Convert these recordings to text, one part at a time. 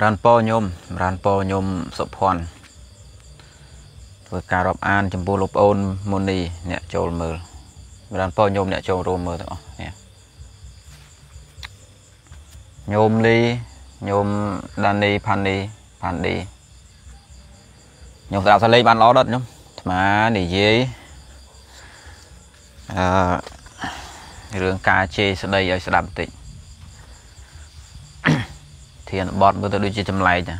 Ran po nhôm sập hoàn vừa cà rập an chấm bù lốp ôn moni nhẹ trầu mờ Ran po nhôm nhẹ trầu rô mờ đó nè nhôm ly nhôm đani pan đi nhôm đào sa lê ban ló đất nhôm mà để dễ đường cà chê sau đây ở sẽ làm tịnh thì nó bọt với tôi đưa châm lại nè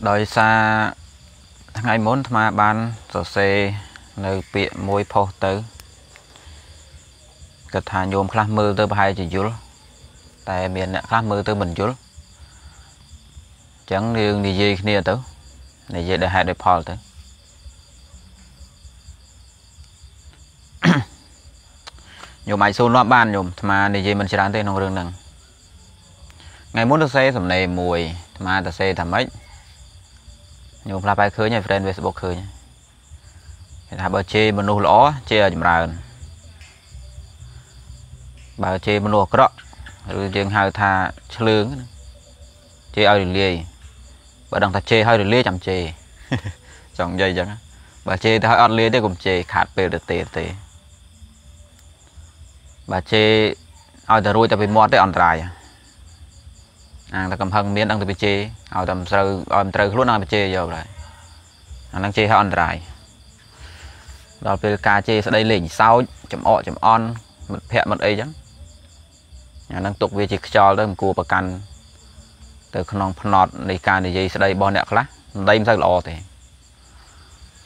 đời xa ngày muốn mà ban sổ xe nơi bịa môi phô tới cực hà nhôm khá mơ tới bài chỉ dũl tại miền khá mơ tới mình dũl chẳng riêng đi gì kia tới này dễ để hai đời phò tới nhôm máy xôn loa ban nhôm mà để gì mình sẽ ăn tên không rừng đằng ngày muốn được xe sầm này mùi mà ta xe thầm ấy nhôm là bài khơi nhảy trên Facebook khơi là bờ chê menu lõ chê ở chùm ràn bờ chê menu cọ rồi riêng hai thà lương chê ao lìa bờ đằng ta chê hơi lìa chậm chê chọn dây chẳng bờ chê thì hơi ăn lìa để cùng chê khát bể được tê bà chê ao ta ruồi ta bị mọt tới ăn trái ăn ta cầm hăng miếng ăn ta bị chê ao tầm sờ ao tầm sờ luôn ăn bị chê rồi ăn chê hay ăn trái đào về cà chê sẽ đây lỉnh sau chấm on một phe một ấy chấm ăn tục về chỉ cho tới một cua bạc canh từ non nọt này cà này gì sẽ đây bò nẹt lá đây mới lo thì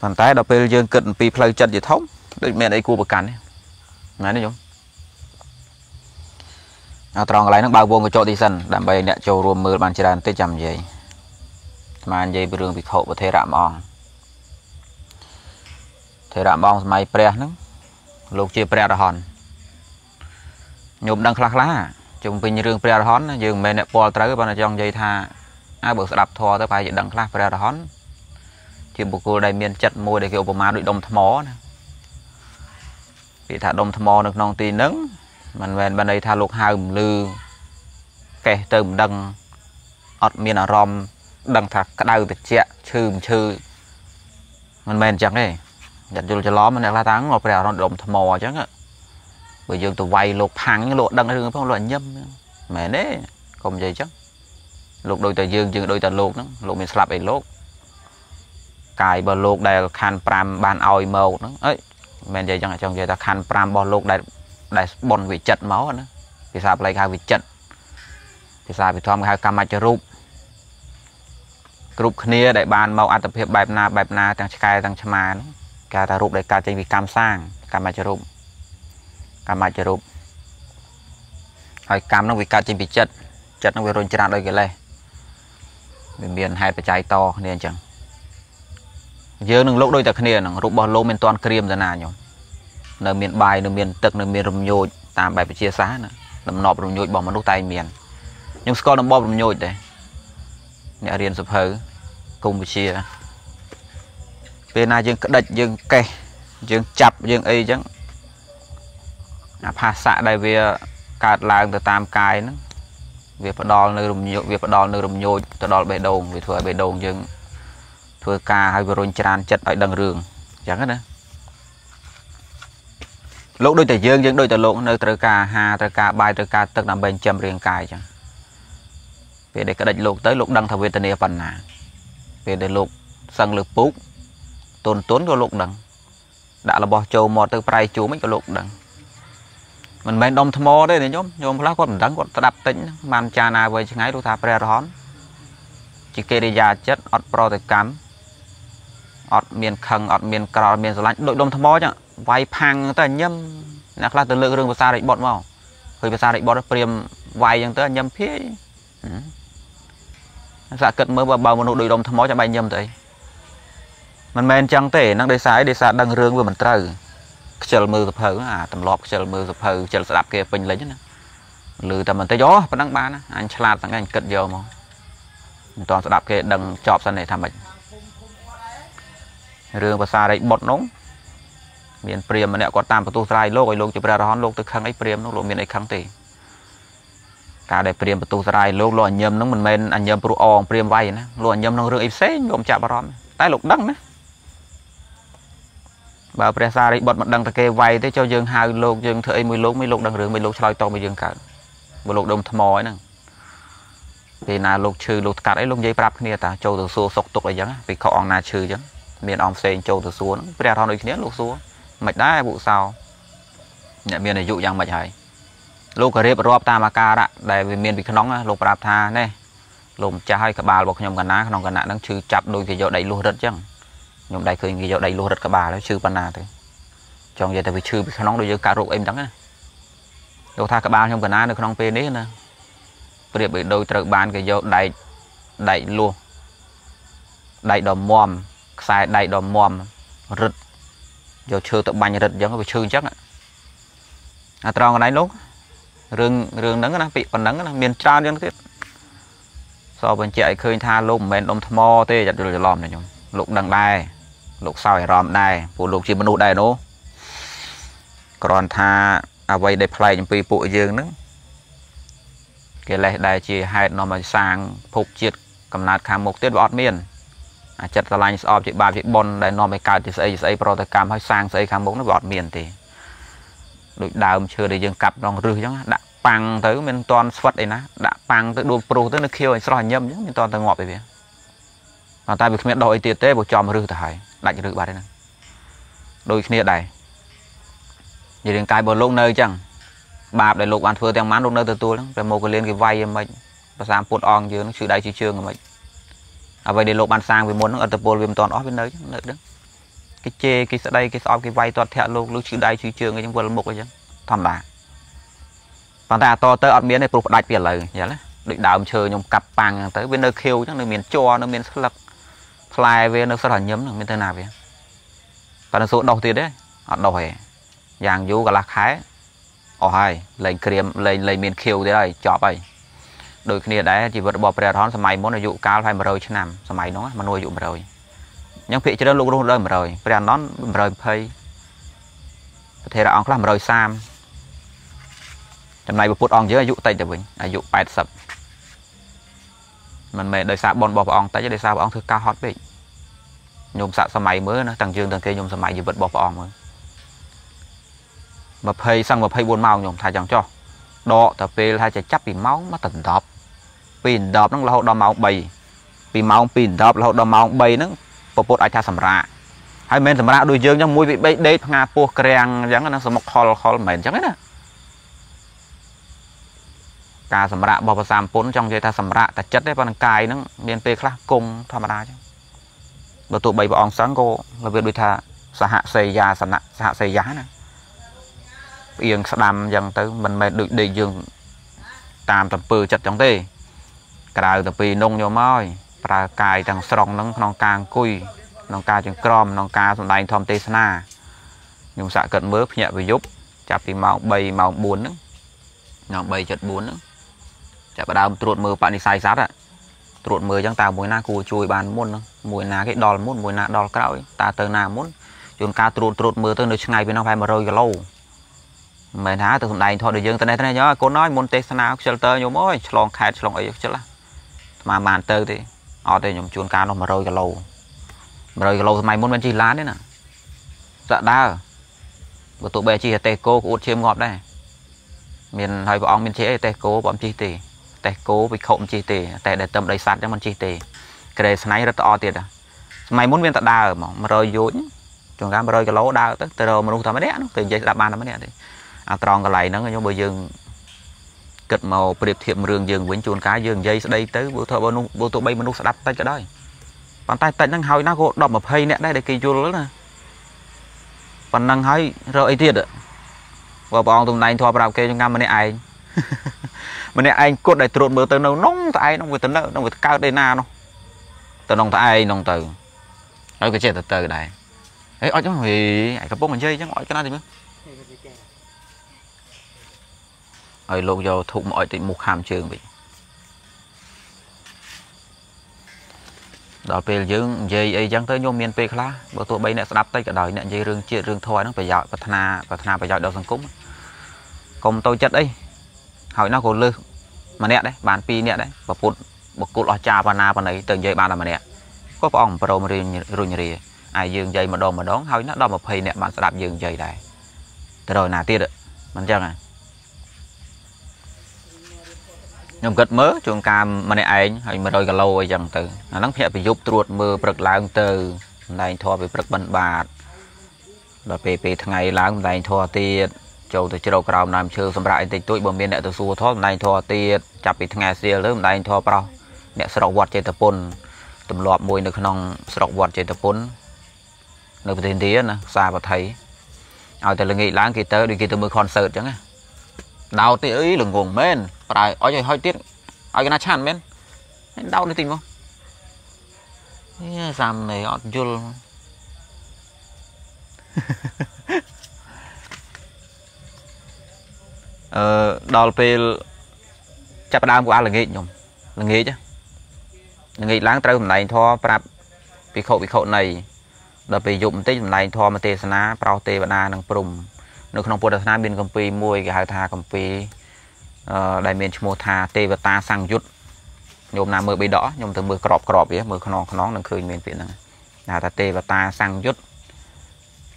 còn tái đào về dương cận pi plei chân gì thống đôi mẹ đây cua bạc canh này đấy nhung trong lại nó bao vuông của chỗ đi sân đảm bảo nẹt châu rùm mưa bàn chia đàn tới chầm vậy mà anh dây đường bị khổ và thế rạm on máy pre nó lục chia pre ra hòn nhôm đang khla khla chung pin riêng pre ra hòn dường mẹ nẹt bò tới ban trong dây tha ai bực đập thò tới bài đang khla pre ra hòn chỉ buộc cô đây miên chặt môi để kêu bồ má đuổi đông thắm mỏ bị thả đông thắm mỏ được non tì nứng mình về bên đây tha luộc hai lư kẻ từ đằng ọt miền ở rom đằng thạc cái đầu bị chẹt chư mình men chẳng đấy nhận cho ló mình là tháng ngọc đèo nó đồng mò chẳng ạ bởi dương tụi vay luộc hàng luộc đằng cái đường phong loạn nhâm mẹ đấy không gì chắc luộc đôi tờ dương dương đôi tờ luộc nó luộc mình slap ấy luộc cài bờ luộc đây khan pram ban oi màu nó ấy men gì chẳng ạ trong vậy ta khan pram bò luộc đây đại bọn vị chật máu nữa vì sao lại hai vị chật vì sao bị thom hai cam cho rụp khnia đại ban mau ăn tập hiệp bài na tăng cai tăng chama nó cả ta rụp đại ca trên vì cam sang cam cho rụp hai cam nó vì ca trên bị chật nó về rồi chặt đôi cái này miền hai phải trái to nên chẳng giờ nâng lúc đôi tập khnia nó rụp bỏ lô men toàn cream ra nà nhom nơi miền bài nơi miền tật nơi miền rồng nhồi tạm bài bị chia xá nữa làm nọ rồng nhồi bỏ một lúc tay miền nhưng score làm bom rồng nhồi đấy nhà riêng sập hở cùng bị chia bên này dương đạch dương cây dương chập dương y chẳng phá xạ đây về cạt làng từ tam cài nữa việc phải đo nơi rồng nhồi từ đo bề đồn vì thừa bề đồn dương thừa ca hay vừa rồi tràn chật ở đằng rường chẳng hết nữa lúc đôi tay dương những đôi tay lộn nơi tơ ca hà tơ ca bài tơ ca tức nằm bên châm riêng cài chẳng về để cái đạch lộn tới lộn đăng thằng về tên địa phần nà về để lộn sang lực bút tồn tốn của lộn đằng đã là bỏ trâu mò tới prai chú mấy cái lộn đằng mình bên đông thmo đấy này nhóm lá còn đắng còn đập tĩnh man cha na với ngay đôi tháp pre rón chỉ kê đi già chết ọt pro tới cắm ọt miền khăng ọt miền cào miền lạnh đội đông thmo chẳng vay phang tới nhâm là từ lượng rừng xa định bọn vào hơi về xa định bọn prem vay chẳng tới nhâm phía dạ cận mới vào bao một đội đồng thấm máu cho bay nhâm tới mình men chẳng thể năng để sái để xa đằng rương vừa mình trời chờ mưa gặp hở à tầm lọp chờ mưa gặp hở chờ đạp kia bình lấy chứ nè lừ tầm mình tới gió vẫn đang bán anh chla thằng anh cận nhiều mà toàn đạp kia đằng chọp sân này thằng mình rương và xa đấy bọt nóng miền Priềm mà nẹo có tam tu sai lô rồi lô chỉ ra hòn lô từ khang ấy Priềm nó lộ miền ấy khang tỉ cả để Priềm tu sai lô lô anh nhâm nó mình men anh nhâm pro on Priềm vay nè lô anh nhâm nó rơi xé nhôm chạm vào rom tai lục đắng nè bà Presa đi bật mặt đằng ta kê vay tới cho dương hai lô dương thơi mười lô đằng rừng mười lô soi to mười dương cả mười lô đông tham mỏi nè vì na lô trừ lô cắt ấy lô dây prap kia ta châu từ xua sọc tục lại giống vì cọ on na trừ giống miền ông sen châu từ xua Priềm thon được nhé lô xua mạch đá vụ sao nhận miền này dụ dàng mạch hay lô cà rệp rọp ta mà ca đã để vì miền bị khăn nóng lô prap tha nè lô cha hay cả bà bọc nhom cả ná khăn nóng cả nạn đang trừ chập đôi thì dọ đầy lô rất chăng nhom đầy khơi thì dọ đầy lô rất cả bà nó trừ ban nà thôi trong giờ tại vì trừ bị khăn nóng đôi giờ cả ruộng em đắng lô tha cả bà nhom cả ná được khăn nóng pê đấy nè việc bị đôi trợ bàn cái dọ đầy đầy lô đầy đỏ mòm xài đầy đỏ mòm rực giờ chưa tự bành rệt giống cái chương chắc à tròn cái lúc rừng rừng nắng nó bị còn nắng nó miền tràn lên cái so bên chạy khơi tha lùm bên đông thmo tê chặt rồi lòm này nhung lục đằng đài lục sao hải ròm đài phụ lục chỉ bên nụ đài nô còn tha à vay để play những pì bụi dương nữa cái này đài chỉ hai nó mà sang phục chiết cầm nát kham một tiết bọt miền chặt ra lanh sọp chị bà chị bon để nó mới cài chị xây pro tay cam hơi sang xây khang bốn nó gọt miền thì đội đào chưa để dừng cặp đòn rư chứ đã pang tới miền toàn phật ấy ná đã pang tới đua pro tới nó kêu ấy soi nhâm chứ miền toàn ta ngọt về việc mà ta việc miền đội tiệt tế bộ tròn rư thải lạnh rư bà đây này đôi kia này giờ đến cài bờ lông nơi chẳng bà để lục ăn phơi tem mán lông nơi từ tôi lắm về mồ cái lên cái vai mình và sang put on dưới nó chữ đại chữ chương của mình vậy để lộ bàn sang vì muốn nó ở tập bồn viêm toàn ở bên đấy nữa đó cái chê cái sợ đây cái sọp cái vay toàn thẹn luôn lúc chữ đây chữ trường cái trong vườn mục ấy chứ thầm bà còn ta to tới ở miền này buộc đạch biển lời nhớ đấy định đào chơi nhung cặp bằng tới bên nơi kêu chứ nơi miền cho nơi miền lập fly về nơi sọt nhấm ở miền tây nào vậy còn số đầu tiền đấy ở đầu hè vàng vú cả lá khái ở hai lấy kềm lấy miền kêu thế này chọp ấy đôi khi đấy chỉ vật bỏ bè thon sầm mày muốn là dụ cao hay mà rồi chứ nằm sầm mày nó mà nuôi dụ mà rồi những vị cho luôn luôn rơi mà rồi bè nó rồi phơi thế là ông làm rồi sam hôm nay bút ong dưới dụ tay cho mình dụ bài sập mình mày đời xa bọn bỏ ong tay cho đời xa bọn ong thứ cao hot vậy nhung sạ sầm mày mới nó thằng dương thằng kia nhung sầm mày chỉ vật bỏ ong mới mà phơi sang mà phơi buồn mau nhung thay chẳng cho đó tập về là chỉ chấp bị máu mà tỉnh đọp pin đọp nó là hậu đo máu bầy vì máu pin đọp là hậu đo máu bầy nó bột ai cha sầm ra hai men sầm ra đôi dương trong mũi bị bấy đấy nga po kreng giống nó sầm mọc khol khol mền chẳng ấy nè cả sầm ra bò sầm bốn trong dây ta sầm ra ta chất đấy bằng cài nó miền tây khác cùng tham gia chứ và tụ bầy vào ông sáng cô là việc đôi tha xã hạ xây giá sầm nặng xã hạ xây giá này yên sắp đam dần tới mình mệt được đi dương tam tập bự chặt trong tê cài tập bì nông nhiều mỏi và cài thằng sòng nón càng cùi nón ca trường crom nón ca sòng đai thom tê sana nhung sạ cận mướp nhẹ về giúp chặt thì màu buồn nữa màu bầy chặt buồn nữa chặt vào đam trộn mưa bạn đi sai sát ạ trộn mưa chẳng tao mùi na cùi chui bàn muôn mùi na cái đòn muôn mùi na đòn cạo ta từ nào muốn trường ca trộn mưa tới nơi ngày bên nó phải mà rơi cả lâu mình há từ hôm nay thôi được dương tới đây thế này nhớ cô nói môn tesana shelter nhôm ơi slong khai slong ấy chứ là mà màn tơ thì ở đây nhôm chuồn cá nó mà rơi cả lâu mày muốn bên chi lá đấy nè dạ đa và tụi bè chi tê cô út chiêm ngọt đây miền hơi vợ ông miền chế tê cô bọn chi tì tê cô bị khổng chi tì tê để tâm đầy sạt cho mình chi tì cái đây sáng nay rất to tiền à mày muốn bên tạ đa mà rơi vốn chuồn cá mà rơi cả lâu đa tới từ đầu mà luôn thầm mới đẻ nó từ vậy là ban nó mới đẻ thì à tròn cái này nó như bây giờ kịch màu đẹp thiệp rừng rừng vĩnh chuồn cá rừng dây đây tới bữa thợ bữa tụi bay mình đục đặt tay cho đây bàn tay tay năng hơi nó gột đọp một hơi nè đây để kỳ chua lớn nè bàn năng hơi rồi tiệt ạ và bọn tụi này thò vào kêu cho ngâm mình ai mình anh cột để trộn bữa tới nấu nóng tại nó người tới nấu nó người cao đây na nó tới nông tại nông từ nói cái chuyện từ này ấy ở trong thì cái bông mình dây chứ gọi cái này thì ở lâu giờ thụ mọi tình mục hàm trường bị Đó về dương dây ấy chẳng tới nhôm miên pe khá, bữa tụi bay nè đáp tay cả đời nè dây rương chia rương thôi nó phải dạo và thà phải dạo đầu sang cúng, cùng tôi chất ấy, hỏi nó còn lư, mà nè đấy, bàn pi nè đấy, và phụt bậc cụ lo cha và na và này từng dây bàn là mà nè, có ông pro mà rì, ai dương dây mà đón hỏi nó đo mà phì nè bạn sẽ đạp dương dây này, từ rồi nà tiết đấy, mình chắc này, nhôm gật mớ chuồng cam mà nè anh, hỏi mà rồi cả lâu ấy chẳng từ, nó phải bị giúp truột mưa bật láng từ, này thò bị bật bận bạt, và về thằng ngày láng này thò tiết. Châu từ chế độ Crown làm chơi xong lại thì tụi bơm biên đệ từ xua thoát này thò tiệt chập bị thằng ngày xưa lớn này thò bao đệ sọc vọt chơi tập pôn tụm lọp mùi được nòng sọc vọt chơi tập pôn được tiền tía nè xa và thấy ao từ lần nghỉ láng kỳ tới đi kỳ từ mười concert chẳng à đau tê ấy lừng gồng men phải ở chơi hơi tiếc ở cái na chan men đau đi tình không giảm này họ chul đòi về chập đam của anh là nghề chứ nghề láng trâu này thò prap bị khổ này đòi về dụng tết này thò mà tê sana prau tê bạn na đang prum nó không pura sana bên công ty mua cái hai thà công ty đại miền mua thà tê và ta sang chút nhôm là mưa bị đỏ nhôm từ mưa cọp vậy mưa khăn nón đang khơi miền biển này là ta tê và ta sang chút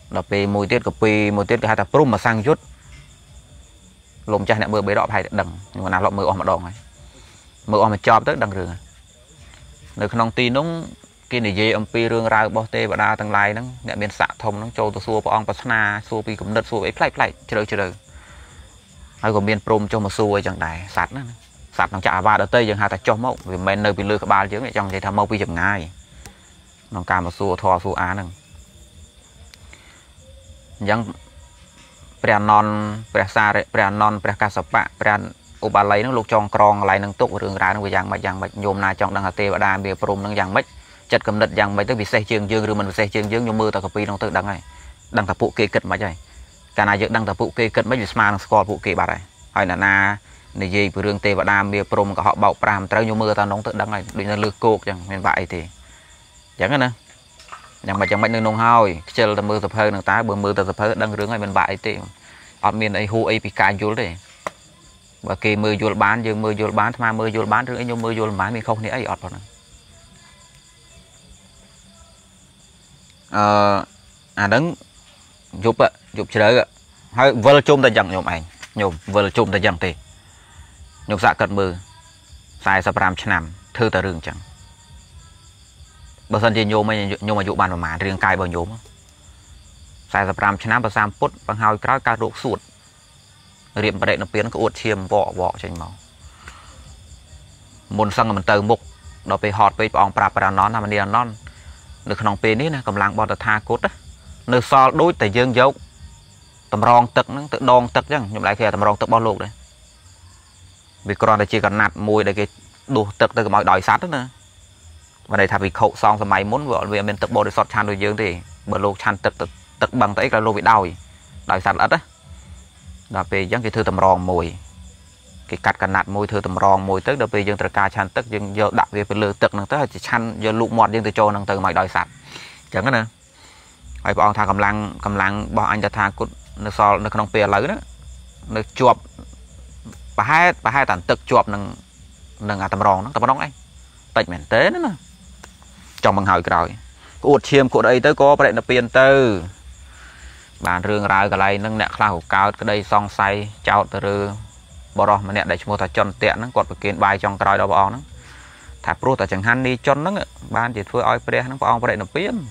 đòi về mùi tết công ty mùi tết cái hai thà prum mà sang chút lồng cha này mưa bể đọ phải đằng nhưng mà nào lọ mưa om mà đòn này mưa om mà chọp tới đằng rừng người con ti núng kia này dễ ông pi rương ra bao tê và đa tăng lai nắng nhẹ miền xạ thông nắng châu tôi xua bao ông pasna xua pi cũng đợt xua ấy play chờ đợi hay còn miền prom cho mà xua ấy chẳng đại sạt nó chả va đợt tây chẳng hà ta cho mẫu vì men nơi bị lừa cả ba tiếng này trong thì tham mâu pi chậm ngay nó cà mà xua thò xua á nằng chẳngព្រះសារិព្រះអនន្តព្រះកាសបៈព្រះឧបាល័យ នឹង លោកចងក្រងកន្លែង នឹង ទុក រឿងរ៉ាវ នឹង យ៉ាងម៉េច ញោមណា ចង់ ដឹង ថា ទេវតា វា ព្រំ នឹង យ៉ាងម៉េច ចិត្ត កំណត់ យ៉ាង ម៉េច ទៅ ពិសេស ជាង យើង ឬ មិន ពិសេស ជាង យើង ញោម មើល តែ កាពី នឹង ទៅ ដឹង ហើយ ដឹង ថា ពួក គេ គិត ម៉េច ហើយ កាល ណា យើង ដឹង ថា ពួក គេ គិត ម៉េច វា ស្មើ នឹង ស្គាល់ ពួក គេ បាត់ ហើយ ហើយ ណា ណា និយាយ ពី រឿង ទេវតា វា ព្រំ កុហក បោក ប្រាស់ មិន ត្រូវ ញោម មើល តែ នង ទៅ ដឹង ហើយ ដូច នៅ លើ គោក ចឹង មាន បាក់ អី ទេ ចឹង ណា យ៉ាងម៉េច នឹង នង ហើយ ខ្ជិល តែ មើល សភៅ នឹង តើ បើ មើល តែ សភៅ ដឹង រឿង ហើយ មាន បាក់ អី ទេ âm miền ấy hú ấy bị cạn vô đấy, và kì mưa vô bán, giờ mưa vô bán, tham mưa vô bán, rồi ấy nhôm mưa vô bán mình không thấy ấy ọt vào này. Đấng giúp chơi đấy, hay vờ chôm ta dặn nhôm ảnh, nhôm vờ chôm ta dặn thì, nhôm dạ cật mưa, sai sập ram chân nằm, thư ta rừng chẳng. Bờ sân trên nhôm mà dụ bàn mà riêng cài bờ nhôm. 45 ឆ្នាំ 30 ពុតបង្ហើយក្រោយការរកសួតរៀបបរិណិព្វានក៏អួតឈាមបោកចេញមកមុនសឹងមិនទៅមុខដល់ពេលហត់ពេកព្រះអង្គប្រាប់បរណនថាមានអីអនននៅក្នុងពេលនេះណាកម្លាំងបដថាគតនៅសល់ដូចតែយើងយកតម្រងទឹកហ្នឹងទៅដងទឹកចឹងខ្ញុំដៃគេតម្រងទឹកបោះលោកដែរវាគ្រាន់តែជាកណាត់មួយដែលគេដួសទឹកទៅកុំឲ្យដោយសัตว์ណាបណ្ដៃថាវាខោកសងសម័យមុនវាអត់វាមានទឹកបរិសុទ្ធឆានដូចយើងទេបើលោកឆានទឹកទៅ bàn rương rau cái này nâng nẹt khao cao cái đây song say chào từ bỏ rồi mà nẹt để chúng ta chọn tiện nó còn phải kiện bài trong còi đó bỏ nó thả pro ta chẳng han đi chọn nó bàn chỉ thôi oi pre nó bỏ vậy nó biến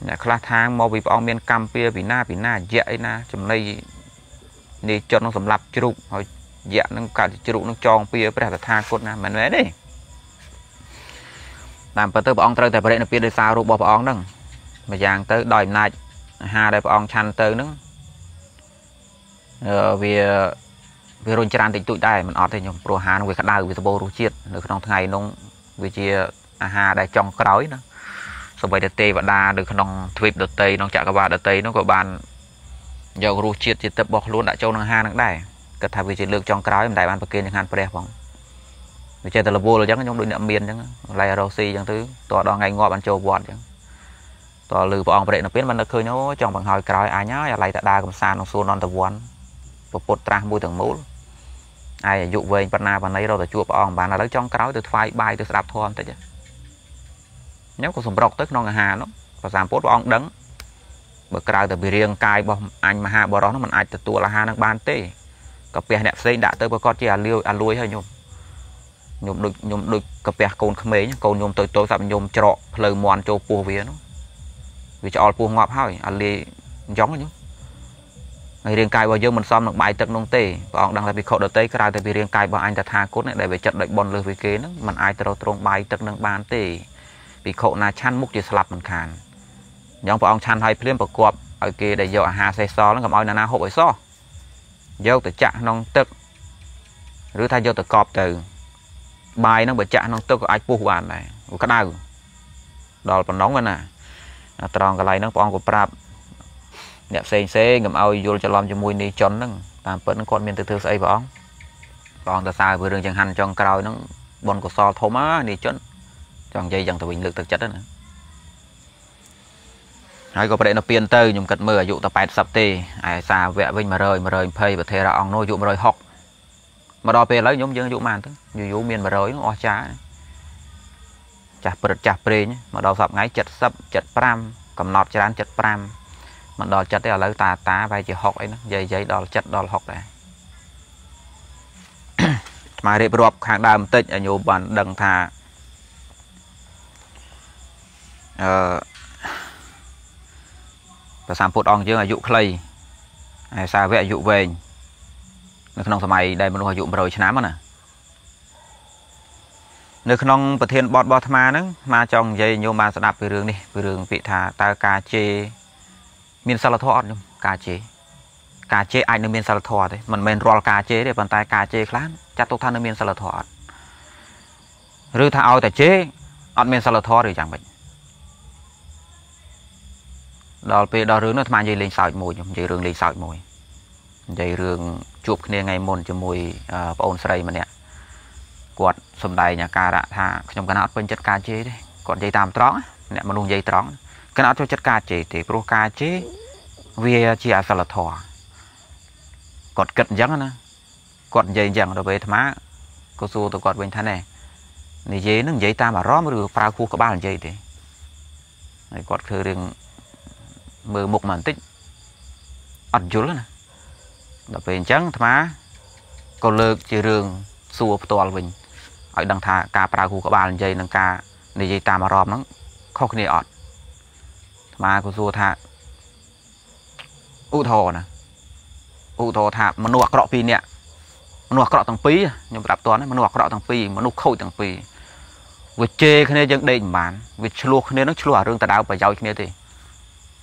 nẹt khao thang mò bị bỏ miền cam pia bị na dễ na chấm này đi chọn nó sầm lấp chụp hồi dễ nó cả chụp nó tròn pia pre là thang cột na mình đấy đi làm phần tư bỏ trời tại vậy nó pia để sao rồi bỏ bỏ nâng mà giang tới đòi nại hà đại ông chăn tới nữa vì rồi chăn thì tụi đây mình ở đây nhung pro hà nó về khát đau về sập bồ ruột được trong ngày nông về chia hà đại trong cõi nữa sau vậy đợt tây và đa được trong thuyết đợt tây nó chạy các bạn đợt tây nó có bàn dầu ruột chia thì tập bọc luôn đã châu nó hà nó đây cái thà về chiến lược trong cõi mình đại ban bắc kinh hàng hà pre phòng Vì chạy là vô là chẳng trong đội nệm miền chẳng lai rosi chẳng thứ tòa đo ngay ngọ bàn châu bọt chẳng tòa lử bọn ông phải nó biết mà nó khơi nó trong bằng hỏi còi ai nhá lại tại đa cầm sàn ông non tập vốn và bột tra mùi thằng mũ ai dụ về Việt Nam và lấy đâu là chùa bọn bạn là lấy trong còi từ phai bay từ đạp thon thế chứ nếu có sùng bọc tới non hà nó và giảm bốt bọn ông đắng bậc còi từ bị riêng cài bom anh mà hà bỏ đó nó mình ai từ tua là hà đang ban tê cặp bè đẹp xây đã tới bờ con chỉ là liêu ăn lối hay nhung nhôm đực cặp bè cồn khmé nhá cồn nhôm tôi sắm nhôm trọ lời mòn châu pua vía nó vì cho pua ngọp hơi ăn lì giống nhung ngày riêng cài bao giờ mình xong được bài tập nông tê và ông đang là bị khổ đợt tê cái ra tại vì riêng cài bọn anh ta tha cốt này để về trận đánh bòn lừa với kế nó mình ai tao trong bài tập nâng bàn tê bị khổ na chăn múc chỉ slap mình khàn nhóm bọn ông chăn hay phim bạc quạp ở kia để giờ hà say so nó gặp oi na hộ ấy so vô từ chạ nông tức rứa thay vô từ cọp từ bài nó bởi chạ nông tức của ai phu bạn này của các đào đòi còn nóng lên nè tròn cái này nó còn của prap đẹp xinh xinh ngầm ao vô cho làm cho mùi đi chón nó làm vẫn còn miền từ từ xây vào còn ta sai vừa đường chẳng hành trong cào nó bọn của so thô má đi chón trong dây dần từ bình lực thực chất đó nè nói có phải nó tiền tư nhưng cật mưa dụ tập bài sập tì ai xa vẽ vinh mà rơi phê và thế là ông nói dụ mà rơi học mà đòi về lấy nhóm dân dụ màn tức dụ miền mà rơi nó o chả chả pre nhé mà đòi sập ngay chật pram cầm nọt chán chật pram mà đòi chật là lấy tà vài chỉ học ấy nó dây đòi chật đòi học này mà để bọc hàng đàm tịnh ở nhiều bản đằng thà và sản phụ ông dương là dụ clay hay sao vậy dụ về nước nông sầm mày đây mình gọi dụ rồi chán mà nè nước nông bờ thiên bọt mà nữa mà trong dây nhiều mà sẽ đạp về đường đi về đường vị thả ta cà chê miền sao là thoát luôn cà chê ai nữa miền sao là thoát đấy mình roll cà chê để bàn tay cà chê khá chắc tốt than nữa miền sao là thoát rồi thà ao tại chế ăn miền sao là thoát rồi chẳng bệnh đó về đó rướng nó mà dây lên sỏi mồi dây rừng lên sỏi mồi dây rừng chụp kia ngày mồn cho mồi ôn sậy mà nè quạt sầm đầy nhà cà đã thả trong cái nát bên chất cà chế đấy còn dây tam tróng nè mà luôn dây tróng cái nát cho chất cà chế thì pro cà chế vía chỉ là sờ thò còn cận dáng nữa còn dây dằng đó về thám cô su tụi còn bên thằng này này dây nó dây tam mà rót mới được pha khu có ba dây thế này còn khơi đừng mười một màn tích ẩn dữ lắm đó về trắng thám còn lược chỉ rừng xua toàn mình ở đằng thà cà pra khu có ba dây đằng cà này dây tam mà ròm nó không kia ọt mà cô xua thà u thò thà mà nuột cọ pin nè nuột cọ thằng pí nhưng mà đạp toán đấy mà nuột cọ thằng pí mà nuột khôi thằng pí vừa chê cái này chẳng định bản vừa chua cái này nó chua ở rừng ta đào phải giàu cái này thì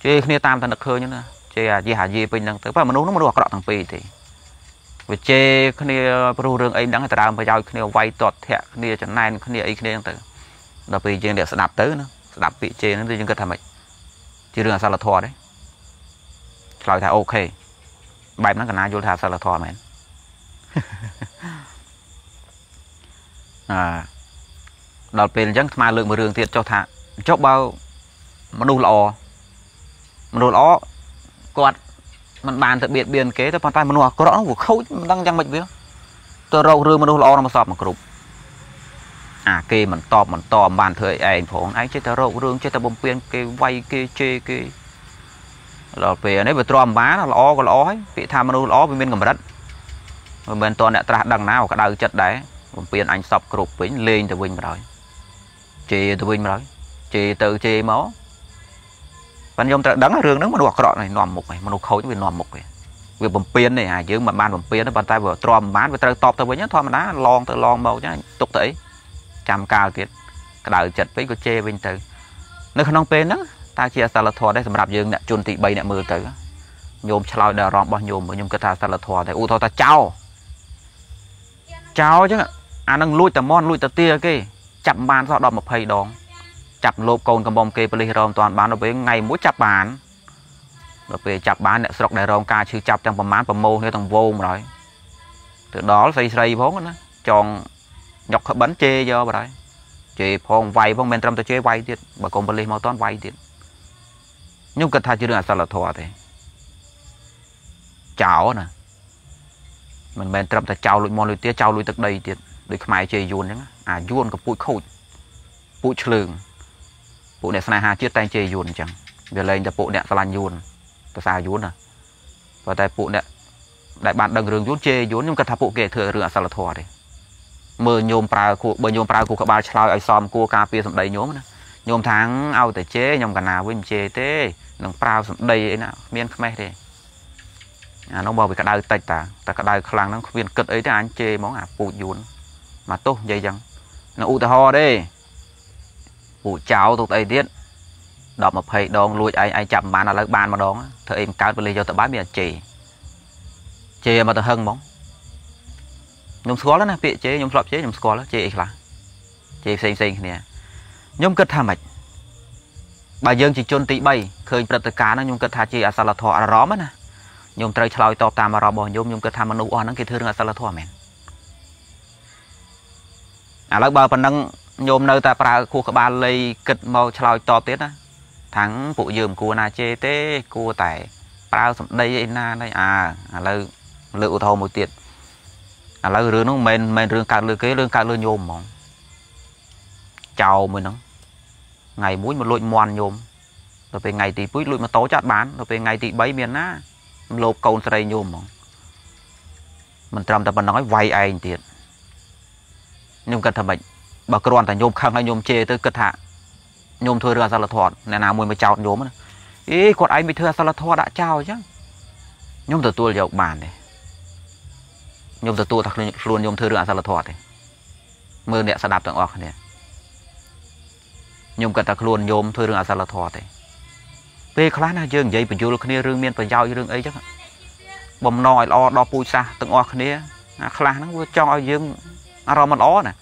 chê cái này tam ta nực khơi nữa chê à gì hả gì pin đằng tới phải mà nuột nó mà nuột cọ thằng pí thì về chê cái này pro đường ấy đắng ta bây giờ cái này vay tọt thẹn cái này cho này cái này ấy cái này từ đặc biệt riêng để đạp tới nó đạp vị chê nó riêng cái thằng mình chỉ đường sao là thò đấy lời thà ok bài nó cả na vô thà sao là thò mày đợt bên chẳng mà lượng mà đường thiệt cho thà chốc bao mà đồ lò quạt mình bàn tự biệt biên kế tới bàn tay mình nuột có rõ của khâu đang giăng mệt với tôi râu rưa mình nuột lo nó mà sọp mà cụp à kê mình to bàn thời ảnh phổ anh chết tôi râu rương chết tôi bông biên kê vay kê chê kê rồi về đấy về tròn bá là lo còn lo ấy bị tham nuột lo bên cầm đất rồi bên toàn đã tra đằng nào cả đời chật đấy bông biên anh sọp cụp vĩnh lên từ vinh mà rồi chê từ vinh mà rồi chê từ chê máu bạn nhôm ta đắng rương nó mà đọt cọ này nòm mục này mà nó khâu những việc nòm mục này việc bầm piên này à chứ mà ban bầm piên nó bàn tay vừa tròn bán vừa tay tọp tao với nhá thon mà đá lon tao lon màu chứ tục tỉ chạm cao kiệt cái đời chật với cái chê bên từ nó không piên đó ta chia sà là thò đây sầm rạp dương nè chôn tị bay nè mưa từ nhôm chao đờ rong bao nhôm mà nhôm cái thà sà là thò này u thò ta chao chứ à đang lui tờ mon lui tờ tia kia chậm bàn sọ đọt một phây đòn chặt lốp cồn cầm bom kê polirom toàn bán nó với ngày mỗi chặt bán rồi về chặt bán lại sọc đại rong ca chứ chặt trong phòng mát phòng mô hay thằng vô rồi từ đó xây vốn nữa tròn nhọc hợp bắn chê do bà đấy chê phong vay phong men trăm tôi chê vay tiệt bà công bali mau toán vay tiệt nhưng cần thay chưa được sao là thọ thế chảo nè mình men trăm ta chảo lụi mòn lụi tía chảo lụi tật đầy tiệt được mai chê yun chứ à yun có bụi khôi bụi chừng bụi này sai ha chiết tay chê yun chẳng về lên cho bụi này sai yun tôi sai yun à và tại bụi này đại bạn đằng rừng yun chê yun nhưng cần thay bụi kể thừa rửa sao là thọ thế mơ nhôm prau của bơ nhôm prau của các bà chào ai xóm của cà phê sầm đầy nhôm nè nhôm tháng ao tẩy chế nhôm cả nào với chế thế nông prau sầm đầy ấy nè miên khmê thế à nó bảo về cả đời tẩy ta cả đời khlang nó viên cật ấy thì anh chế món à bụi yun mà tốt dây chẳng nó u ta ho đấy bụi cháo tụt ấy tiết đọ mà phải đong lùi ai chậm bàn là lấy bàn mà đong thợ em cán bê cho tụi bá miền chè mà tụi hưng món nhôm xóa lắm nè, bị chế nhôm lọp chế nhôm xóa lắm, chế ít lắm, chế xinh nè, nhôm cất tham mạch, bà dương chỉ chôn tí bay, khơi bật tất cả nó nhôm cất tham chế ở sao là thọ ở róm á nè, nhôm trời trời to tam mà rò bò nhôm nhôm cất tham mà nụ oan nó kia thương ở sao là thọ mền, à lắc bờ phần năng nhôm nơi ta para khu các bà lây cất màu trời to tết á, thắng vụ dườm cua na chế té cua tải, para đây na đây à, lơ lựu thầu một tiệt. À lấy rương nó men rương cạn lưới kế rương cạn lưới nhôm mỏng chào mới nó ngày mũi một lụi mòn nhôm rồi về ngày thì bút lụi mà tố chặt bán rồi về ngày thì bấy miền á lộp cầu sợi nhôm mỏng mình trầm tập mình nói vay ai tiền nhưng cần thầm bệnh bà cơ đoàn tại nhôm khang hay nhôm chê tới cật hạ nhôm thôi ra sao là thọt nè nào mùi mà chào nhôm nữa ý còn ai mới thưa sao là thọ đã chào chứ nhôm từ tôi liệu bản này nhôm từ tua thật luôn nhôm thưa được sao là thọt đấy mưa nẹt sao đạp tượng ọt này nhôm cần thật luôn nhôm thưa được sao là thọt đấy về khá na dương vậy bình dương kia rương miên bình giao rương ấy chắc bầm nòi lo đo pui xa tượng ọt này khá nó cho dương rò mật ó này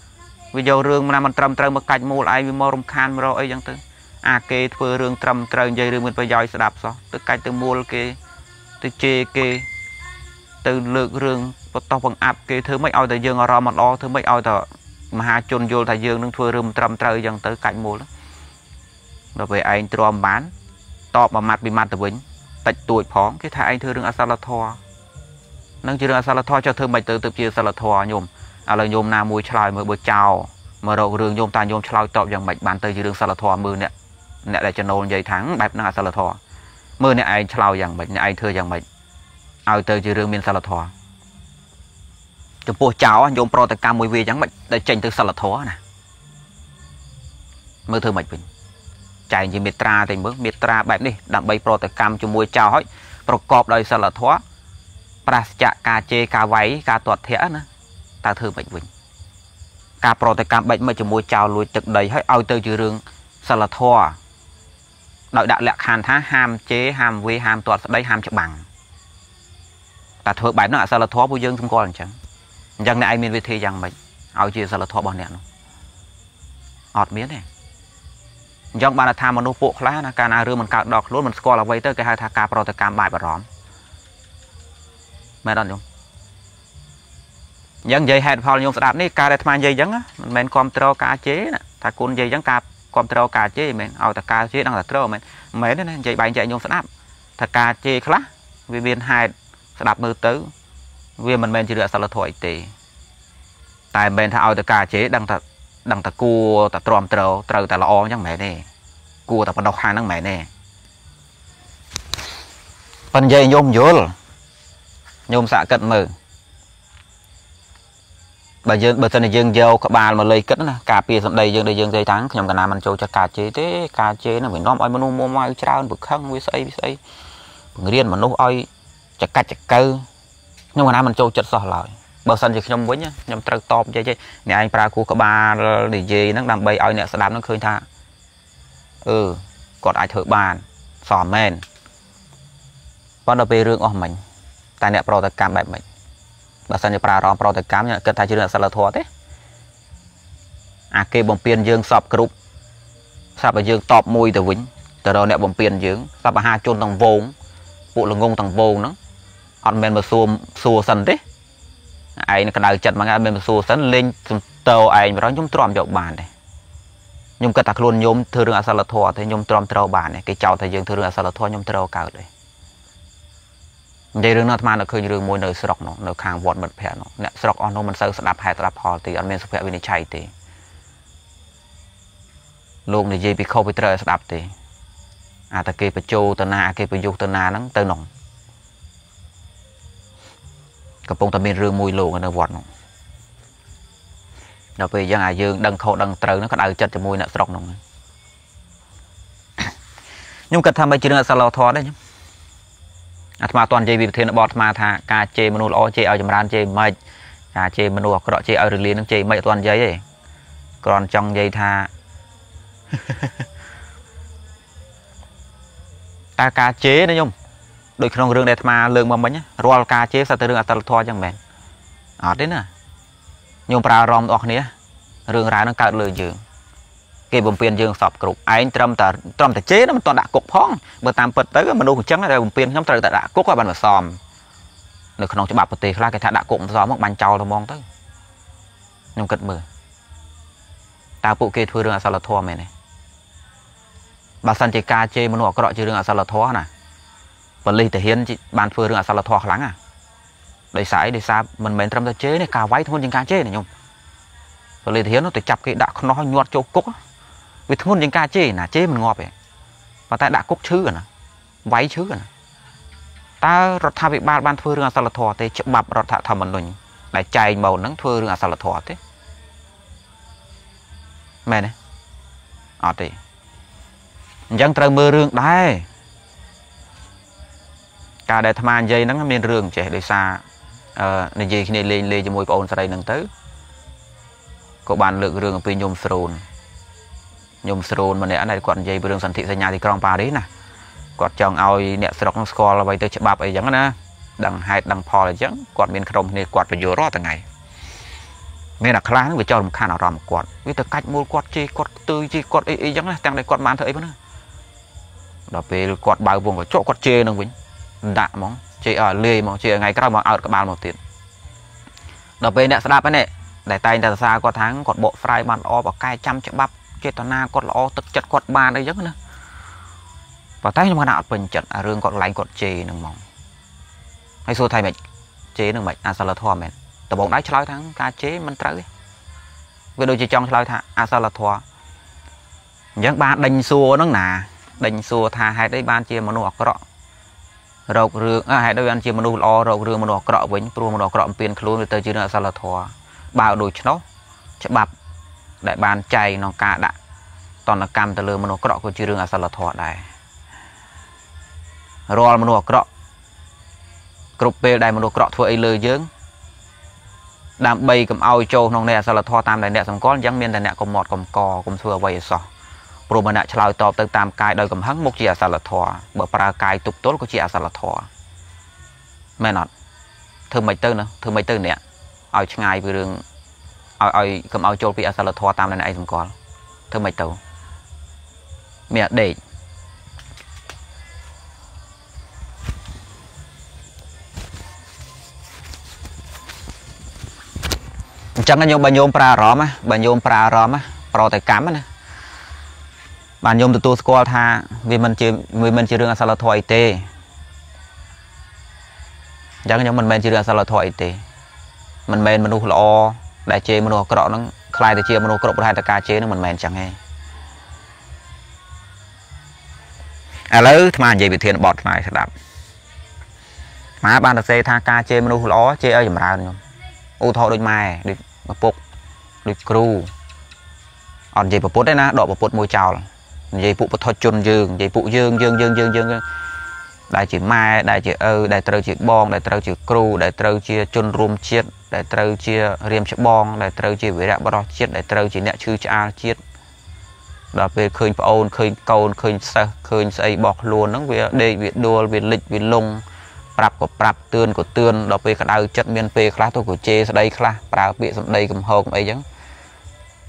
bây giờ rương mà mình trầm trầm mà cạch mồ lại vì mò rung khan mà rồi ấy chẳng tới à kê thưa rương trầm trầm dây rương miên bình giao sao đạp sao từ cạch từ mồ kê từ chê kê từ lượng rương bất tao bằng áp kê thứ mấy ao tại dương ở mà lo thứ mấy ao tại mà chôn vô tại dương nương thưa rừng trầm trời dần tới cạnh mùa lắm rồi về anh tròn bán to mà mặt bị mặt từ bính tạch tuổi phóng cái thà anh thưa rừng asalathor nâng chưa rừng asalathor cho thưa mày từ từ chia asalathor nhôm à lời nhôm na mùi chài mới bữa chào mà đầu rừng nhôm ta nhôm chài to dần mạnh bàn tới chưa rừng asalathor mưa nè nè lại cho nôn dây tháng bẹp năng asalathor mưa nè anh chài dần mạnh nè anh thưa dần mạnh ao tới chưa rừng miền asalathor chúng bố cháu anh nhôm pro từ cam mùi vi chẳng mạch để chỉnh từ sạt lở thó nè mưa thưa mạch bình chạy như metra thì bước metra bẹp đi đặng bay pro từ cam cho mùi cháu ấy pro cọp đời sạt lở thó prascha cà chê cà váy cà tuột thẻ nè ta thưa mạch bình cà pro từ cam bệnh mà cho mùi cháu lùi trực đầy hết ao từ chữ rương sạt lở thó đợi đặng lẹ hàn thá ham chế ham vi ham tuột đấy ham chụp bằng ta thưa bẹp nó sạt lở thó bùi dương không còn chẳng rằng này ai miền về thế rằng mình áo chia sao là thọ bỏ nẹn luôn, ọt miếng này, rằng bạn là tham mà nô bộ khá là càng ai rưa mình càng đọt luôn mình score là vay tới cái hai thà cà pro tới cam bài bà róm, mẹ đón nhung, rằng dây hẹn phao nhung đạp này cà để tham dây dắng á, mình control cà chế nè, thà côn dây dắng cà control cà chế mình, áo thà cà chế đang là trâu mình đấy này dây bài dây nhung đạp, thà cà chế khá, vì bên hai đạp mưa tới vì mình men chỉ được sao là thổi tì, tại men thà ao từ cà chế đằng ta cua ta tròn trâu ta lo nhang mẹ nè, cua ta phần độc hai nhang mẹ nè, phần dây nhôm dốt, nhôm xạ cận mờ, bà dân này dương dâu các bà mà lấy cất nè, cà pia sầm đây dương dây thắng nhom cả nam mình trâu cho cà chế thế cà chế nó phải nón oi manu mua mai trao bực khăng với xây, người điên mà nô oi chặt cà chặt cơ nhưng mà nãy mình trôi chật sờ lại bờ sân thì nhom với nhá nhom trâu to vậy nè anh pra cua có ba để gì nó làm bầy oi nè sàm nó khơi tha còn ai thợ bàn sò men còn là về rương ở mình tại nè pro tài cam bẹp mình bờ sân thì pra rong pro tài cam nhá cần thay chưa được sờ thua thế à kê bồng piền dương sập group sập ở dương top mùi từ vĩnh từ đầu nè bồng piền dương sập ở hai chôn tầng vốn bộ là ngông tầng vốn nó ăn men mà xua sần thế ai nó chặt mà ngay bên số sẵn lên tàu ai mà nói nhôm tròn dọc bàn này nhôm cắt tạc luôn nhôm thừa đường asal thọ thì nhôm tròn trâu bàn này cái chào thầy dương thừa đường asal thọ nhôm trâu cào đấy vậy đường nó tham ăn là khơi đường môi nơi sọc nó nơi khang vọt mật phèn nó sọc on nó mình sờ đạp hai đạp hò thì ăn men sọc phèn bên này chạy thì luôn thì dây bị khâu bị trời đạp thì à ta kê bị trâu ta na kê bị dục ta na nắng tơi nòng cặp bông ta bên rương mùi lù nó vọt nó về dân hải dương đằng khâu đằng trâu nó còn ở chân cho mùi nợ sọc nó nhưng cần tham bay chuyện là sao lo thò đấy nhá mà toàn dây bị thế nó bọt mà thà cà chê menu lo chê ở chấm ran chê mày cà chê menu có đọ chê ở đường liền nó chê mày toàn dây ấy còn trong dây thà ta cà chế đấy nhung đội trong rừng đẹp mà lường mà mình nhá roll cà chế sao tới rừng asal thoa chẳng mệt ở đấy nè nhung pra rom đọt nía rừng rái nó cạn lười dường cái bùm phiền dường sọp cục anh trâm ta chế nó toàn đã cục phong mà tam phật tới mà đồ trắng là bùm phiền nhóm trời ta đã cục qua bàn mà xòm được không cho bạc bạc tề ra cái thà đã cục gió một bàn trầu là mong tới nhung cật mờ ta phụ kê thưa rừng asal thoa mày này bà san chế cà chế mà nó có đọ chế rừng asal thoa nè và lì thể hiện bàn phơi rừng ở sao là thò lắng à đầy sải đầy xa mình mền trăm ta chế này cà váy thôn những cá chế này nhung và lì thể hiện nó phải chập cái đã nó nhuột chỗ cúc vì thôn những cá chế là chế mình ngọt vậy và ta đã cúc chứ rồi nè váy chứ rồi nè ta rọt tha bị ban phơi rừng ở sao là thò thì chụp bập rọt thả thầm mình lùn lại chạy màu nắng phơi rừng ở sao là thò thế mẹ này ở đây dân trời mưa rừng đây cả đại tham ăn dây nắng miền rừng trẻ đời xa này gì khi này lên lên cho môi bồn sau đây nâng tới cậu bạn lượng rừng pin nhôm sờn mà này còn dây rừng sản thị xây nhà thì con bà đấy nè còn chồng ao nẹt sọc nó score là vậy tới chợ bạc ấy chẳng nữa đằng hai đằng pò là chẳng còn miền khom này quạt phải dừa rót từng ngày nên là khá nó phải cho một khăn nào ròm quạt với tư cách mua quạt chi quạt tươi chi quạt ấy chẳng là tăng này quạt bán thời ấy nữa đó về quạt bao vùng ở chỗ quạt chê nâng vĩnh đã mong chị ở lề mong chị ở ngày các bạn ở các bạn một tiếng đó về nè sáp này để tay ta xa qua tháng còn bộ fry bàn o và cay trăm triệu bắp chị toàn na còn lo tức chặt quạt bàn đây giấc nữa và tay mà nào bình chặt ở rương còn lạnh còn chê nương mong hay số thầy mệt chế nương mệt asal thua mệt tờ bóng đá chơi tháng cá chế mình tới về đôi chị trong chơi thà asal thua những bạn đánh xua nó nà đánh xua thà hay đấy ban chia mà nó có rõ rọc rương hãy đôi anh chị mà nuôi lo rọc rương mà nó cọ với những pro mà nó cọ tiền khôn người ta chưa nữa sao là thò bao đôi nó chợ bạc đại bàn chay nó cả đã toàn là cam từ lừa mà nó cọ của chưa nữa sao là thò này rồi mà nó cọ cục bê đại mà nó cọ thôi lừa dướng đam bay cầm ao châu nòng nè sao là thò tam đại nè xong con giáng miên đại nè cầm mọt cầm cò cầm thừa vậy sao pro mà đã trả lời tọp tới tam cài đời cầm hắng một chia sẻ là thò bởi para cài tục tốt có chia sẻ là thò mẹ nọt thường mấy tư nè ở ngày vừa đường ở cầm ao châu bị sẻ là thò tam này này thằng con thường mấy tàu mẹ để chẳng là nhôm bà nhôm pra róm á pro tại cắm á nè bạn nhôm từ tu score tha vì mình chỉ đường asal thoại tê chẳng nhôm mình chỉ đường asal thoại tê mình men menu lo đại chế menu cọ nó khai đại chế menu cọ hai ta ca chế nó mình men chẳng nghe lỡ mà vậy bị thiên bọt này đạp má ban đặc xe tha ca chế menu lo chế ở dầm ra nhôm ô thọ đôi mai đôi bọc đôi cru ở vậy bọc đấy na đọ bọc môi chào vậy phụ thuật chôn dương vậy phụ dương đại chỉ mai đại chỉ đại trâu chỉ bong đại trâu chỉ cru đại trâu chia chôn rôm chiết đại trâu chia riêng chiết bong đại trâu chỉ với đại bò chiết đại trâu chỉ nẹt chư cha chiết đó về khơi ôn khơi câu khơi sa khơi say bọc luôn nó về đây về đua về lịch về lông prap của prap tươn của tươn đó về cả đào chất miên về khá thôi của chê đây khá prap bị sầm đây cầm hồng ấy chẳng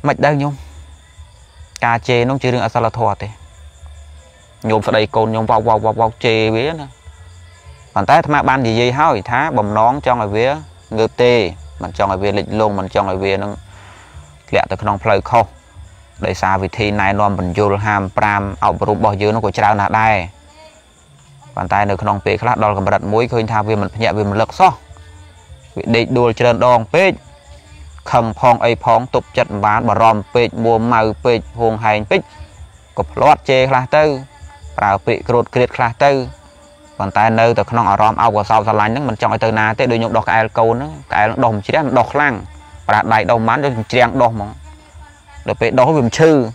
mạch đây nhung cà chê nó chưa được asal thọ thế nhôm sau đây côn nhôm vào chê vía nè còn tái tham ban gì vậy hao thì thá bầm nón cho người vía ngược tê mình cho người Việt lịch luôn, mình cho người Việt nó lẹ từ con plei khâu để xa vị thi này nó mình vô ham pram ở bờ bờ dưới nó có trao nào đây bàn tay được con pe khác đó là đặt mũi khơi tha vì mình nhẹ vì mình lực so vị đi đuôi trên đòn pe khầm phong ấy phong tục chặt bán bà ròm pe mua màu pe hùng hành pe cột lót chê là tư vào bị cột kẹt là tư bàn tay nơi từ con ở ròm ao của sau ra lạnh nó mình chọn từ na tới đôi nhộng đọt ai câu nó cái đồng chỉ là đọt lang và đại đồng mán cho trang đọt mà đối với đó mình chư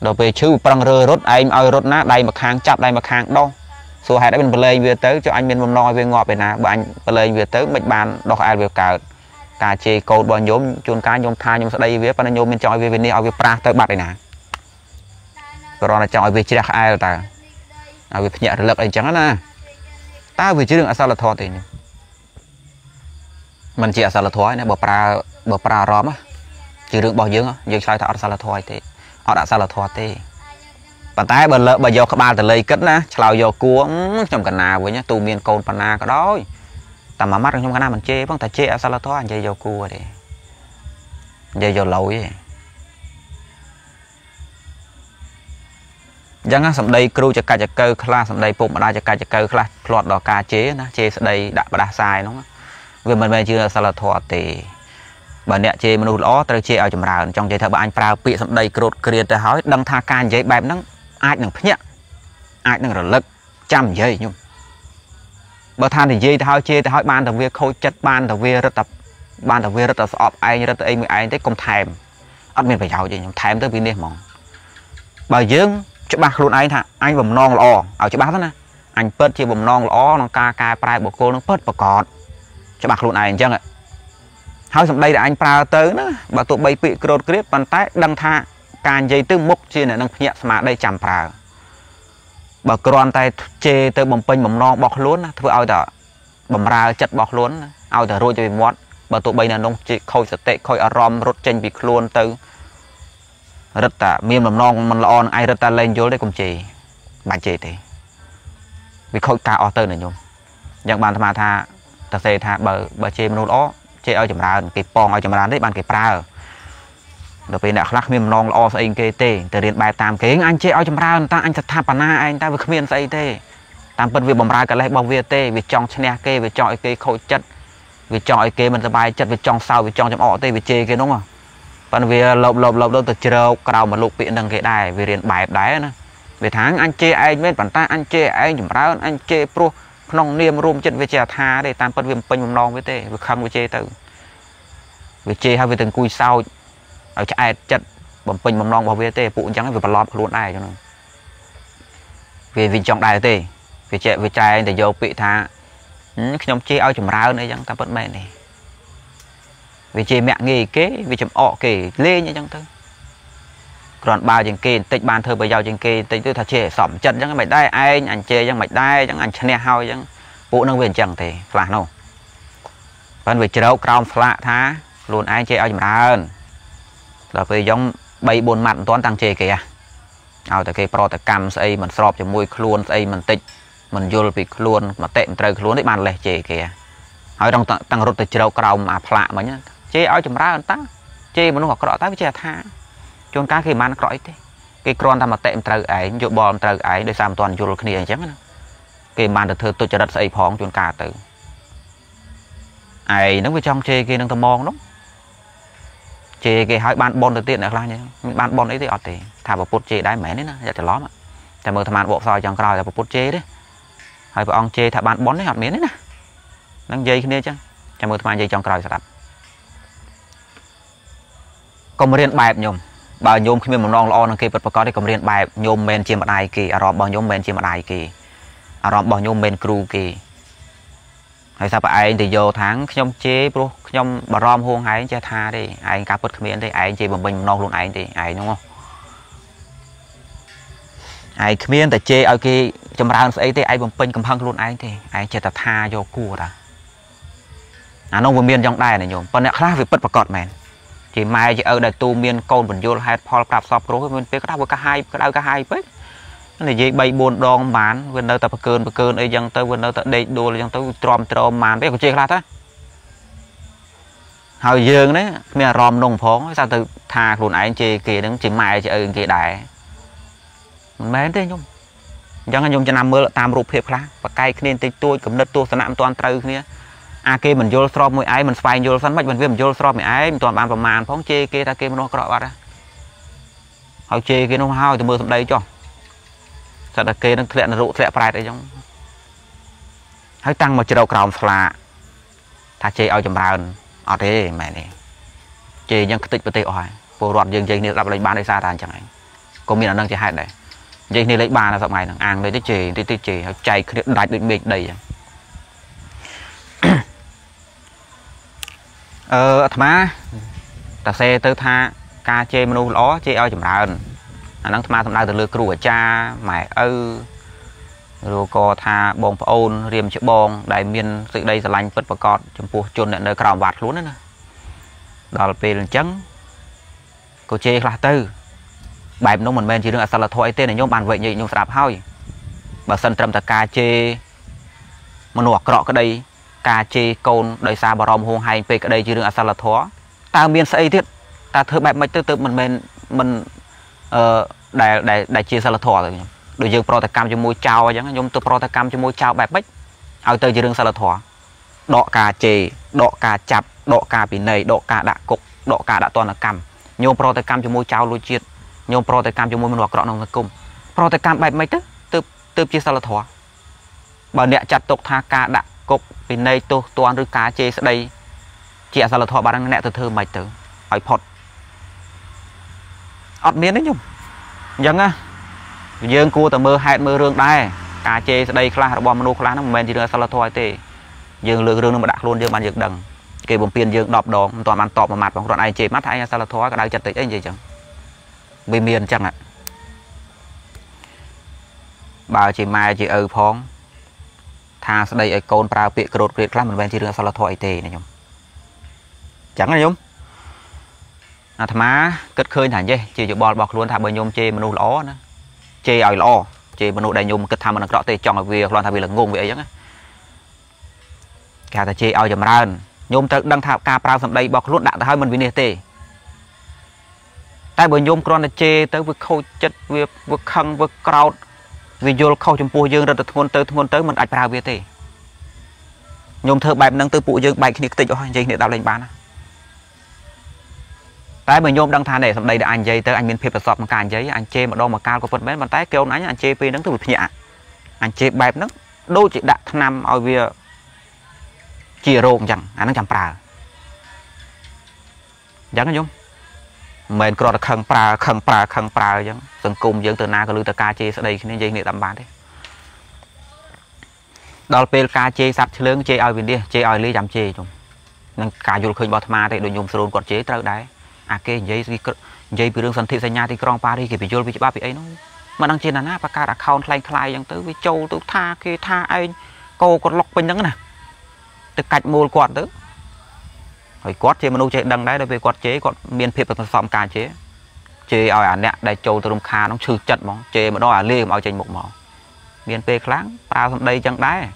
đối với chư bằng rơ rốt anh ơi rốt ná đây mặt hàng chạp đây mặt hàng đâu số hai đã mình lên về tới cho anh mình mầm nói về ngọt về nà bạn lên về tới mạch bàn đọc ai về cả cả chê câu đoàn nhóm chôn cá nhóm tha nhóm sau đây về bạn nhóm mình chọn về này ở về pra tới bạc này nè rồi là chọn về chia ai ta à về nhận lực anh chẳng nè ta về chứ đừng ở sao là thọ thì mình chỉ ở sao là thói nè bờ pra róm á chỉ được bao nhiêu nhưng sai thảo sao là thôi thì họ đã sao là thôi thì bàn tay bên lợn bây giờ các bạn từ lấy cất nè chào giờ cua trong cả nào với nhá tù miền cồn phần nào có đói tầm mà mắt trong cái nào mình chê bằng ta chê sao là thôi dây giờ cua thì dây giờ lâu vậy chẳng sầm đây kêu cho cả cơ class sầm đây bụng mà đa cho cả cơ class lọt đỏ cá chế nó chê sầm đây đã và đã sai đúng không vì mình về chưa sao là thôi thì bà nè chê menu ló tới chê ở chầm rào trong chê thợ bà anh phao bị xong đây cột kia tới hỏi đăng tha can giấy bẹp nắng ai nằng phết nhá ai nằng rồi lực chăm giấy nhung bà than thì dây thao chê tới hỏi ban đồng viên khôi chất ban đồng viên rất tập ban đồng viên rất tập ọp ai như rất tới ai tới công thèm ăn miền phải giàu gì nhung thèm tới vì nè mỏng bà dương cho bác luôn anh thà anh bầm non lò ở cho bác đó nè anh pớt chê bầm non lò nó ca prai bộ cô nó pớt và còn cho bác luôn anh chăng ạ hỏi xong đây là anh pha tới nữa bà tụi bay bị cột clip bàn tay đăng tha càng dây tư mục chia này đang nhẹ mà đây chạm pha bà còn tay chê tới bầm pênh bầm non bọc luôn thôi ao tờ bầm ra chặt bọc luôn ao tờ rồi cho mọt bà tụi bay là nông chị khôi sạch tệ khôi arom rốt chanh bị luôn từ rất là miếng bầm non mình là on ai rất ta lên vô đây cùng chị bạn chị thì vì khôi cả ao tờ này nhung dạng bàn tham tha ta xe tha bà chê menu đó chê ở chầm ra cái pong ở chầm ra đấy bàn cái pra rồi về đã khắc miền non lo sao anh kê tê từ điện bài tam kế anh chê ở chầm ra ta anh thật thà na anh ta vừa miền say tê tam phân về bầm ra cái lấy bong việt tê về trong chén kê về chọi cái khẩu chất về chọi cái mình bài chất về trong sau về trong chầm ọ tê về chê cái đúng không còn về lộp đâu từ chiều cầu mà lục viện đằng cái đài về điện bài đáy nữa về tháng anh chê anh biết bản ta anh chê anh chầm ra anh chê pro nông niêm rôm chân về chè tha để tam phân viêm pênh mầm non với tê về khăn với chê tự về chê hay về từng cùi sau ở chạy chặt bầm pênh mầm non bảo vệ tê phụ trắng về bật lót luôn ai cho nó về vì trong đài tê về chè về trai để vô bị tha nhóm chê ao chầm ráo này chẳng tam phân mẹ này về chê mẹ nghề kế về chầm ọ kể lê như chẳng thứ còn bao chừng kê tích ban thơ bây giờ chừng kê tích tôi thật chê sỏm chân chẳng mày đai anh chê chẳng mày đai chẳng anh chê hao chẳng bộ năng viên chẳng thì là đâu vẫn về trâu còng phạ tha luôn anh chê ao chầm rán là về giống bay buồn mặn toán tăng chê kìa ao từ kê pro từ cam xây mình sọp cho môi luôn xây mình tích mình vô bị luôn mà tệ trời luôn đấy bàn lề chê kìa hỏi trong tăng rút từ trâu còng mà phạ mà nhá chê ao chầm rán ta chê mà nó có đỏ ta với chê tha chôn cá khi mà nó cõi thế cái con tham mà tệ trời ấy dụ bom trời ấy để làm toàn dụ kia chẳng nữa cái màn được thưa tôi cho đất xây phong chôn cá tự ấy nó với trong chê kia đang tham mong lắm chê cái hỏi ban bon đầu tiên là như ban bon ấy thì ọt thì thà vào put chê đái mẻ đấy nè chả lóm ạ thà mờ tham ăn bộ soi chẳng còi là vào put chê đấy hỏi vào ông chê thà ban bon đấy ọt miếng đấy nè đang dây kia chứ thà mờ tham ăn dây chẳng còi sạch còn riêng bài nhung bà nhôm khi mình non lo năng kê vật vật có để cầm riêng bài nhôm men chiêm mặt ai kì ròm bao nhôm men chiêm mặt ai kì ròm bao nhôm men kêu kì hay sao bà anh thì vô tháng nhom chế bro nhom bà ròm hôn hái anh che tha đi anh cá vật miễn đi anh chế bằng mình non luôn anh thì anh đúng không anh miễn tại chế ở kia trong ra ấy thì anh bằng pin cầm hăng luôn anh thì anh chế tập tha vô cua ta anh nông vùng miền trong đài này nhôm còn nè khác về vật vật cọt mèn thì mai chỉ ở đại tu miền cồn vẫn vô hai Paul Prap shop rồi mình biết cái hai cái này gì bay buồn đòn bán vườn nơi tập bạc cơn ấy dân tới vườn nơi tới đây đồ là dân tới trom màn biết có chơi khác á Hồi dương đấy, mình ròm nông phố, sao từ thà luôn anh chị kìa đứng chỉ mai chị kia đại. Mình mến thế nhung. Giống anh nhung cho năm mưa tam rụp hiệp khác và cây nên tịch tôi cầm đất tôi sẽ nạm toàn trừ kia. À kia mình vô sro môi ấy mình phải vô sẵn mạch mình vô sro mày ấy toàn bàn vào màn phóng chê kia ta kia nó có đó ra. Hồi chê kia nó hao từ mưa xong đây cho. Sao ta kia nó thiện rượu thiện phải đấy giống. Hãy tăng một chế độ còng phá. Tha chê ao chầm ràn. Ở thế mẹ này chê nhân tích bật tê hỏi vô đoạn dương dây này làm lấy bàn đây xa tàn chẳng ấy có miền ở nâng chế hại đấy dây này lấy bàn là dọc này nó ăn lấy tích chê chạy đại định biệt đầy thà ta xe tới tha ca chê menu ló chê ơi chậm ra ẩn nâng thà thầm đau từ lừa cùa cha mẹ ư rồi có tha bong phôn riêng chữ bong đại miên sự đây là lành vật và con chấm pu chôn lại nơi cào vạt luôn đấy nè đó là về trắng cô chê là tư bài nó mình men chỉ được là thôi tên này nhóm bàn vậy nhị nhóm sạp hoi bà sân trầm ta ca chê mà nọ cọ cái đây ca chê côn đời xa bà rom hôn hay về cái đây chỉ được là thó ta miên say thiết ta thưa bài mày tự mình đại chia xa là thọ rồi đối với protocam cho môi trao chẳng nhung tôi protocam cho môi trao bạch bích ao tới chỉ đường xa là thỏa đọ cà chè đọ cà chập đọ cà bị nầy đọ cà đã cục đọ cà đã toàn là cầm nhung protocam cho môi trao lôi chiết nhung protocam cho môi mình hoặc rõ nông cung protocam bạch mấy từ chia xa là thỏa bà nẹ chặt tục tha cà đã cục bị nầy tôi toàn rư cá chê sẽ đây chị xa là thỏa bà đang nẹ từ thơ mày từ hỏi phật ọt miên đấy nhung dâng á dương cua tầm mơ hẹn mơ rương đây cá chê đây khla là bom manu khla nó men thì nó sao là thôi thì dương lừa rương nó mà đặt luôn dương bàn dương đằng kề bồn tiền dương đọp đòn toàn bàn tọp mà mặt còn ai chê mắt thấy sao là thôi cái đau chặt tịch anh gì chẳng bị miền chẳng ạ bà chị mai chị phong tha đây ấy con prao bị cột việc khla mình men thì nó sao là thôi thì này nhung chẳng này nhung à thà má cất khơi thản dây chị bọt luôn thà bơi nhung chê manu ló nữa chê ỏi lo chê manu đại nhung kịch tham mà nó rõ tê chọn là việc loan thà vì là ngôn vậy chẳng á cả ta chê ỏi chậm ràn nhung ta đang thà ca prao sầm đây bọc luôn đạn ta hơi mình vì nề tê tại bởi nhung con là chê tới vực khâu chất việc vực khăng vực crowd vì vô khâu chấm pua dương ra từ thôn tới mình ạch prao về tê nhung thơ bài năng từ pụ dương bài khi tịch rồi dây này đào lên bán tại mình nhôm đang thà để xong đây đã anh dây tới anh miên phê sọt mà càn giấy anh chê mà đo mà cao có phần mến bàn tay kêu nãy anh chê pin đứng từ một nhạ anh chê bẹp nó đôi chị đặt năm ở việc chia rộng chẳng anh đang chạm prà chẳng nhung mình còn là khăng prà chẳng từng cùng dân từ na còn lưu từ ca chê sau đây nên dây nghệ tạm bàn đấy đó là pê ca chê sập lớn chê ở bên đi chê ở ly chạm chê chúng nên cả du khơi bò thma thì đội nhôm sơn còn chế trâu đấy à cái dây bị đường sân thị xây nhà thì con Paris cái bị vô bị ba bị ấy nó mà đang trên là na và ca đã khâu thay giống tới với châu tới tha kia tha ấy cô còn lọc bên đó nè từ cạch mồi quạt tới hỏi quạt chế mà nô chế đằng đấy là về quạt chế còn miền phê và sọm cà chế ở nè đại châu từ đông kha nó trừ chặt mỏ chế mà đó là lê mà ở trên một mỏ miền phê kháng tao đây chẳng đấy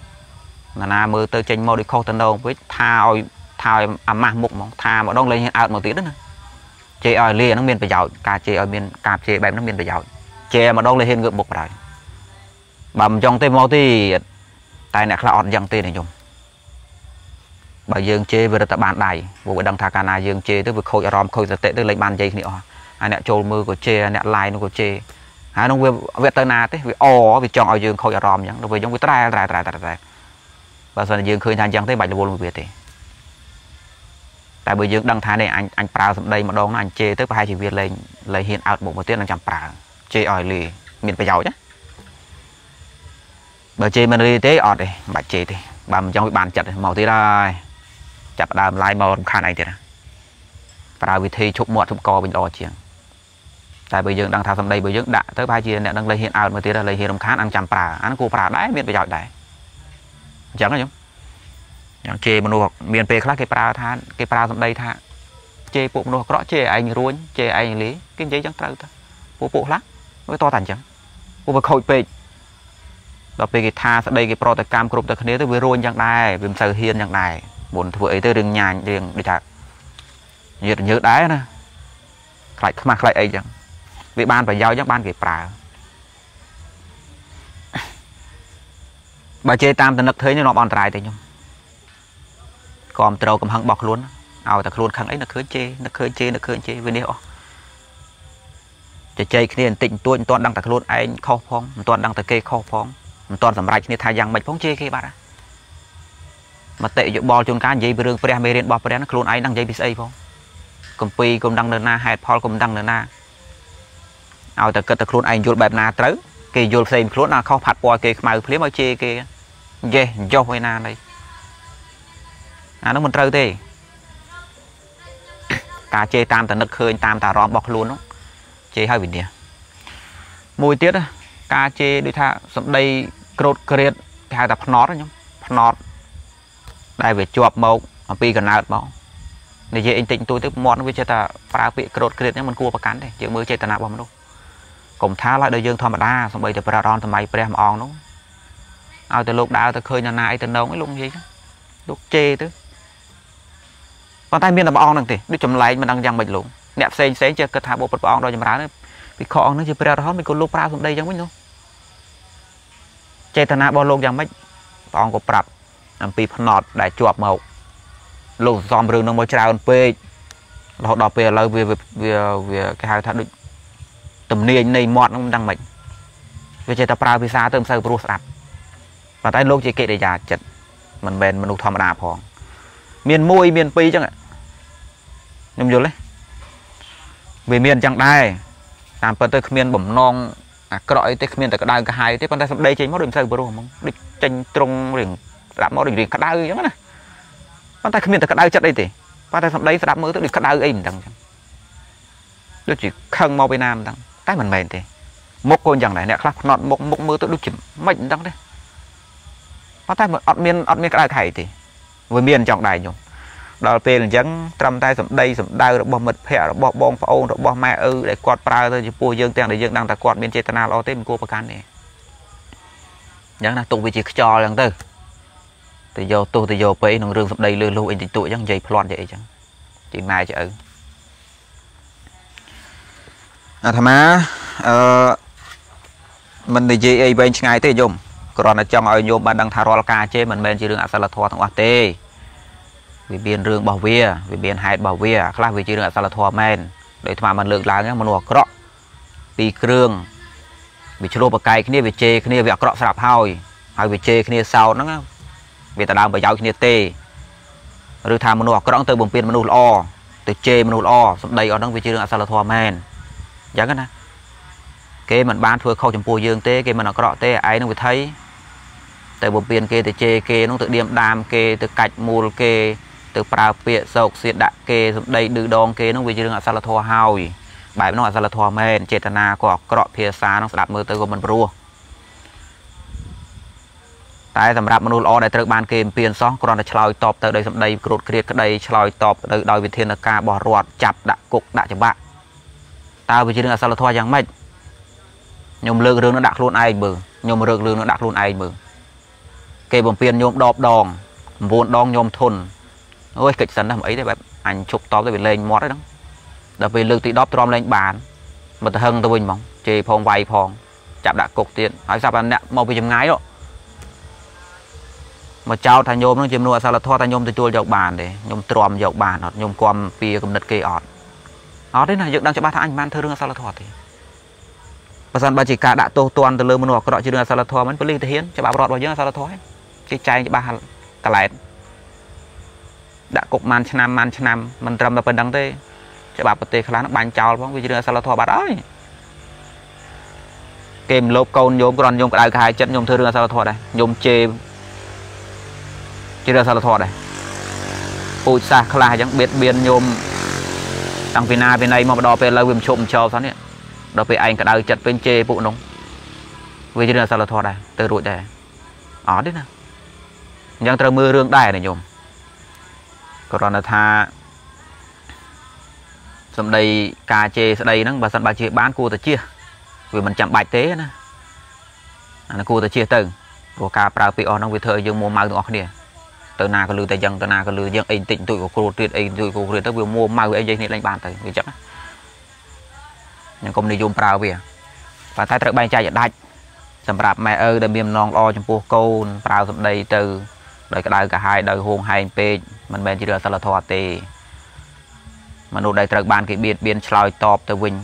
là na mơ tới trên mồi đi khâu tận đầu với thao mang mục mỏ tha mà đông lên ao một tí đó nè chê ở lìa nó miền phải giàu cà chê ở miền cà chê bèm nó miền phải giàu chê mà đâu lên hên ngược bục rồi bầm trong tay mò thì tay này là dặn tê này nhung bà dương chê vừa được bàn đài vụ đăng thà cà na dương chê tới vực khôi rom khôi giật tệ tới lấy bàn dây nữa anh nè trôi mưa của chê anh nè lai nó của chê anh nó về tới na thế vì o vì chọn ở dương khôi rom nhẫn đối với giống với trai bà sơn dương khơi thang dặn tới bạch là vô luôn việc thì tại bởi dương đăng thái này anh prao xong đây mà đón anh chê tới hai chỉ viên lên lấy hiện out một tiết đang chạm prao chê ở lì miền phải giàu chứ bởi chê mình đi tế ọt đi bà chê thì bà mình trong cái bàn chặt màu tí đây chặt đàm lại màu khả này thì prao vì thi chụp mọt chụp co bình đo chiếng tại bởi dương đăng thái xong đây bởi dương đã tới hai chỉ này đang lấy hiện out một tiết là lấy hiện đồng khá ăn chạm prao ăn cua prao đấy miền phải giàu đấy chẳng là chứ chê manu hoặc miền P khác cái pra trong đây tha chê bộ manu hoặc chê anh ruốn chê anh lý cái giấy trắng trâu ta bộ khác nó to thành chẳng bộ khôi P đó P cái tha sau đây cái pro tại cam group tại khné tới với ruốn chẳng này bìm sờ hiên chẳng này muốn vừa ấy tới đường nhà đường để trả nhiệt nhớ đá nè lại mà lại ấy chẳng vì ban phải giao cho ban kịp bà chơi tam tận lực thế nhưng nó bòn trai thế nhung còn trâu cầm hăng bọc luôn ao ta luôn khăng ấy là khơi chê nó khơi chê nó khơi chê với điềuจะใจคณีติ่งตัวตอนดังแต่ครูนไอ้ข้อพ้องตอนดังแต่เกย์ข้อพ้องตอนสำไรคณีทายังไม่พ้องเจเกย์บ้านะมาเตะอยู่บอลจนการยิงไปเรื่องเปรียบเมเรียนบอลเปรียบนักครูนไอ้ดังยิงพิเศษพ้องกลุ่มปีกลุ่มดังเดินหน้าไฮพอลกลุ่มดังเดินหน้าเอาแต่เกิดแต่ครูนไอ้โยนแบบนาเต๋อเกย์โยนใส่ครูนเขาผัดบอลเกย์มาเปรียบมาเจเกย์เย่โยนไว้นานเลยนั่นมันเต๋อเตะตาเจตามแต่นักเคยตามแต่รอบบอลครูนchế hai vấn đề mùi tiết cá chế đôi thà sầm đầy cột kẹt hai tập nọt đó nhung nọt đây về chuột màu pi gần nào màu để dễ anh tịnh tôi tiếp món với chế ta phá bị cột kẹt nhưng mình cua bạc cắn đấy chịu mới chế ta nạp vào đâu cổng thá lại đời dương thọ mà đa sầm đầy tập radon tầm mày prem on đúng ao từ lúc đào từ khơi nhà nai từ nông ấy luôn gì lúc chế tứ còn tai miên là on đằng thì đứa chấm lấy mà đang giằng bệnh luôn nẹp sen sen chưa kết thả bộ bật on rồi mà nó bị khó nó chỉ phải ra mình còn lúc ra xuống đây giống nhau chạy thana bao lâu chẳng mấy on của bật bị phun nọt đại chuột màu lù dòm rừng nó mới trào on pe họ đào pe là về cái hai thằng được tầm niên này mọt nó đang mệt về chạy tập ra vì sao tôm sao bùa sạt và tại lúc chỉ kệ để già chật mình bền mình đục thầm đà phòn miền môi miền pi chẳng ạ nhầm vô lấy vì miền chẳng đai làm phần tới miền bẩm non cõi tới miền tới cái đai cái hai tới phần tới đây chỉ mất đường sâu bờ ruộng địch tranh trung liền làm mất đường liền cắt đai giống này phần tới miền tới cái đai chặt đây thì phần tới đây sẽ làm mới tới địch cắt đai ấy mình đằng đôi chỉ khăng mau bên nam đằng cái mình bền thì một con chẳng này nè khắc nọt một một mưa tới đôi chỉ mạnh đằng đấy phần tới một ọt miền cái đai khải thì với miền chẳng đai nhung đào tiền chẳng trăm tay sầm đây sầm đau rồi bỏ mật phe rồi bỏ bong phao rồi bỏ mẹ ư để quạt pra rồi chụp bùi dương tiền để dương đang ta quạt bên chế tân lo tới mình cua bạc cán này chẳng là tụ vị trí cho lần tư từ giờ pe nông rương sầm đây lừa lôi thì tụi chẳng dây loạn vậy chẳng chị mai chị ư thằng má mình để chị ấy bên ngay tới dùng còn là trong ở nhôm ban đang thà roal ca chế mình bên chỉ đường áp sát thua thằng hoa tê vì biên rừng bảo vệ vì biên hại bảo vệ các vị trí là sao là thua men để mà mình lượng láng mình nuột cọ tì rừng bị chua bạc cay kia bị chê kia bị cọ sập hôi hay bị chê kia sau nó bị ta đang bị giáo kia tê rồi tham mình nuột cọ từ vùng biên mình nuột o từ chê mình nuột o đây ở trong vị trí là sao là thua men giống cái này cái mình ban thua khâu chấm pua dương tê cái mình nó cọ tê ai nó bị thấy từ vùng biên kia từ chê kia nó tự điểm đam kia từ cạch mùi kia từ prao bịa sộc xịt đạn kê đây đưa đòn kê nó về chơi đường ở sao là thua hao gì bài nó ở sao là thua men chế tân na có cọ phía xa nó đạp mưa tới của mình rùa tại sầm đạp mình lo để tự bàn kê tiền xong còn là chơi top tới đây sầm đây cột kia cái đây chơi top tới đòi về thiên là ca bỏ ruột chặt đạn cục đạn cho bạn tao về chơi đường ở sao là thua chẳng mấy nhom lơ lường nó đặt luôn ai bự nhom lơ nó đặt luôn ai bự kê bầm tiền nhom đọp đòn vốn đòn nhom thun ôi kịch sẵn làm ấy đấy bạn anh chụp to rồi lên mót đấy đó đặc biệt lực thì đóp trom lên bàn mà ta hưng tôi bình mong chê phong vay phong chạm đã cục tiền hỏi sao bạn nè mau bị chấm ngái đó mà trao thằng nhôm nó chìm luôn sao là thoa thằng nhôm từ chua dọc bàn để nhôm trom dọc bàn hoặc nhôm quam pia cầm đứt cây ọt đó đấy là dựng đang cho ba thằng anh man thơ đương sao là thoa thì và dần ba chỉ cả đã tô toàn từ lơ mồm nọ có đọt chưa đương sao là thoa vẫn cứ ly thể hiến cho bà rọt vào dưới sao là thoa cái chai cho ba cả lại đã cục man chăn mình trầm là phần đằng tê cho bà tê khá nó bàn chào phong vì chưa sao là thua bà đấy kèm lốp côn nhôm còn nhôm cái hai chân nhôm thưa đường sao là thua đây nhôm chê chưa sao là thua đây ôi xa khá chẳng biết biên nhôm đằng Vina bên này mà đo về lâu viêm trộm cho sao nè đo về anh cả đời chặt bên chê vụ nóng vì chưa sao là thua đây từ rụi đây ó đấy nè nhưng trời mưa rương đài này nhôm còn là tha xong đây cà chê sau đây nó bà sẵn bà chê bán cô ta chia vì mình chẳng bạch tế nè cô ta chia từng của cà prao nó với thợ dương mua màu được không nè tới na có lừa tay dân tới na có lừa dân anh tịnh tụi của cô tuyệt anh tụi cô tuyệt tới vừa mua mau anh dây này lên bàn tới người chắc nhưng công đi dùng prao về và thái tự bay chạy đại sầm rạp mẹ ơi để miền non lo trong buộc câu prao sầm đây từ đời cả hai đời hồn hai pe mình bên chỉ là sờ thò tì mà nụ đại tự bàn cái biệt biên soi top tới win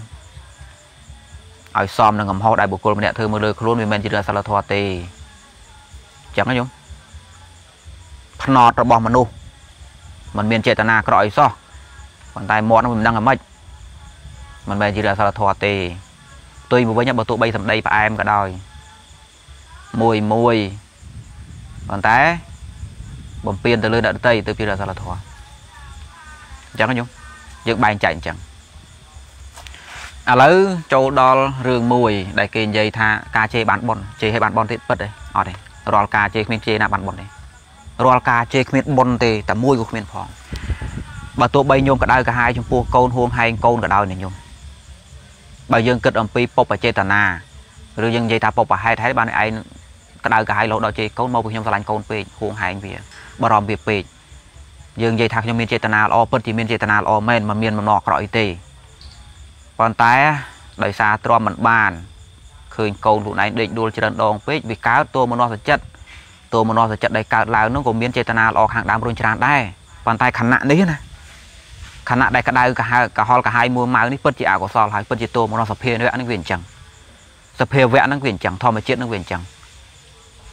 ở xóm đang ngầm ho đại buộc cô mẹ thưa mưa lơi luôn mình bên chỉ là sờ thò tì chẳng nói chung nó bom mà nu mình miền ta na cõi so còn tai món mình đang ở mệt mình về chỉ là sao là thò tì tôi với nhau bảo tụi bay thầm đây và em cả đời mùi mùi còn té bấm pin từ lưỡi đợt tây từ kia là sao là thò chẳng nhung những bài chạy chẳng à lấy châu đo rừng mùi đại kênh dây tha ca chê bán bòn chê hay bán bòn thịt bật đấy ở đây rồi ca chê miếng chê là bán bòn đấy rồi ca chê miếng bòn thì tầm mùi của miếng phòng bà tôi bay nhôm cả đời cả hai trong pua côn huông hai côn cả đời này nhung bà dân kết pi pop và chơi tana rồi dân dây ta pop và hai thấy ban ai cả đời cả hai lỗ đôi chơi côn mâu của nhung sành côn pi huông hai anh việt bà ròm việt pi dân dây thạc nhung miên chơi tana o put thì miên chơi tana o men mà miên mà nọ cọ tì còn tái đời xa trom mình bàn khơi côn tụi này định đua chơi đòn pi vì cá tôi mà nọ chất đây cả lào nó cũng miên chơi tana o hàng đám run chơi đây còn tay khăn nạn đấy nè khả năng đại cả đời cả hai mua máu này phân chia của sò hai phân chia tô mà nó sập phèn với anh quyền chẳng sập phèn với anh quyền chẳng thò mà chết anh quyền chẳng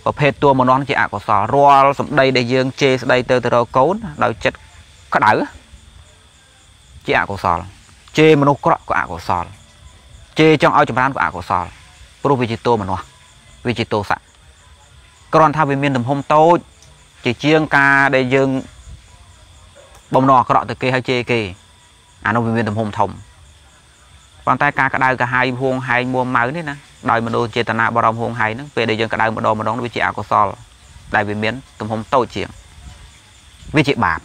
và phèn tô mà nó chia của sò roa sầm đây để dương chê đây từ đầu cốn đầu chết cả đời chia của sò chê mà nó có của sò chê trong ao chấm rán của sò pro vi tô mà nó vi tô sạ còn thao viên miền đồng hôm tối chỉ chiêng ca để dương bông nọ có đọt từ kia hay chê kì à nó viên tầm hùng thòng còn tay ca cả đời cả hai huông hai mua máu đấy nè đời mà đôi chê tàn nạ bao đồng huông hai nó về đây dân cả đời mà đón với chị áo sol đại viên miến tầm hùng tâu chuyện với chị bạc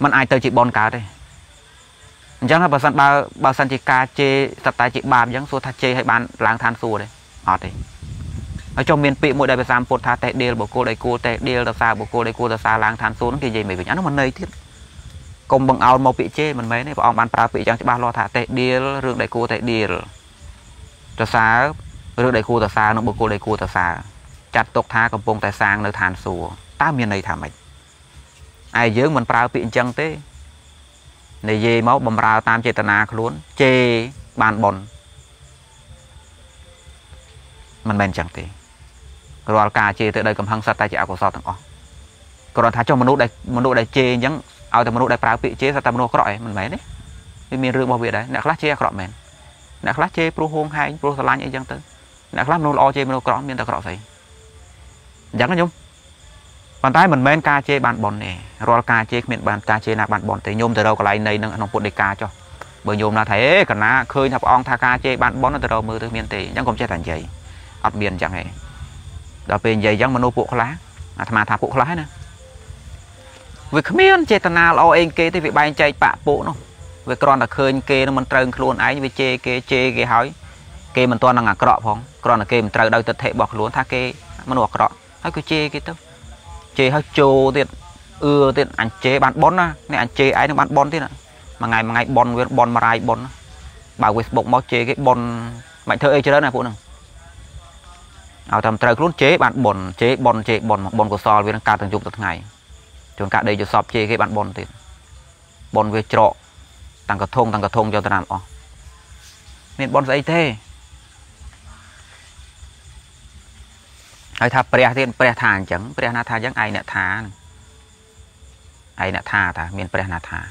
mình ai tới chị bon cá đây chẳng là bà san chị ca chê sập tay chị bạc chẳng số thạch chê hay bán láng than xua đây ở đây ở trong miền Pị mỗi đại bạch sam ta tệ đều bảo cô đại cô tệ đều là xa bảo cô đại cô là xa lang than số nó kia gì mày phải nhắn nó mình đây tiếp công bằng ao màu Pị chê mình mấy này bảo ông bán pra Pị chẳng chỉ ba lo thả tệ đều rương đại cô tệ đều là xa rương đại cô là xa nó bảo cô đại cô là xa chặt tộc tha cầm bông tài sang nơi than số ta miền này thả mày ai dướng mình pra Pị chẳng thế này gì máu bầm ra tam chê tana luôn chê bàn bòn mình bèn chẳng thế rồi cả chê tới đây cầm hăng sát tay chị áo của sao thằng o còn thả cho manu đây chê nhẫn ao thì manu đây prao bị chê sao manu có rọi mình mấy đấy vì miền rừng bao việt đấy nè khát chê có rọi mình nè khát chê pro hôn hai pro salanh ấy chẳng tới nè khát manu lo chê manu có rọi miền ta có rọi gì chẳng có nhung bàn tay mình men ca chê bàn bòn này rồi cả chê miền bàn ca chê là bàn bòn thì nhôm từ đâu có lại này nâng nòng cuộn để ca cho bởi nhôm là thế cả ná khơi thập ong tha ca chê bàn bòn từ đâu mưa từ miền tây nhẫn còn chê thành giấy ở miền chẳng hề đó bên dây giống manu bộ lá à tham tháp bộ lá nè việc miên chê tana lo anh kê thì bị bay chạy bạ bộ nó việc còn là khơi kê nó mình trơn luôn ấy với chê kê hỏi kê mình toàn là ngả cọ phong còn là kê mình trơn đâu tật thể bọc luôn tha kê mình bọc cọ hay cứ chê kê tao chê hơi trồ tiền tiền anh chê bán bón nè này anh chê ấy nó bán bón thế nè mà ngày bón mà rai bón bảo quên bọc máu chê cái bón mạnh thơ ấy cho đó này phụ nè ào tầm trời luôn chế bạn bồn chế bồn của so với nó ca từng dùng từng ngày chúng cả đây cho shop chế cái bạn bồn thì bồn về trọ tăng cả thôn cho ta làm o nên bồn dậy thế ai thà pre thì pre thàn chẳng pre na thà chẳng ai nè thà ta miền pre na thà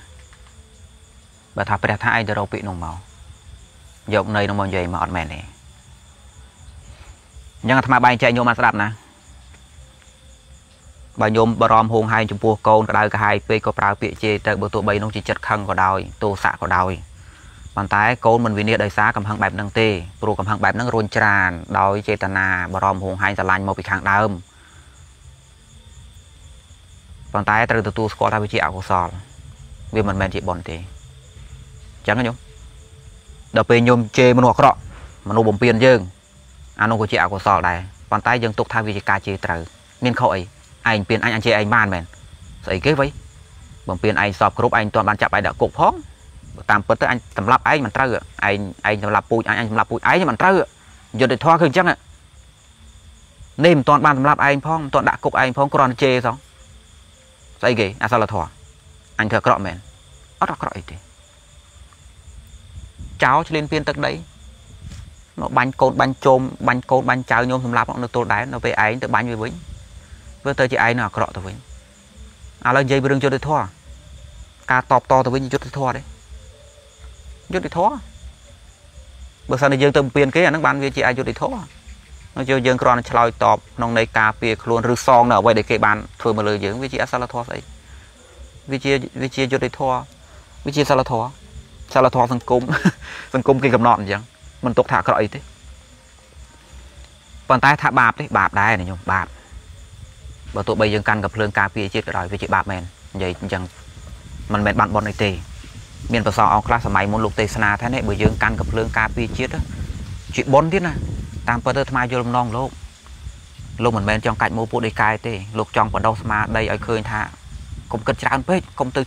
bà thà pre thà ai cho đâu bị nồng màu dọc này nó màu dày mà ọt mẹ này nhưng mà bay chạy nhôm ăn sập nè bà nhôm bà rom hôn hai chụp bùa câu đời cả hai pe có prao pịa chê tới bữa tụi bay nó chỉ chật khăn của đòi tô xạ của đòi bàn tay câu mình vì nè đời xá cầm hăng bẹp năng tê pro cầm hăng bẹp năng rôn tràn đòi chê tana bà rom hôn hai xà lanh một bị khang đơm bàn tay từ tụi score ta bị chẹo của sòn vì mình men chị bòn tê chẳng có nhôm đập pe nhôm chê mình hoặc đó mà nó bùng tiền dương anh à, ông có chị áo của sò này bàn tay dân tục thay vì ca chê trời miền khơi anh pin anh chị anh man mền sấy kế vậy bằng pin anh sọp group anh toàn ban chặt anh đã cục phóng tam bớt tới anh tầm lấp ấy mình trao rồi anh tầm lấp bụi anh tầm lấp bụi ấy nhưng mình trao rồi giờ để thoa khử chắc nè nên toàn ban tầm lấp anh phong toàn đã cục anh phong còn chê xong sấy gì à sao là thỏa anh thừa cọ mền ớt cọ gì cháu lên pin tới đấy nó bánh côn bánh chôm bánh côn bánh cháo nhôm làm bọn nó tôi đá nó về ấy tự bánh về bánh với tới chị ấy nào cọ tôi với à lên dây bên đường cho tôi thoa cá tọp to tôi với cho tôi thoa đấy cho tôi thoa bữa sau này dương từng tiền kế là nó bán về chị ai cho tôi thoa nó cho dương còn lòi tọp nòng này cà phê luôn rư son nào vậy để cây bàn thôi mà lời dưỡng với chị sao là thoa vậy vì chia cho tôi thoa với chia sao là thoa thằng cung kia gặp nọn chẳng mình tục thả cõi thế còn tay thả bạp đấy bạp đai này nhung bạp và tụi bây giờ căn gặp lương cà phê chết cái đòi với chị bạp mền vậy chẳng mình mệt bạn bọn này tì miền vào sau class máy muốn lục tê sana thế này bởi dương căn gặp lương cà phê chết đó chị bốn tiết này tam perter mai vô long non lúc mình bên trong cạnh mua phụ đề cài tê lục trong còn đâu mà đây ai khơi thả không cần trả ăn pet không từ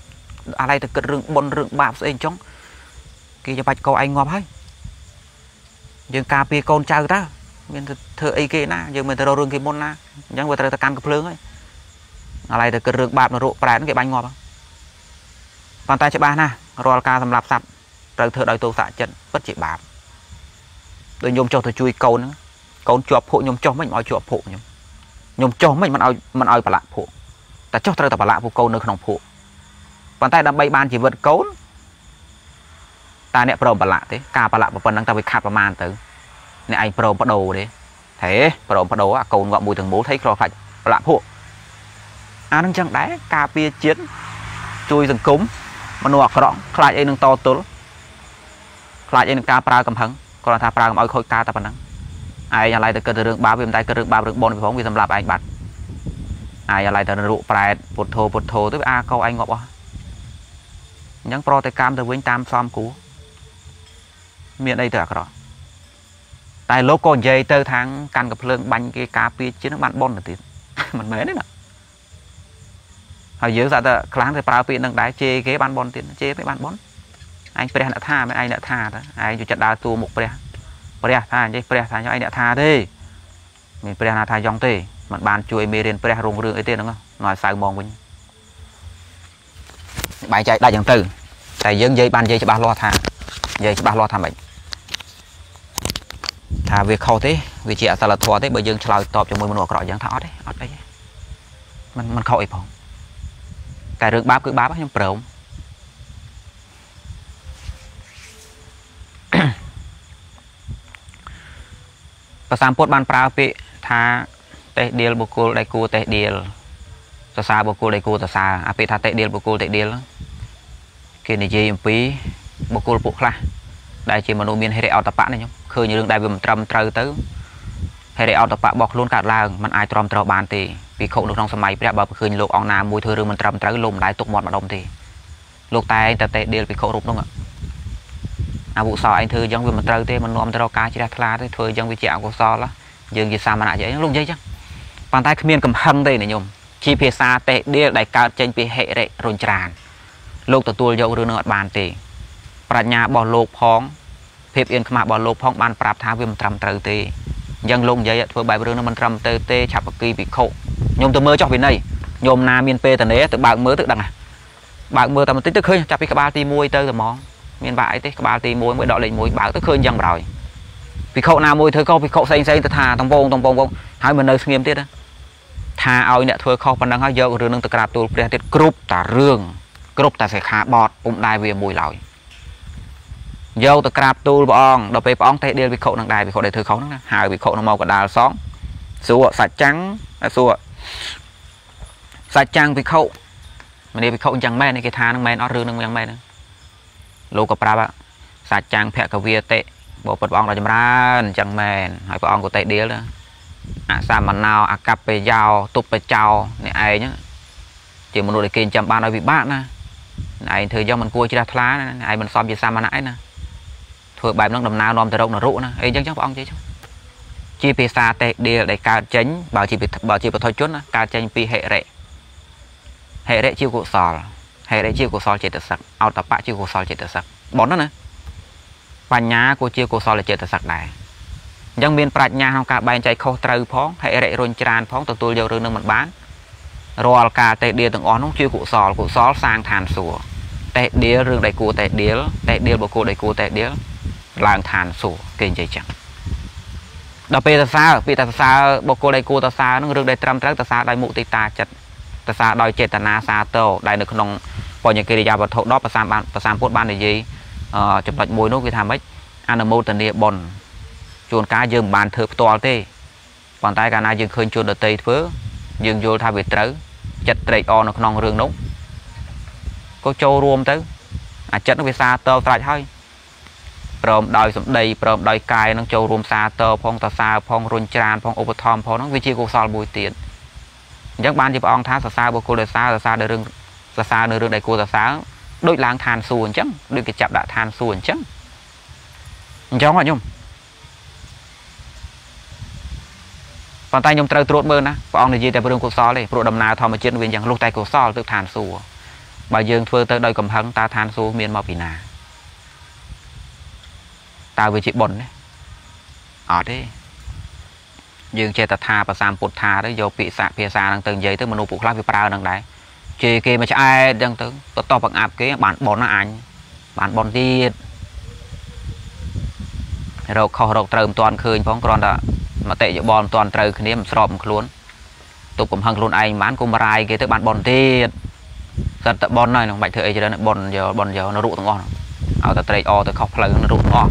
à đây từ cần rừng bốn rừng bạp sẽ chống kia cho bạch cầu anh ngọp hay dương cà phê con trâu ta miền thợ ấy kia na dương miền thợ đồ rừng kia môn na nhưng mà thợ căn gặp lương ấy à đây từ cần rừng bạp nó rộ phải nó cái bánh ngọp bàn tay chị ba na rồi ca làm sạch rồi thợ đòi tô xạ trận bất chị bám rồi nhôm cho tôi chui câu nữa câu chuột phụ nhôm cho mình mọi chuột phụ nhôm cho mình ao bà lạ phụ ta cho tôi tập bà lạ phụ câu nơi không phụ bàn tay đâm bay ban chỉ vượt cấu ta nẹp pro bà lạ thế ca bà lạ một phần đang ta bị khát bà man tử nè anh pro bắt đầu đấy thế pro bắt đầu à câu ngọn mùi thường bố thấy rồi phải bà lạ phụ à đang chẳng đá cà phê chiến chui rừng cúng mà nuột cọ lại ấy nâng to tốn lại ấy nâng ca pra cầm hăng còn là tha pra cầm oi khôi ca ta phần năng ai nhà lại từ cơ từ đường ba viêm tay cơ đường ba đường bốn bị phóng vì làm lạp anh bạt ai nhà lại từ rượu pra bột thô tới a câu anh ngọc à nhắn pro tay cam từ với tam xóm cũ miền đây từ cọ tại lố còn dây từ tháng căn gặp lương bánh cái cà phê chứ nó bán bon là tiền mình mới đấy nè hồi dưới ra ta kháng thì pha pin đang đá chê ghế ban bón tiền chê với ban bón anh pre đã tha với anh đã tha đó anh chủ trận đá tu một pre tha vậy pre tha cho anh đã tha đi mình pre là tha dòng tê mặt bàn chui mê lên pre rung rương ấy tên đúng không nói sao mong mình bài chạy đại chẳng từ tại dưỡng dây ban dây cho ba lo tha dây cho ba lo tha bệnh tha việc khâu thế vì chị ta là thua thế bởi dương trả lời tọp cho mình một cọ giang thọ đấy ở đây mình khâu ấy phòng cái rừng báp cứ báp nhưng bờm và sam phốt ban prao pị tha tệ điel bồ cù đại cù tệ điel sa sa bồ cù đại cù sa sa à pị tha tệ điel kia này gì em pí bồ cù bồ khla đại chỉ manu miên hay để ao tập bạ này nhung khơi như đường đại vùng trầm trâu tới hay để ao tập bạ bọc luôn cả là mình ai trầm trâu bàn thì vì không được trong sân máy bây giờ bà khơi lục ông nào mùi thưa rừng mình trầm trái lùm đáy tục mọt mà đồng thì lục tay anh ta tệ đều vì khẩu rụp đúng không ạ à vụ sò anh thư dân vì mình trâu thế mình nôm trâu cá chỉ ra thla thế thôi dân vì chẹo của sò đó dường gì sao mà lại dễ luôn dây chứ bàn tay miên cầm hâm đây này nhôm chi phía xa tệ đều đại cao trên vì hệ đấy rồi tràn lục từ tua dầu rừng ngọt bàn thì bà nhà bỏ lục phong phép yên mà bỏ lục phong bàn prap tha vì mình trầm trâu thì dân luôn dây thôi bài rừng nó mình trầm tê tê chạp kỳ bị khổ nhôm tôi mơ cho bên này nhôm na miền p tận đấy tự bạn mơ tự đằng này bạn mơ tầm tích tức khơi chạp cái ba ti môi tơ rồi món miền bãi thế ba ti môi mới đọ lên môi bạn tức khơi dân rồi vì khẩu na môi thôi khâu vì khẩu xanh tự thà tông vong hai mình nơi nghiêm tiết đó thà ao nhẹ thôi khâu phần đang hơi dơ rồi nâng tự cạp tôi để tiết group tả rương group tả sẽ khá bọt cũng đai về mùi lòi dơ tự cạp tôi bong đập về bong thế điên vì khẩu đang đai vì khẩu để thôi khẩu nó hai vì khẩu nó màu cả đà xóm xua sạch trắng xua sạch trang bị khâu mà đi bị khâu chẳng mẹ này cái thang mẹ nó rương chẳng mẹ nữa lô cặp ra sạch trang phẹt cà vía tệ bộ phật bóng là chẳng mẹ hỏi bóng của tệ đĩa nữa à sao mà nào à cặp về dao tụp về chào này ai nhá chỉ một đội kênh chăm ba nói bị bạn nè này thời gian mình cua chỉ ra thá này ai mình xóm gì sao mà nãy nè thôi bài nó đầm nào nom từ đâu nó rũ nè ấy chắc bóng chứ Chi phí xa tệ địa để cao tránh bảo chi thôi chút cao tránh pi hệ rệ chiêu cổ sò hệ rệ chiêu cổ sò chết sặc ao tập bạ chiêu cổ sò chết sặc bón đó nè bàn nhá của chiêu cổ sò là chết sặc này dân miền Bắc nhà hàng cả bàn chạy khâu trừ phóng hệ rệ rôn tràn phóng từ tôi nhiều rừng mình bán rồi cả tệ địa từng on không chiêu cổ sò sang thàn sủa tệ địa rừng đầy cua tệ địa bộ cua đầy cua tệ địa làng thàn sủa kinh chạy chẳng đó bây giờ sao bộ cô đây cô ta sao nó rừng đây trăm trắng ta sao đây mụ ta chặt ta sao đòi chết ta na sao tàu đây được nông còn những cái điều vật thổ đó và sang phốt ban để gì chụp lại mùi nó cái tham ấy ăn ở mô tần địa bồn chuồn cá dương bàn thử to thế còn tay cả na dương khơi chuồn được tây phớ dương vô thay biệt trớ chặt đầy o nó nông rừng nóng có châu ruộng tới à chặt nó về sao tàu tại thôi prom đòi sủng đầy prom đòi cài nó châu rùm xa tơ phong tơ xa phong run tràn phong overthom phong nó vị trí của sòi bùi tiền những ban chỉ phong thá xa bồ cô xa đời rừng xa nơi rừng đầy cô xa đôi láng than xuồng trắng đôi cái chạm đã than xuồng trắng cháu hỏi nhung còn tay nhung trời trội bơn á phong này gì tại rừng cô sòi này rùa đầm nào thò mà trên viên chẳng lúc tay cô sòi tự than xuồng bà dương phơi tới đời cầm hăng ta than xuồng miền màu pì nà ta về chị bẩn đấy, ở đấy, dương che tạt tha và sam bột tha đấy, vô bị sạ phe sa đang từng giấy tới menu phục lá bị prao đang đấy, chơi kia mà ai đang tới, to bằng áp cái bản bón nó ảnh, bản bón gì, rồi khâu rồi trầm toàn khơi phong còn đó, mà tệ chỗ bón toàn trừ khi ném sọm luôn, tụi cũng hăng luôn anh bán cũng rai kia tới bản bón gì, giật tạt bón này nó bạch thề cho nên bón giờ nó rụng ngon, ở tạt tây o tạt khóc là nó rụng ngon.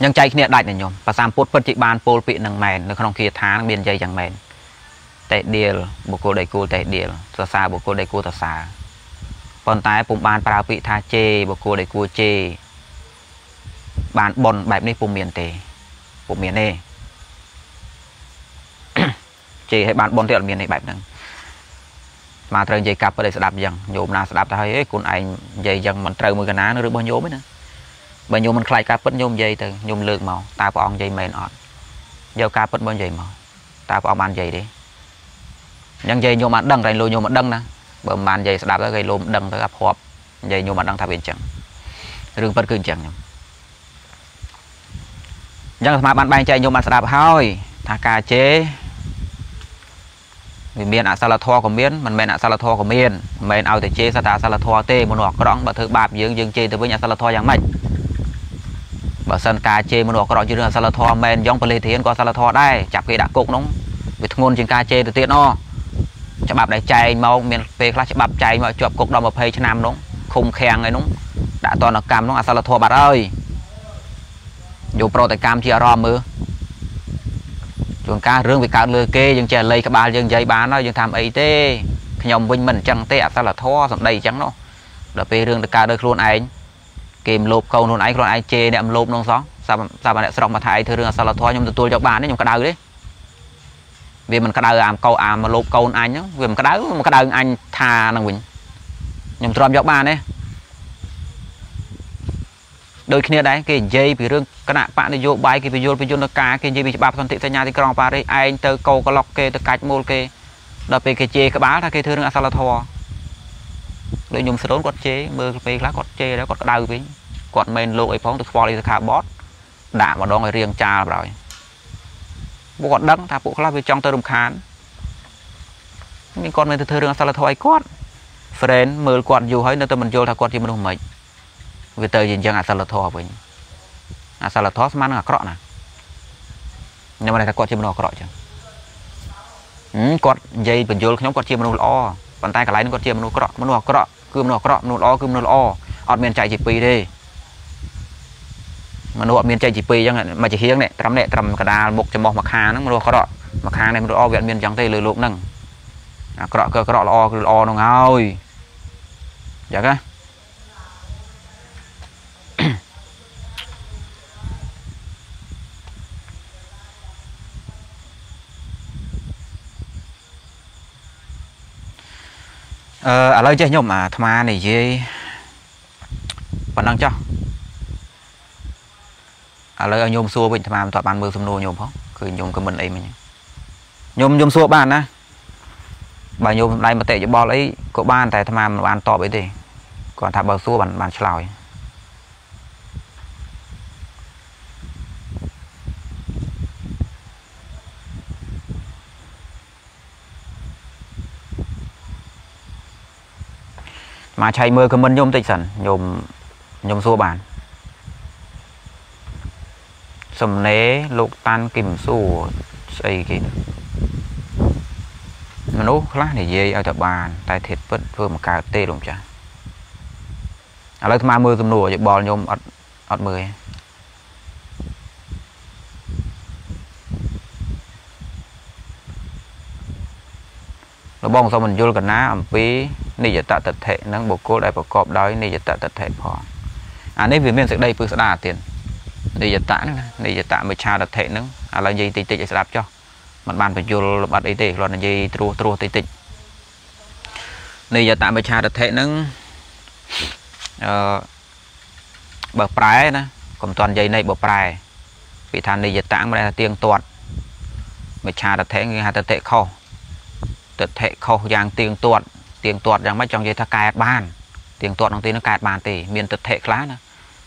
Nhưng chạy kia đại này nhom, và sam phốt phân chị ban pol bị nằng mèn, nó không kia tháng biên dây chẳng mèn. Tệ điều, bố cô đầy cô tệ điều, xa bố cô đầy cô thật xa. Còn tái bụng ban prao bị tha chê, bố cô đầy cô chê. Ban bồn bẹp này bụng miền tề, bụng miền này. Chê hay ban bồn tiện miền này bẹp nâng. Mà trời dây cặp ở đây sẽ đạp dần, nhôm nào sẽ đạp ta hơi, con anh dây dần mà trời mùi cái ná nó được bao nhôm ấy nữa. Bởi nhôm mình khai cá bớt nhôm dây từ nhôm lượng màu ta bỏ dây mềm ọt dâu cá bớt bao dây màu ta bỏ bàn dây đi nhân dây nhôm đằng này lôi nhôm mặt đằng nè bởi bàn dây đạp cái lôm đằng tới gặp họp dây nhôm mặt đằng tháp biển chẳng rừng bất cứ chẳng nhưng mà bạn bay chạy nhôm mặt đạp thôi thà cà chế mình miền sao là thoa của miền mình miền sao là thoa của miền miền ao thì chế sao là thoa tê một nọ có đóng và thứ bạp dương dương chê từ với nhà sao là thoa giang mạnh bà sân cá chê mà nó có đó chứ là Salatho men giống Pele thì có Salatho đây chạp cái đã cục đúng vì ngôn trên cá chê từ tiện nó chạp bạp để chạy màu miền về class chạp bạp chạy mà chụp cục đó mà phê cho nam đúng khung khèng ấy đúng đã toàn là cam đúng là Salatho bạn ơi dù pro tại cam chia rom mưa chuồng cá rương bị cá lừa kê dừng chè lấy các bà dừng dây bán nó dừng tham ấy thế nhom vinh mình chẳng tệ Salatho sẵn đầy trắng nó là về rương được cá được luôn anh kìm lốp câu nôn ấy còn ai chê đệm lốp nông xóm sao bạn lại sọc mà thay thưa đường sao là thoa nhom tôi cho bạn đấy nhom cả đời đấy vì mình cả đời làm câu à mà lốp câu anh nhá vì mình cả đời anh thà năng quỳnh nhom tròn cho bạn đấy đôi khi đấy cái dây bị rương các bạn đi vô bay cái video nó cá cái dây bị bạp toàn thị tại nhà thì còn bà đấy anh tới câu có lọc kê tới cạch môi kê đập về cái chê cái bá là cái thưa đường sao là thoa đôi nhom sờ đốn quật chê mưa về lá quật chê đó quật đầu với quật men lô ấy phóng từ phò đi khá bót đã mà đó người riêng cha rồi bố còn đắng thà bố khá về trong tơ đồng khán nhưng con mình thưa đường sao là thôi quật friend mưa quật dù hơi nơi tôi mình vô thà quật thì mình không mấy vì tôi nhìn chẳng là sao là thò với sao là thò mà nó cọ nè nhưng mà này thà quật thì mình nó cọ chẳng quật dây mình vô nhóm quật thì mình lo bàn tay cả lái nó có chia nó có đọ nó lo ọt miền chạy chỉ pì đi mà nó ọt miền chạy chỉ pì chẳng mà chỉ hiếng này trầm cả đà bục chầm bọc mặc hà nó mà có đọ mặc hà này nó o viện miền trắng tây lười lụm nằng có đọ lo nó ngồi dạ cái ở đây chơi nhom à tham này gì còn đang cho lời nhôm xua bình tham toàn ban mưa xâm nô nhôm không cứ nhôm cầm mình ấy mình nhôm nhôm xua bạn á bà nhôm đây mà tệ cho bo lấy cậu ban tại tham ban to vậy thì còn thà bờ xua bàn bàn sỏi mà chạy mưa cầm mình nhôm tịch sẵn nhôm nhôm xua bàn sầm né lục tan kìm xù xây kì mà nốt lá để dây ở tập bàn tai thiệt vẫn vừa một cà tê đồng chả à lấy tham mưa tầm nùa chạy bò nhôm ọt mười nó bong xong mình vô cả ná ẩm phí này giờ tạ tật hệ nâng bộ cô đại bộ cọp đói này giờ tạ tật hệ phò à nếu vì mình sẽ đây phương sẽ đà tiền đây giờ tạ này giờ tạ mới cha đặt thẻ nữa à là dây tịch tịch sẽ đạp cho mặt bàn phải vô bắt ấy tịch rồi là dây trua trua tịch tịch này giờ tạ mới cha đặt thẻ nữa bờ trái nè còn toàn dây này bờ trái vì thằng này giờ tạ mà là tiếng toàn mới cha đặt thẻ người hai đặt thẻ khâu giang tiếng toàn giang mấy trong dây thà cài bàn tiếng toàn trong tí nó cài bàn thì miền đặt thẻ khá nè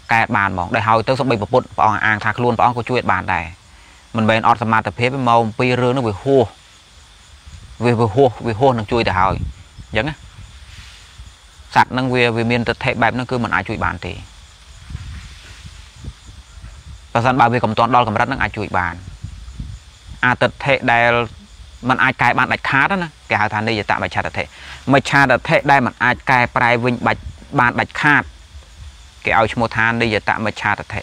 cái bàn mỏng đại hầu tới xong bị một bút bọn ăn thạc luôn bọn có chuyện bàn này mình bên ọt mà tập phép màu pi rương nó về hô nó chui đại hầu giống á sạt năng về về miền tật thệ bẹp nó cứ mình ai chui bàn thì và dân bảo về cầm toàn đo cầm rất năng ai chui bàn à tật thệ đại mình ai cái bàn đại khá đó nè cái hầu thằng đây giờ tạm bài cha tật thệ mày cha tật thệ đây mình ai cái bài vinh bạch bàn bạch khát cái ao chmô than đây giờ tạm mà cha đặt thẻ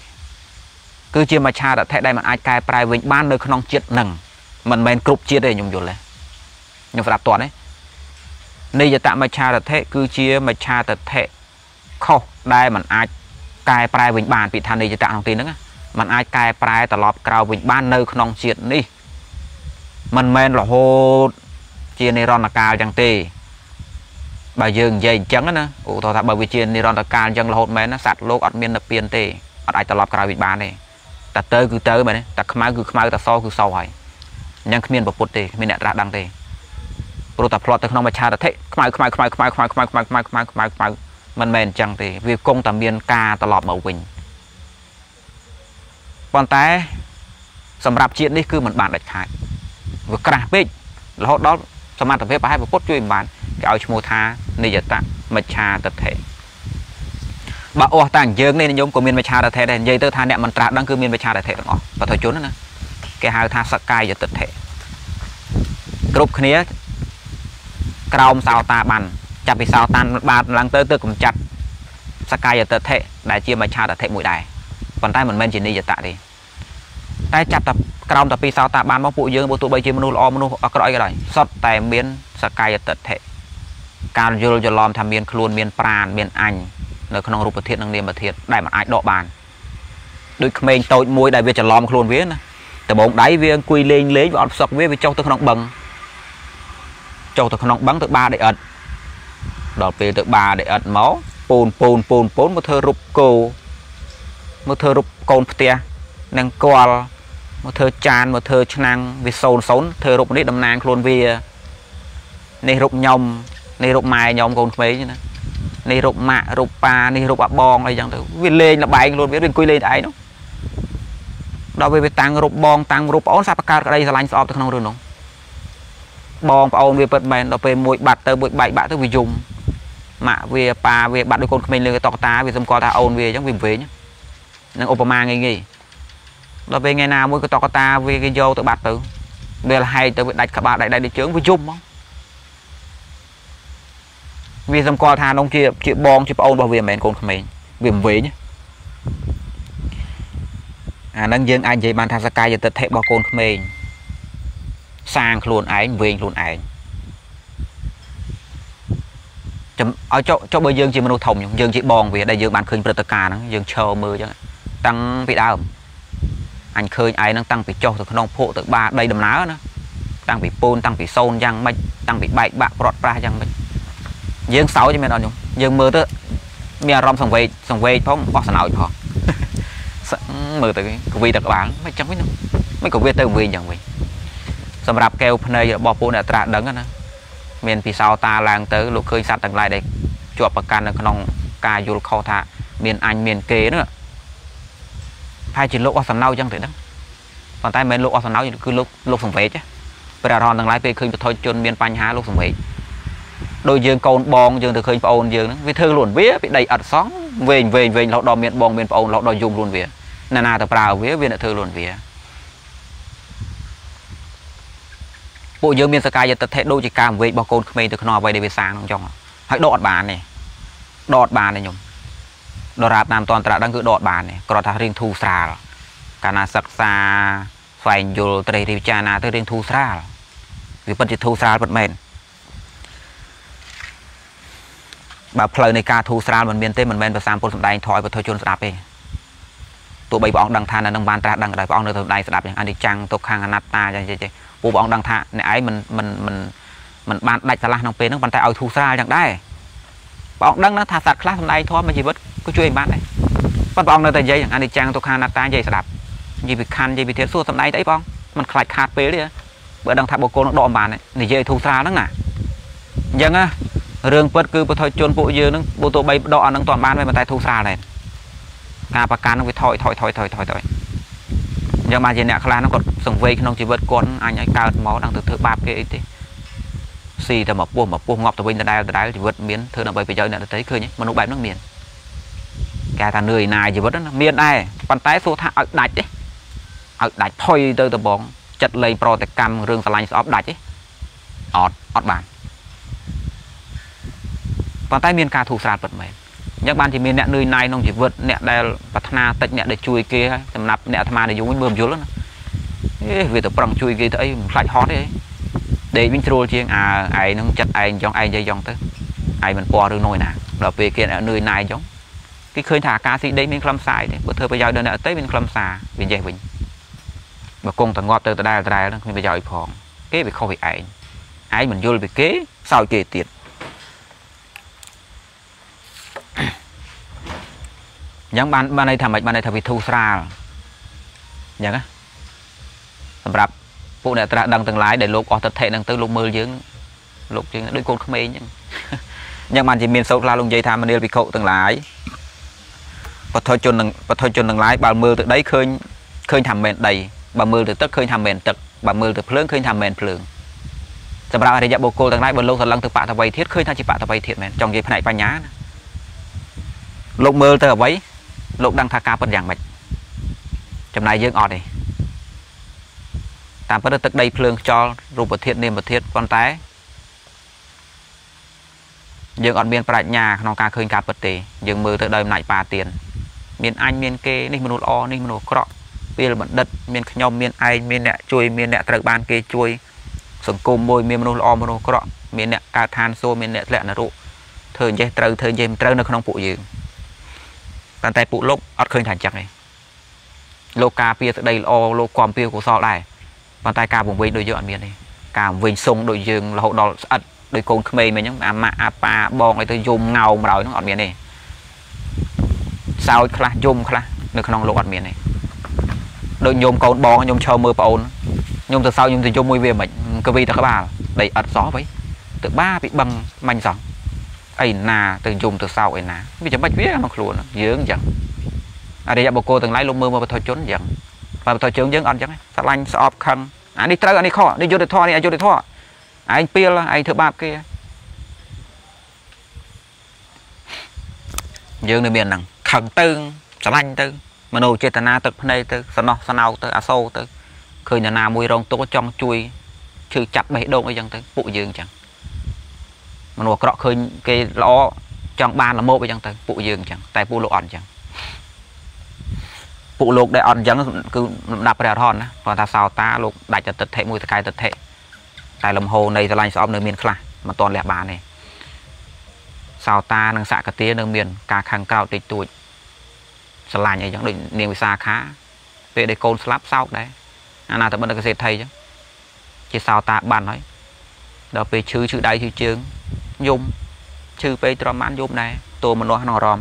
cứ chia mà cha đặt thẻ đây mà ai cài prai vĩnh ban nơi không chết nằng mình men cục chia đây nhung nhột lên nhung phải đạp toàn đấy đây giờ tạm mà cha đặt thẻ cứ chia mà cha đặt thẻ khâu đây mình ai cài prai vĩnh ban bị than đây giờ tạm không tin nữa mình ai cài prai tạt lọp cào vĩnh ban nơi không chết đi mình men là hô chia này ron là cào chẳng tì bà dương dây trắng á, ủ thọ thà bà viền nylon ta can trắng là hột mẹ nó sạt lốp ọt miên là tiền tê, ọt ai ta lọp cài bị bán này, ta tới cứ tới mà đấy, ta khmai ta so cứ so hoài, nhưng miên bộc bột tê, miên nẹt ra đằng tê, rồi ta plot ta không mà cha ta thấy khmai mình mền trắng tê, vì công ta miên ca ta lọp màu quỳnh, còn té, sầm rạp chuyện đấy cứ mình bàn đặt khai, vừa cà bê, là hột đó, sầm ăn tập phê bà hai bộc bột chui bàn cái ao chmô tha này giờ tạm mà cha tập thể bà ô tàng dương nên nhóm của miền mà cha tập thể này dây tơ tha nẹm mình trà đang cứ miền mà cha tập thể đó và thôi trốn nữa cái hai tha sắc cay giờ tập thể group khía còng sao ta bàn chặt vì sao tan ba lăng tơ tơ cùng chặt sắc cay giờ tập thể đại chia mà cha tập thể mũi đài còn tay mình men chỉ đi giờ tạm đi tay chặt tập còng tập vì sao ta bàn móc bụi dương bộ tụ bay chia menu ở cái rồi sót tài miền sắc cay giờ tập thểการโยนโยนล้อมทำเมียนครูนเมียนปราณเมียนอัญในขนมรูปเทียนนางเนียมเทียนได้มันอัญดอกบานโดยเขมรโตมวยได้เวียจะล้อมครูนเวียนะแต่บ่งได้เวียกุยเลงเลี้ยว่าสักเวียไปเจ้าตัวขนมบังเจ้าตัวขนมบังตัวบาได้อัดดอกเปลือกบาได้อัดหม้อปูนปูนปูนปูนเมื่อเธอรูปโกเมื่อเธอรูปโกนเตียนางกอลเมื่อเธอจานเมื่อเธอชนางเวียโซนโซนเธอรูปนี้ดำนางครูนเวียในรูปยมnày rụp mai nhóm con mấy như này rụp mạ rụp pa này rụp bong này chẳng được lên là bài luôn biết đừng quy lên đấy nó đó về tăng rụp bong tăng rụp ón sáp ca đây là anh sọp không được không bong ón về bật mền đó về mũi bạt tới mũi bảy bạn tới vì dùng mạ về pa về bạn đôi con mình lên tọt tá về xong co ta ôn về trong vỉm về nhá năng Obama nghe gì đó về ngày nào mũi cái tọt ta về cái vô tự bạt tự về là hay tự đánh các bạn đại đại đi chướng với chung không vì dòng co than ông chị bong chị ôn bảo vệ mẹ con mình viêm vế nhé nâng dương anh chị bàn thang sakai giờ tật thệ bảo con mình sang luôn ảnh viêm luôn ảnh ở cho bơi dương chị mình thòng nhung dương chị bong về đây dương bàn khơi protaka nó dương chờ mưa chứ tăng bị đau anh khơi ai đang tăng bị cho từ non phụ từ ba đây đầm ná nữa tăng bị pôn tăng bị sôn giang mạch tăng bị bạch bạc rọt ra giang mạch dương sáu cho mình nói nhung dương mưa tới miền rong sòng về phong bỏ sầu nổi phong mơ tới vì đặc bản mấy chẳng biết đâu mấy cổ viên tới vì chẳng vậy xong rạp kêu phần này bỏ phụ đã trả đấng á miền phía sau ta làng tới lục khơi sát tầng lại đây chuột bạc can là con cà du khâu thả miền anh miền kế nữa hai chỉ lục ở sầm nâu chẳng thể đó còn tay miền lục ở sầm nâu thì cứ lục sầm phế chứ bây giờ hòn tầng lại về khơi thôi chôn miền pan há lục sầm phế đôi dương con bong dương từ khơi bong dương vì thương luôn vía bị đầy ẩn xóm về về về lọ đò miền bong miền bong lọ đò dùng luôn vía nà nà từ vào vía viên đã thương luôn vía bộ dương miền sky giờ tập thể đôi chỉ cam về bao con mình từ nọ về để về sáng trong hãy đọt bàn này nhung đọt rạp nam toàn đã đang cứ đọt bàn này còn thà riêng thu xa cả na sặc xa phải nhiều tây thì cha na tới riêng thu xa vì bận chỉ thu xa bận mệt bà plei này ca thu xa mình miền tây mình men và sam sầm đai thoi và thôi chôn sạp đi tụi bây bọn đằng than là đằng ban ta đằng đại bọn nơi thầm đai sạp anh đi chăng tục hàng anh ta chơi bộ bọn đằng than này ấy mình ban đại sạ la nông pê nó bàn tay ao thu xa chẳng đai bọn đăng nó thả sạt class hôm nay thôi mà chỉ biết có chui bạn này bắt bọn nó tại dây chẳng anh đi trang tôi khăn nát tay dây sạt gì bị khăn gì bị thế xua hôm nay đấy bong mình khai khát pé đi bữa đăng thả bộ cô nó đòn bàn này để dây thu xa nó nè dân á rừng bớt cứ bớt thôi chôn bộ dưa nó bộ tụ bay đọ nó toàn ban về mà tay thu xa này cà bạc can nó bị thôi giờ mà gì nè khla nó còn sừng vây nó chỉ bớt con anh ấy cao máu đang từ thứ ba kia thì xì thì một bùa ngọc từ bên đây đá thì vượt miến thưa là bởi vì giờ này thấy khơi nhé mà nó bám nó miền cả thằng người này chỉ vớt nó miền ai bàn tay số thang ở đạch thôi từ từ bóng chật lấy pro tịch cam rương xà lanh xóp đạch ấy ọt bàn bàn tay miền ca thủ sạt vật mày nhắc bạn thì miền nẹt nơi này nó chỉ vượt nẹt đây và thana tịch nẹt để chui kia tầm nạp nẹt thama để dùng bơm dứa lắm vì tụi bằng chui kia thấy lại hót đấy để mình trôi chiên à ai nó chặt ai dây dòng tới ai mình qua được nồi nè đó về kia ở nơi này giống cái khơi thả cá sĩ đấy mình làm sai đấy bữa thưa bây giờ đơn ở tới mình làm xà mình dây mình mà con thằng ngọt từ đây nó bây giờ phòng kế bị không bị ai mình vô bị kế sao kề tiền những bạn này thằng mày bạn này thằng bị thu xa nhá cái thằng rạp phụ này ta đang từng lái để lục ở tập thể đang tới lục mưa dưới lục trên đôi cột không ấy nhưng mà chỉ miền sâu la lùng dây tham mình đều bị cậu từng lái và thôi chôn từng lái bà mưa từ đấy khơi thầm mền đầy bà mưa từ tất khơi thầm mền tật bà mưa từ phượng khơi thầm mền phượng tập ra thì dạy bồ cô từng lái bờ lục thật lăng từ bạ tập bay thiết khơi tha chỉ bạ tập bay thiệt mền trong dây phải này phải nhá lục mưa từ ở bấy lục đang thà ca bận dạng mệt trong này dương ọt này tạm bất tức đây phương cho rụp vật thiện niềm vật thiện con té dương ở miền Bắc nhà nó ca khơi cá vật tề dương mưa tới đời lại bà tiền miền anh miền kê ninh một o ninh một cọ bây là bận đất miền nhom miền anh miền nẹt chui miền nẹt trật ban kê chui sừng côm môi miền một o một cọ miền nẹt cá than xô miền nẹt lẹ nở rộ thời gian trâu nó không phụ dương bàn tay phụ lốc ở khơi thành chặt này lô cá pia tới đây o lô quam pia của sọ này bàn tay cà vùng vây đôi dọn miền này cà vùng sông đôi dương là hậu đỏ ắt đôi cồn khmê mình nhá mà apa bong lại tới zoom ngầu mà rồi nó ở miền này sao khla zoom khla được không lộ ở miền này đôi nhôm cồn bong nhôm cho mưa bão nhôm từ sau nhôm từ cho môi về mình cơ vi các bà đầy ắt gió vậy từ ba bị bầm mạnh gió ấy nà từ dùng từ sau ấy nà bây giờ bạch viết nó luôn dưỡng chẳng ở đây bộ cô từng lái lông mưa mà thôi trốn chẳng và tôi chướng những ăn chẳng sạt lanh sọp khăn anh đi tới anh đi kho đi vô để thoa đi anh vô để thoa anh pia là anh thợ bạc kia dương nơi miền nằng khẩn tư sạt lanh tư mà nô chê tana từ này từ sano từ aso từ khơi nhà nào mùi rong tố trong chui trừ chặt bảy đôn ấy chẳng tới phụ dương chẳng mà nô cọ khơi cái lõ trong ban là mô ấy chẳng tới phụ dương chẳng tại phụ lộ ẩn chẳng phụ lục để ăn dấn cứ đạp đèo thon còn ta sao ta lục đại cho tật thể mùi cay tật thể tại lòng hồ này ra lanh xóm nơi miền khla mà toàn lẹ bà này sao ta đang xạ cả tía nơi miền cả khang cao tịch tuổi sờ lạnh ấy chẳng định niềng xa khá về để côn slap sau đấy anh nào tập bên đây cái thầy chứ chỉ sao ta bàn nói đó về chữ đây chữ chương nhung chữ về tròn mãn nhung này tôi mà nói nó ròm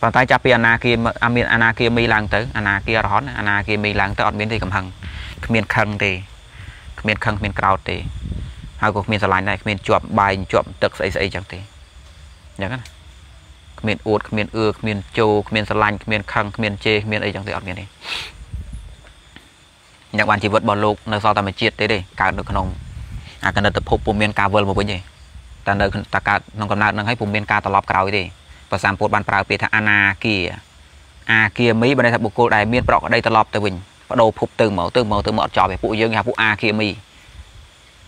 còn tay chắp anh kia anh kia mi lang tới anh kia rón anh kia mi lang tới ở miền thì cầm hằng miền khăng thì miền khăng miền cào thì hai cuộc miền này miền chuột bài chuột tực sấy sấy chẳng thì nhớ cái miền uột miền ưa miền châu miền sờ lanh miền khăng miền chê miền ấy chẳng thì ở miền này nhạc bạn chỉ vượt bỏ lục nơi sau ta mới chết thế đi cả được không à cần tập hộp miền cà vườn một cái gì ta nơi ta cả nông cầm nát nông hay vùng miền cà ta lọp cào ấy đi và sản phụ ban prao về thằng Anna kia a kia mấy bên đây thằng bồ cô đại miền prao ở đây ta lọp tới mình bắt đầu phục từ mở trò về phụ dương nhà phụ a kia mi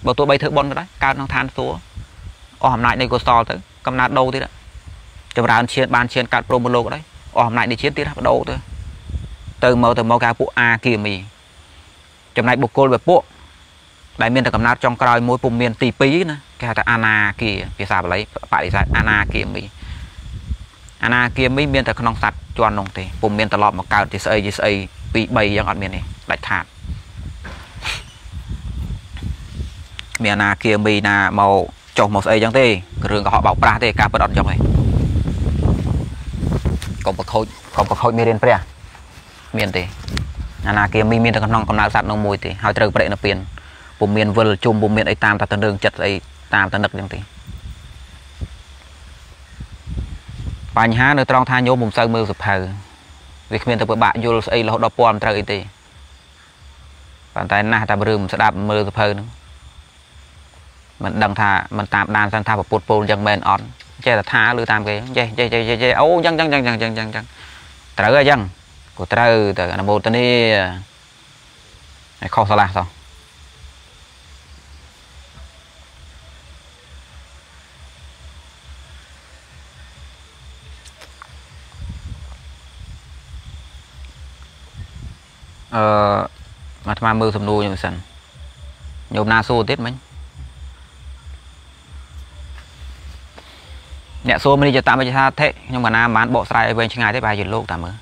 bảo tôi bay thử bon đấy cao nông than số ở hôm nay đây có so tới cầm nát đâu thế đó trong đàn chiến ban chiến cạn pro một lô đấy ở hôm nay đi chiến tiếp bắt đầu thôi từ mở cả phụ a kia mi trong này bồ cô về phụ đại miền thằng cầm nát trong còi mỗi vùng miền tỷ pí nữa cái thằng Anna kia vì sao lấy phải ra Anna kia mi Anna kia mấy miền tại con sạt cho nông thì vùng miền lọt một cao thì xây bị bầy ra ngọn miền này lại thạt miền Anna kia mi là màu trồng một xây chẳng thế rừng của họ bảo pra thế cả bất đón trong này còn một khối miền pre miền thì Anna kia mi miền tại con nông còn nào sạt nông mùi thì hai trời bậy nó biển vùng miền vườn chùm vùng miền ấy tam ta tân đường chật ấy tam ta nực chẳng thì bạn há nơi trong thay nhôm bùng sơn mưa sụp hờ việc miền từ bạn vô xây là họ đập bom trời thì bạn tay na ta bơm sẽ đạp mưa sụp hờ nữa mình đằng thà mình tạm đan sang thà và bột bột chẳng bền on che là thà lư tam cái che ô chẳng trời ơi chẳng của trời từ nam bộ tới đây khó sao là sao mà tham mưu thầm nuôi như sẵn nhôm na xô tết mấy nhẹ xô mới đi cho tạm bây giờ thế nhưng mà nam bán bộ sai bên trên ngày thế bài dừng lúc tạm mới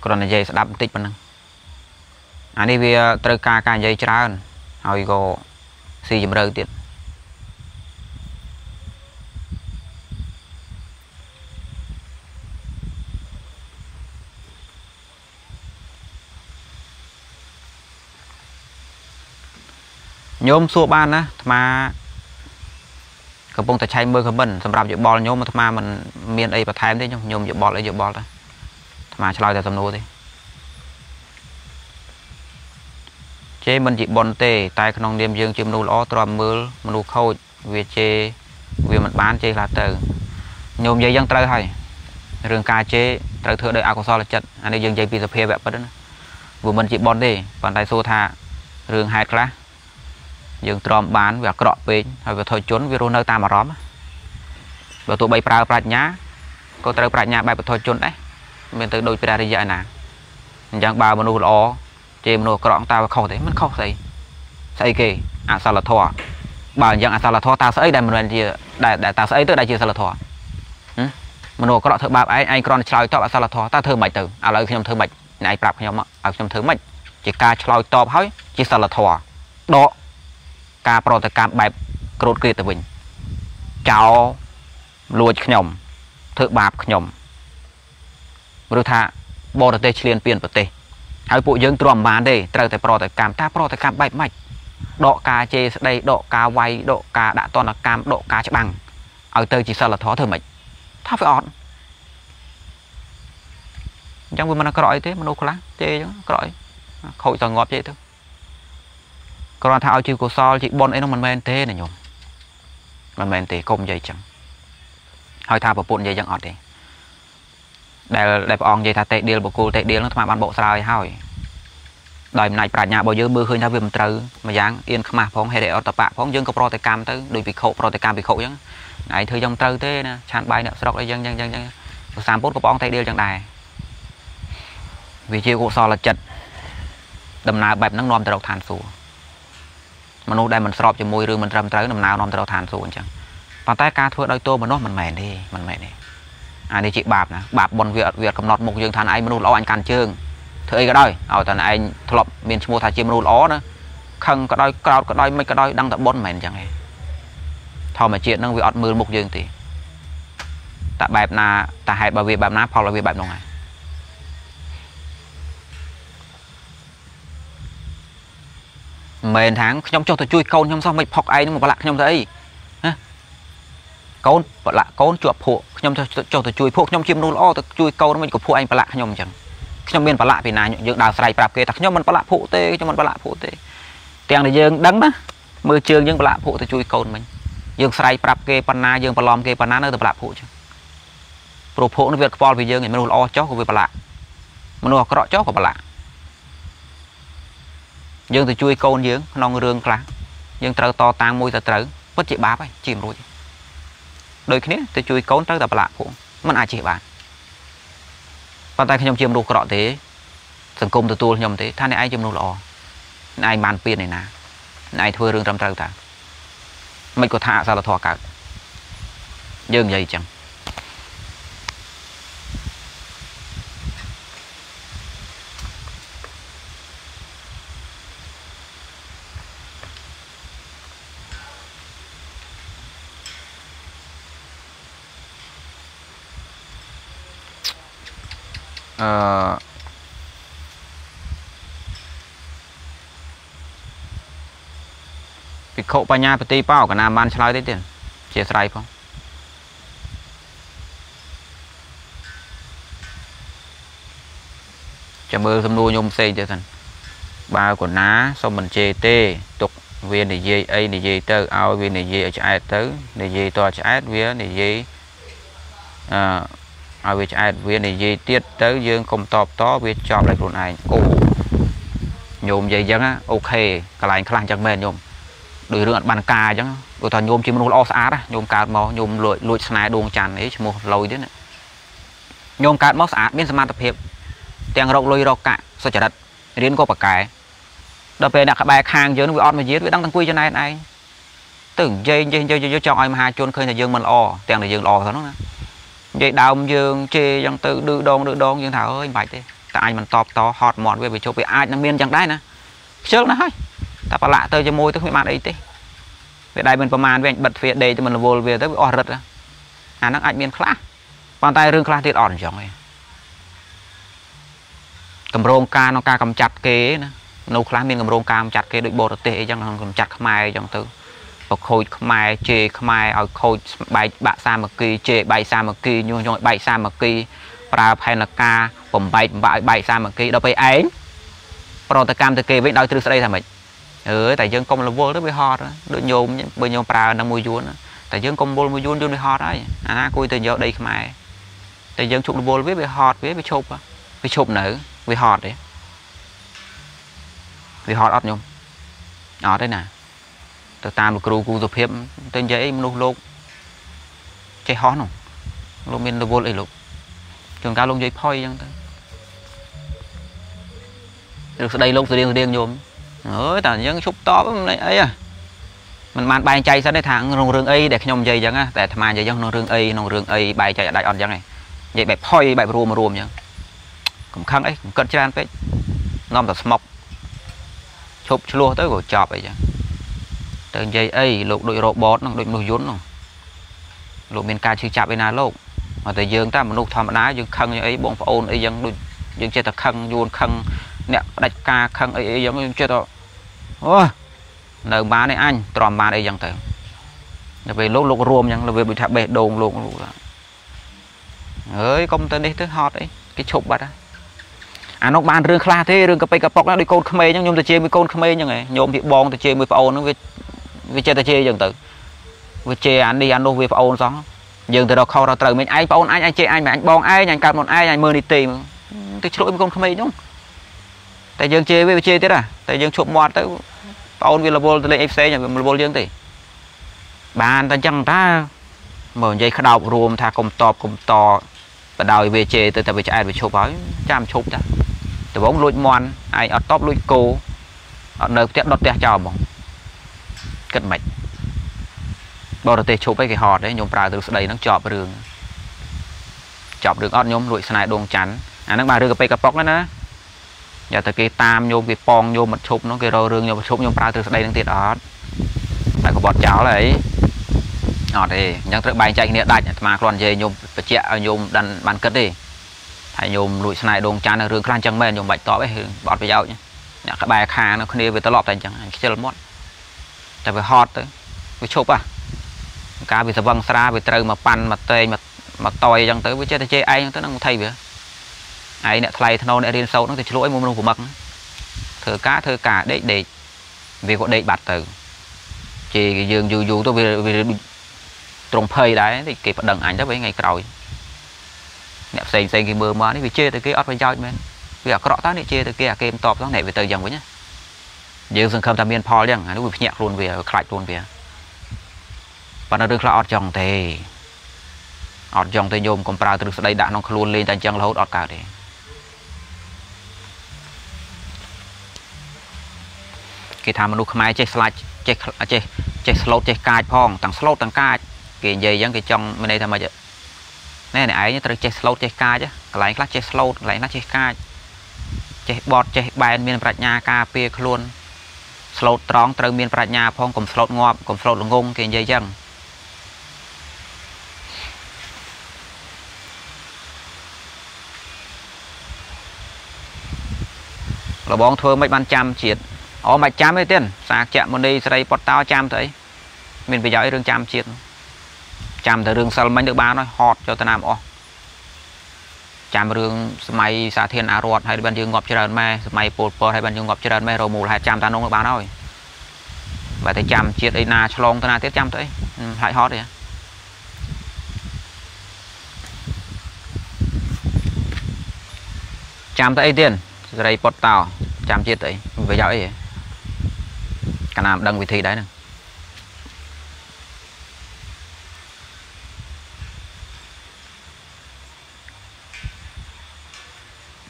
còn là dây sẽ đáp tích bằng anh đi về từ ca ca dây trả hơn hồi có xì dùm rơi tiết nhôm xua ban á mà cầm bông ta chay mưa cầm bẩn, sầm rạp dự bò nhôm mà thà mình miên ấy và thèm thế nhôm dự bò thôi, mà chơi là sầm nô thế, chế mình dự bòn tê, tai con niêm dương chìm nô ló tròn mưa, mình nô khâu về chế về mình bán chế là từ nhôm dây dân trời hay, rừng cà chế trời thưa đời áo so là chật, anh ấy dân dây pizza phê vẽ bớt đó, vừa mình dự bòn tê, còn tai xô thà rừng hai lá dương tròn bán và cọ bên hay về thôi chốn về nơi ta mà róm và tụi bay prao prát nhá có trâu prát nhá bay thôi chốn đấy mình từ đôi prát đi dạy nè chẳng bao menu lo chìm nô cọ ta và khâu thế mình khâu xây kì à sao là thọ bảo rằng à sao là thọ ta xây đây mình thì đại ta xây tới đây chưa sao là thọ menu cọ thợ bạc ấy anh còn chơi tọt sao là thọ ta thơ mạch từ à lời nhầm thơ mạch này prát nhầm à nhầm thơ mạch chỉ ca chơi tọt hỏi chỉ sao là thọ đó ca pro ta cam bài cột kia từ mình chào lùi nhom thợ bạc nhom rồi thà bò tê liên tiền bờ tê hai bộ dân tròn bán đây trời tại pro ta cam bài mạch độ ca chê đây độ ca quay độ ca đã toàn là cam độ ca chả bằng ở tơi chỉ sợ là thó thở mạch tháo phải on chẳng vừa mình có rọi thế mình đâu có lá chê chứ có rọi khẩu toàn ngọt chê thôi còn thao chịu cổ so chị bon ấy nó mình men thế này nhung mình men thì công dây chẳng hỏi thao bộ bụng dây chẳng ọt đi đẹp on dây thà tệ điều bộ cô tệ điều nó thà ban bộ sai hỏi đời này cả nhà bao nhiêu mưa khơi thao về một trừ mà dáng yên không mà phong hệ để ở tập bạ phong dương có pro tệ cam tới đôi bị khổ pro tệ cam bị khổ chứ này thời trong trừ thế nè chăn bay nè sau đó dân sam bốt có bón tệ điều chẳng đài vì chịu cổ so là chật đầm nào bẹp nắng non từ đầu thàn xuống mà nô đây mình sọp cho môi rừng mình trầm tới nằm nào nằm tới đâu thàn xuống chẳng, còn tay ca thưa đôi tô mà nó mình mệt đi, anh đi chị bạp nè, bạp bọn việt cầm nọt một dương thàn anh mình lo anh càn chương, thưa ấy cái đôi, ở thàn anh thọp miền mua thà chim mình lo nữa, khăng cái đôi cào cái đôi mấy cái đôi đang tập bọn mệt chẳng này, thò mà chuyện đang việt mưa một dương thì, ta bài na ta hay bảo vệ bài na phong là về bài nông này mền tháng nhóm cho tôi chui côn nhóm sau mình phọc ai nó mà lạc nhóm thấy côn bật lạc côn chuột phụ nhóm cho tôi chui phụ nhóm chim nô lo tôi chui côn mình có phụ anh bật lạc nhóm chẳng nhóm bên bật lạc vì này những đào sài bạc kia tặc nhóm mình bật lạc phụ tê cho mình bật lạc phụ tê tiền để dương đắng đó mưa trường nhưng bật lạc phụ tôi chui côn mình dương sài bạc kia pan na dương palom kia pan na nó tôi bật lạc phụ chứ pro phụ nó việc pol vì dương thì mình lo chó của việc bật lạc mình lo cái chó của bật lạc dương từ chui côn dương non rương khá dương trâu to tang môi ta trâu bất chỉ bá vậy chìm rồi đôi khi từ chui côn trâu tập lạ cũng mình ai chỉ bạn bàn tay khi nhom chìm đồ cọ thế thành công từ tu nhom thế than này ai chìm đồ lọ ai bàn pin này nè ai thưa rương trầm trâu ta mình có thả sao là thò cả dương vậy chẳng bị khổ ba nhà bị bao cả nam ban chơi đấy tiền chia sài phong chả mơ thầm nuôi nhôm xây cho thành ba của ná xong mình chê tê tục viên để dây ấy để dây tơ ao viên để dây chạy tới để dây to chạy viên để dây ai về chạy về này dây tiết tới dương công tọp to về chọn lại luôn này cổ nhôm dây dăng á ok cái này khá là chẳng bền nhôm đối tượng bàn cà chẳng đối toàn nhôm chỉ muốn lo sát á nhôm cát máu nhôm lội lội sài đuông tràn ấy chỉ một lồi đấy nè nhôm cát máu sát biến smart tập hiệp tiền rộng lôi rộng cạn sao trả đất riêng có bạc cái đập về đặt bài hàng dưới nó bị on mà giết với đăng tăng quy cho này này tưởng dây cho ai mà hai chôn khơi là dương mình lo tiền là dương lo thôi đó vậy đào dương chê dân tự đưa đón dương thảo ơi bạch đi tại anh mình top to hot mòn về bị chụp bị ai nó miên chẳng đấy nè trước nó thôi ta phải lạ tới cho môi tới cái màn ấy tí về đây mình màn về anh bật phía đây cho mình vô về tới ọt rật à nó anh miên khá bàn tay rương khá thì ổn chẳng này cầm rôn ca nó ca cầm chặt kế nữa nấu khá miên cầm rôn ca cầm chặt kế đội bột tệ chẳng cầm chặt mai chẳng tự bọc khôi mai chê mai ở khôi bài bạ sa mà kỳ chê bài sa mà kỳ nhưng rồi bài sa mà kỳ ra hay là ca bầm bài sa mà kỳ đâu phải ấy còn ta cam ta kê với đôi từ đây là mình tại dân công là vô đó với họ đó đội nhôm bên nhôm pra đang mua juon tại dân công vô mua juon với họ đấy à coi từ giờ đây mai tại dân chụp vô với họ với chụp nữ với họ đấy với họ ọt nhôm đó đây nè ta một cừu cừu dục hiệp tên giấy lục lục chạy hón không lục miền lục vô lại lục trường cao lục giấy phoi chẳng ta được đây lục từ điên nhôm ơi ta những chúc to với ấy à mình mang bài chạy sao đây thằng nòng rương ấy để nhom dây chẳng á để tham ăn dây giống nòng rương ấy bài chạy đại on chẳng này vậy bài phoi bài rùm nhá cũng khăng ấy cũng cận chán vậy ngâm tập mọc chụp chua tới của chọp vậy chứ từng dây ấy lục đội robot nó đội nuôi vốn nó lục miền ca chưa chạm bên nào lục mà từ dương ta một lục thầm đá dương khăng như ấy bọn phá ôn ấy dân dương chơi tập khăng vuông khăng nè đạch ca khăng ấy giống chơi đó nợ má này anh tròn má đây dân tờ là về lục ruộng dân là về bị thạp bể đồn lục ơi công tên đi thứ hot ấy cái chụp bật á à nó bàn rương kha thế rương cà pê cà pọc nó đi côn khmer nhung nhung từ chơi với côn khmer như này nhôm bị bong từ chơi với phá ôn nó vì chơi ta chơi dần tự vì chơi anh đi anh đâu vì phao xong dừng từ đó khâu ra từ mình ai phao anh chơi anh mà anh bon ai anh cầm một ai anh mơ đi tìm tôi lỗi con không ấy đúng tại dừng chơi với chơi thế à tại dừng chụp mọt tới phao vì là vô lên fc nhà mình vô dương thì bàn ta chẳng ta mở dây khâu đầu rùm thà cùng to và đào về chơi từ tại vì chơi ai về chụp bói chạm chụp ta từ bóng lôi mòn ai ở top lôi cô ở nơi tiệm đọt tiệm chào bóng cất mạch bao tê chụp cái hòn đấy nhôm pra từ đây nó chọp đường ót nhôm lụi sài đuông chắn à nó bà rương cái póc đó nè giờ từ cái tam nhôm cái pong nhôm một chụp nó cái rô rương nhôm một chụp nhôm pra từ đây nó tiệt ót lại có bọt cháo này nọ để nhang tự bay chạy nhiệt đại mà còn dây nhôm chẹt nhôm đan bàn cất đi thầy nhôm lụi này đông chán là rương khăn chẳng men nhôm bạch to với bọt với dầu nhé các bài khang nó không đi về tao lọp thành chẳng chơi là mốt tại vì hot tới với chụp à cá bị văng ra bị trừ mà pan mà tê mà tòi chẳng tới với chơi chơi ai tới nó thay vậy ai nè thay thằng nè điên sâu nó thì lỗi mồm của mật thưa cá để vì có để bạt từ chỉ dường dù tôi về trồng phơi đấy thì kịp đằng ảnh đó với ngày rồi nè xây cái mưa mà nó bị chia từ cái ớt với dao mình bây giờ cọ tát chia từ kia kem tọp nó nè về từ dòng với nhá dường dường không tham biên pol chẳng nó bị nhẹ luôn về khải luôn về và nó được là ớt dòng thì nhôm còn prao từ đây đã nó luôn lên thành chân là hốt ớt cả đấy cái tham ăn uống mai chơi slide chơi slot chơi cài phong tặng slot tặng cài cái gì giống cái trong bên đây tham mà chứ này này ấy chơi slot chơi cài chứ lại lát chơi slot lại lát chơi cài chơi bọt chơi bài miền Bắc nhà cà phê luôn slot tròn từ miền Bắc nhà phong cùng slot ngọt cùng slot ngung cái gì giống là bóng thưa mấy ban trăm chuyện ở mạch chám ấy tiền sạc chạm một đi đây bọt tao chạm thấy mình phải giỏi đường chạm chiết chạm từ đường sầm bánh được ba nói hot cho ta làm o chạm đường máy xả thiên áo ruột hay ban dương ngọc chơi đàn me máy bột bò hay ban dương ngọc chơi đàn me rồi mù lại chạm ta nông được ba nói vậy thì chạm chiết ấy na chlong ta na tiếp chạm thấy lại hot đấy chạm thấy tiền đây bọt tao chạm chiết ấy phải giỏi cả nam đăng vị thi đấy nè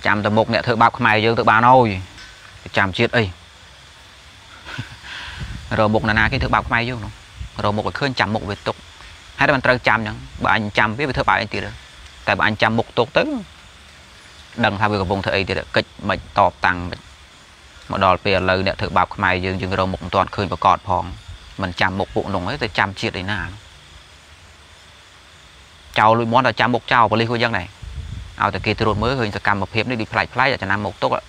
chạm từ một nè thợ bạc mày dương tự bà nôi chạm chết ấy rồi một nà cái thợ bạc mày dương rồi một cái khơi chạm một về tục hai đứa bạn chạm nhá bạn chạm biết về thợ bạc anh thì được tại bạn chạm một tục tới đằng thao về vùng thợ ấy thì được kịch mệnh tọp tàng mình. Một đòn bè lời nè thử bạc mày dương dương rồi một toàn khơi và cọt phòng mình chạm một bộ nồng hết rồi chạm chiết đấy nà chào lui món là chạm một chào và ly khôi dân này ao từ kia từ đột mới hơi từ cầm một hiệp đi play ở trên nam một tốt ạ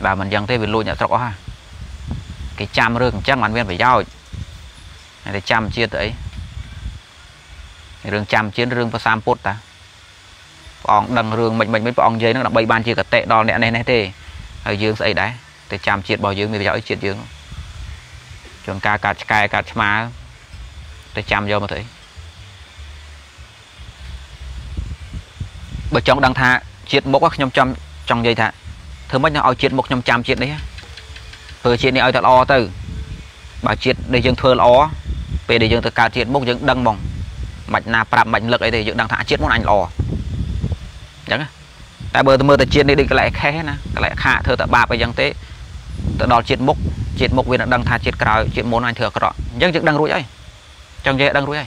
và mình dân thế về lui nhà trọ ha cái chạm rừng chắc màn viên phải giao này để chạm chiết đấy rừng chạm chiến rừng và sam pốt ta còn đằng rừng mình mới còn dây nó là bay ban chia cả tệ đòn nè này này thế ở dương xây đấy để chạm triệt bao dương bây giờ triệt dương chuẩn ca cà cài cà má để chạm vô mà thấy bởi trong đang tha triệt một các nhóm trăm trong dây thà thơm mất nó ao triệt một nhóm trăm triệt đấy từ triệt này ao thật o từ bảo triệt để dương thưa lo về để dương từ cà triệt một dương đăng bồng mạch na prap mạch lực ấy để dương đang thả triệt một ảnh lo chẳng tại bờ mơ ta chiên đi cái lại khé nè cái lại hạ thơ ta bạp ở dân tế ta đo chiên mốc vì nó đang thả chiên cào chiên muốn anh thừa cái đó dân chức đang rủi ấy trong dễ đang rủi ấy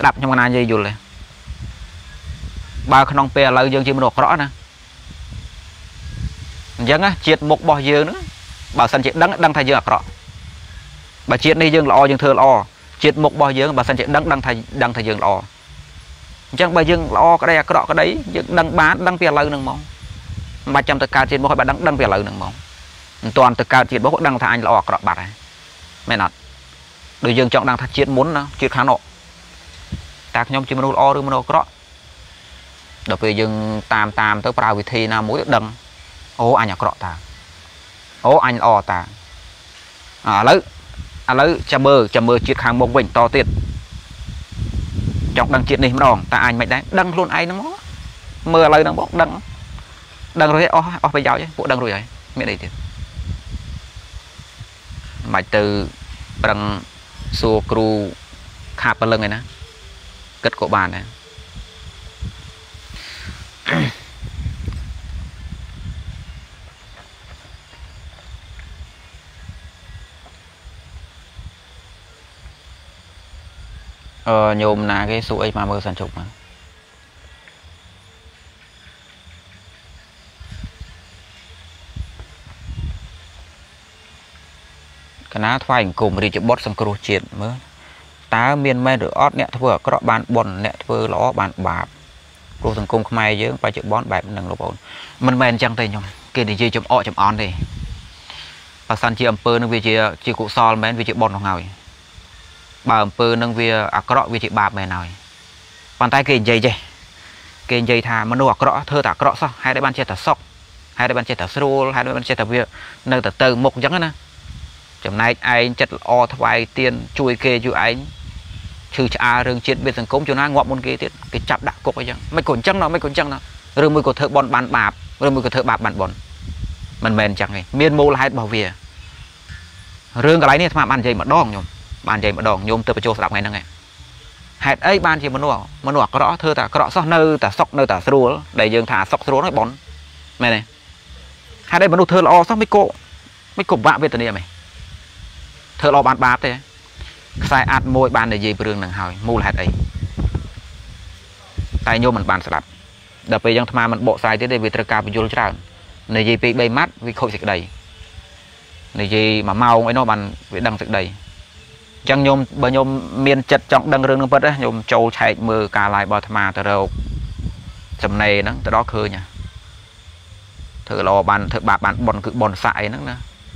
đập trong cái này gì rồi ba con pe là dân chiên một rõ nè dân á chiên mốc bò dưa nữa bảo sân chiên đang thả dưa rõ bà chiên đi dân lo dân thưa lo chiên mốc bò dưa bà sân chiên đang thả dân lo chẳng bây dương lo cái đó cái đấy dương đăng bán đăng tiền lợi nương mong mà trong tất cả tiền bố bạn đăng tiền lợi nương mong toàn tất cả tiền bố đăng thà anh lo cái đó bạc này mày nói đối dương trọng đăng thà chuyện muốn nó chuyện khá nọ tạc nhóm chỉ muốn lo đương muốn cái đó đối với dương tam tới vào vị thi nào mỗi đăng ô anh nhặt cái đó ta ô anh lo ta lấy chăm mơ chuyện hàng một vịnh to tiền trong đăng chuyện này mà đòn ta anh mày đấy đăng luôn ai nó mưa lời nó bốc đăng rồi ó phải giàu chứ bộ đăng rồi ấy mẹ đấy tiền mày từ bằng xô cru khạp vào lưng này nè cất cổ bàn này nhôm là cái số ấy mà mơ sản trục mà cái ná thoai cùng đi chụp bót xong cơ chiệt mơ tá miền mây được ót nè thưa các bạn bàn bồn nè thưa ló bàn bạc cô thường cùng mai chứ phải chịu bón bài đừng lộn bồn mình men chẳng thấy nhom kia thì chơi chấm ọ chấm on đi bà san chơi pơ nâng vi chơi chơi cụ sol men vi chơi bồn không ngồi bà pơ nâng vi à cọ vi chơi bạc mày nào bàn tay kia dây thà mà nuột cọ thưa tả cọ sao hai đứa bạn chơi tả sóc hai đứa bạn chơi tả sưu hai đứa bạn chơi tả vi nơi tả từ một chẳng nữa chấm này ai chặt o thay tiền chui kê chui anh trừ cha rừng chiến biệt thành công cho nó ngọn môn kia tiết cái chặt đã cột vậy mấy cột trắng nó rồi mới cột thợ bọn bàn bạp rồi mới cột thợ bạp bàn bọn mình bền chẳng này miền mô là hai bảo vệ rừng cái lái này mà bàn dây mà đòn nhôm từ chỗ sạc này năng này hạt ấy ban chỉ mà nọ có rõ thưa ta sóc nơi ta sưu đầy dương thả sóc sưu nó bón này này hai đây mà nụ thưa là o sóc mấy cột vạ về tận địa mày thợ lo bàn bạp thế sai ăn môi bàn để gì bưng nặng hỏi mua hạt ấy tay nhôm mình bàn sập đập về trong tham ăn bộ sai thế đây vì tra cà bị vô trào này gì bị bay mát vì khôi sạch đầy này gì mà mau ấy nó bàn bị đằng sạch đầy chẳng nhôm bờ nhôm miên chật trọng đằng rừng bớt đấy nhôm trâu chạy mờ cà lại bờ tham ăn từ đầu sầm này nó từ đó khơi nhỉ thợ lo bàn thợ bạc bàn bòn cự bòn sại nó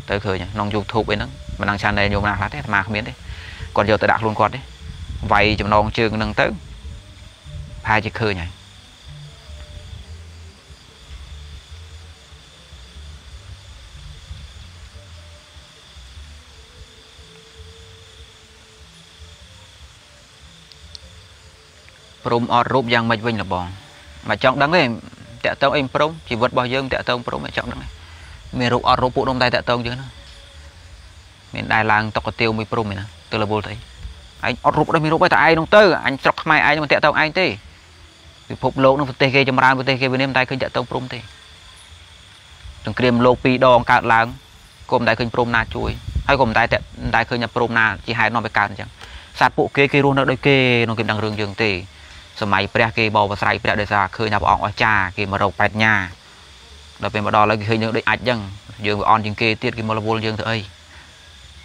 tới khơi nhỉ nòng YouTube ấy nó mà năng chăn này nhôm nào lá thế mà không biết đấy còn giờ tôi đặt luôn con đấy vay chấm non trường nâng tới hai chiếc khơi này prom ở rộp giang mạch vinh là bòn mà trong đắng đấy tẹt tông em prom chỉ vượt bao dương tẹt tông prom mà trong đắng này miền rộp ở rộp bộ đông tay tẹt tông chứ nữa miền đài làng tộc có tiêu mới prom này nè tôi là vô thấy anh ọt rụp đây mình rụp với ai nông tư anh sọc mai ai nhưng mà tẹo tông anh thế vì phục lô nó tê kê cho mà tê kê bên em tay khơi tẹo tông prom thế từng kiềm lô pi đòn cạn láng cùng tay khơi prom na chuối hay cùng tay tẹo tay khơi nhập prom na chỉ hai non với cạn chẳng sát bộ kê kê luôn nó đôi kê nó kìm đằng rừng trường tề sờ máy pre kê bò và sài pre để ra khơi nhập ỏng ở cha kì mà đầu bẹt nhà đặc biệt mà đo là khơi những đôi ách chẳng dương on những kê tiết kì mà là vô dương thôi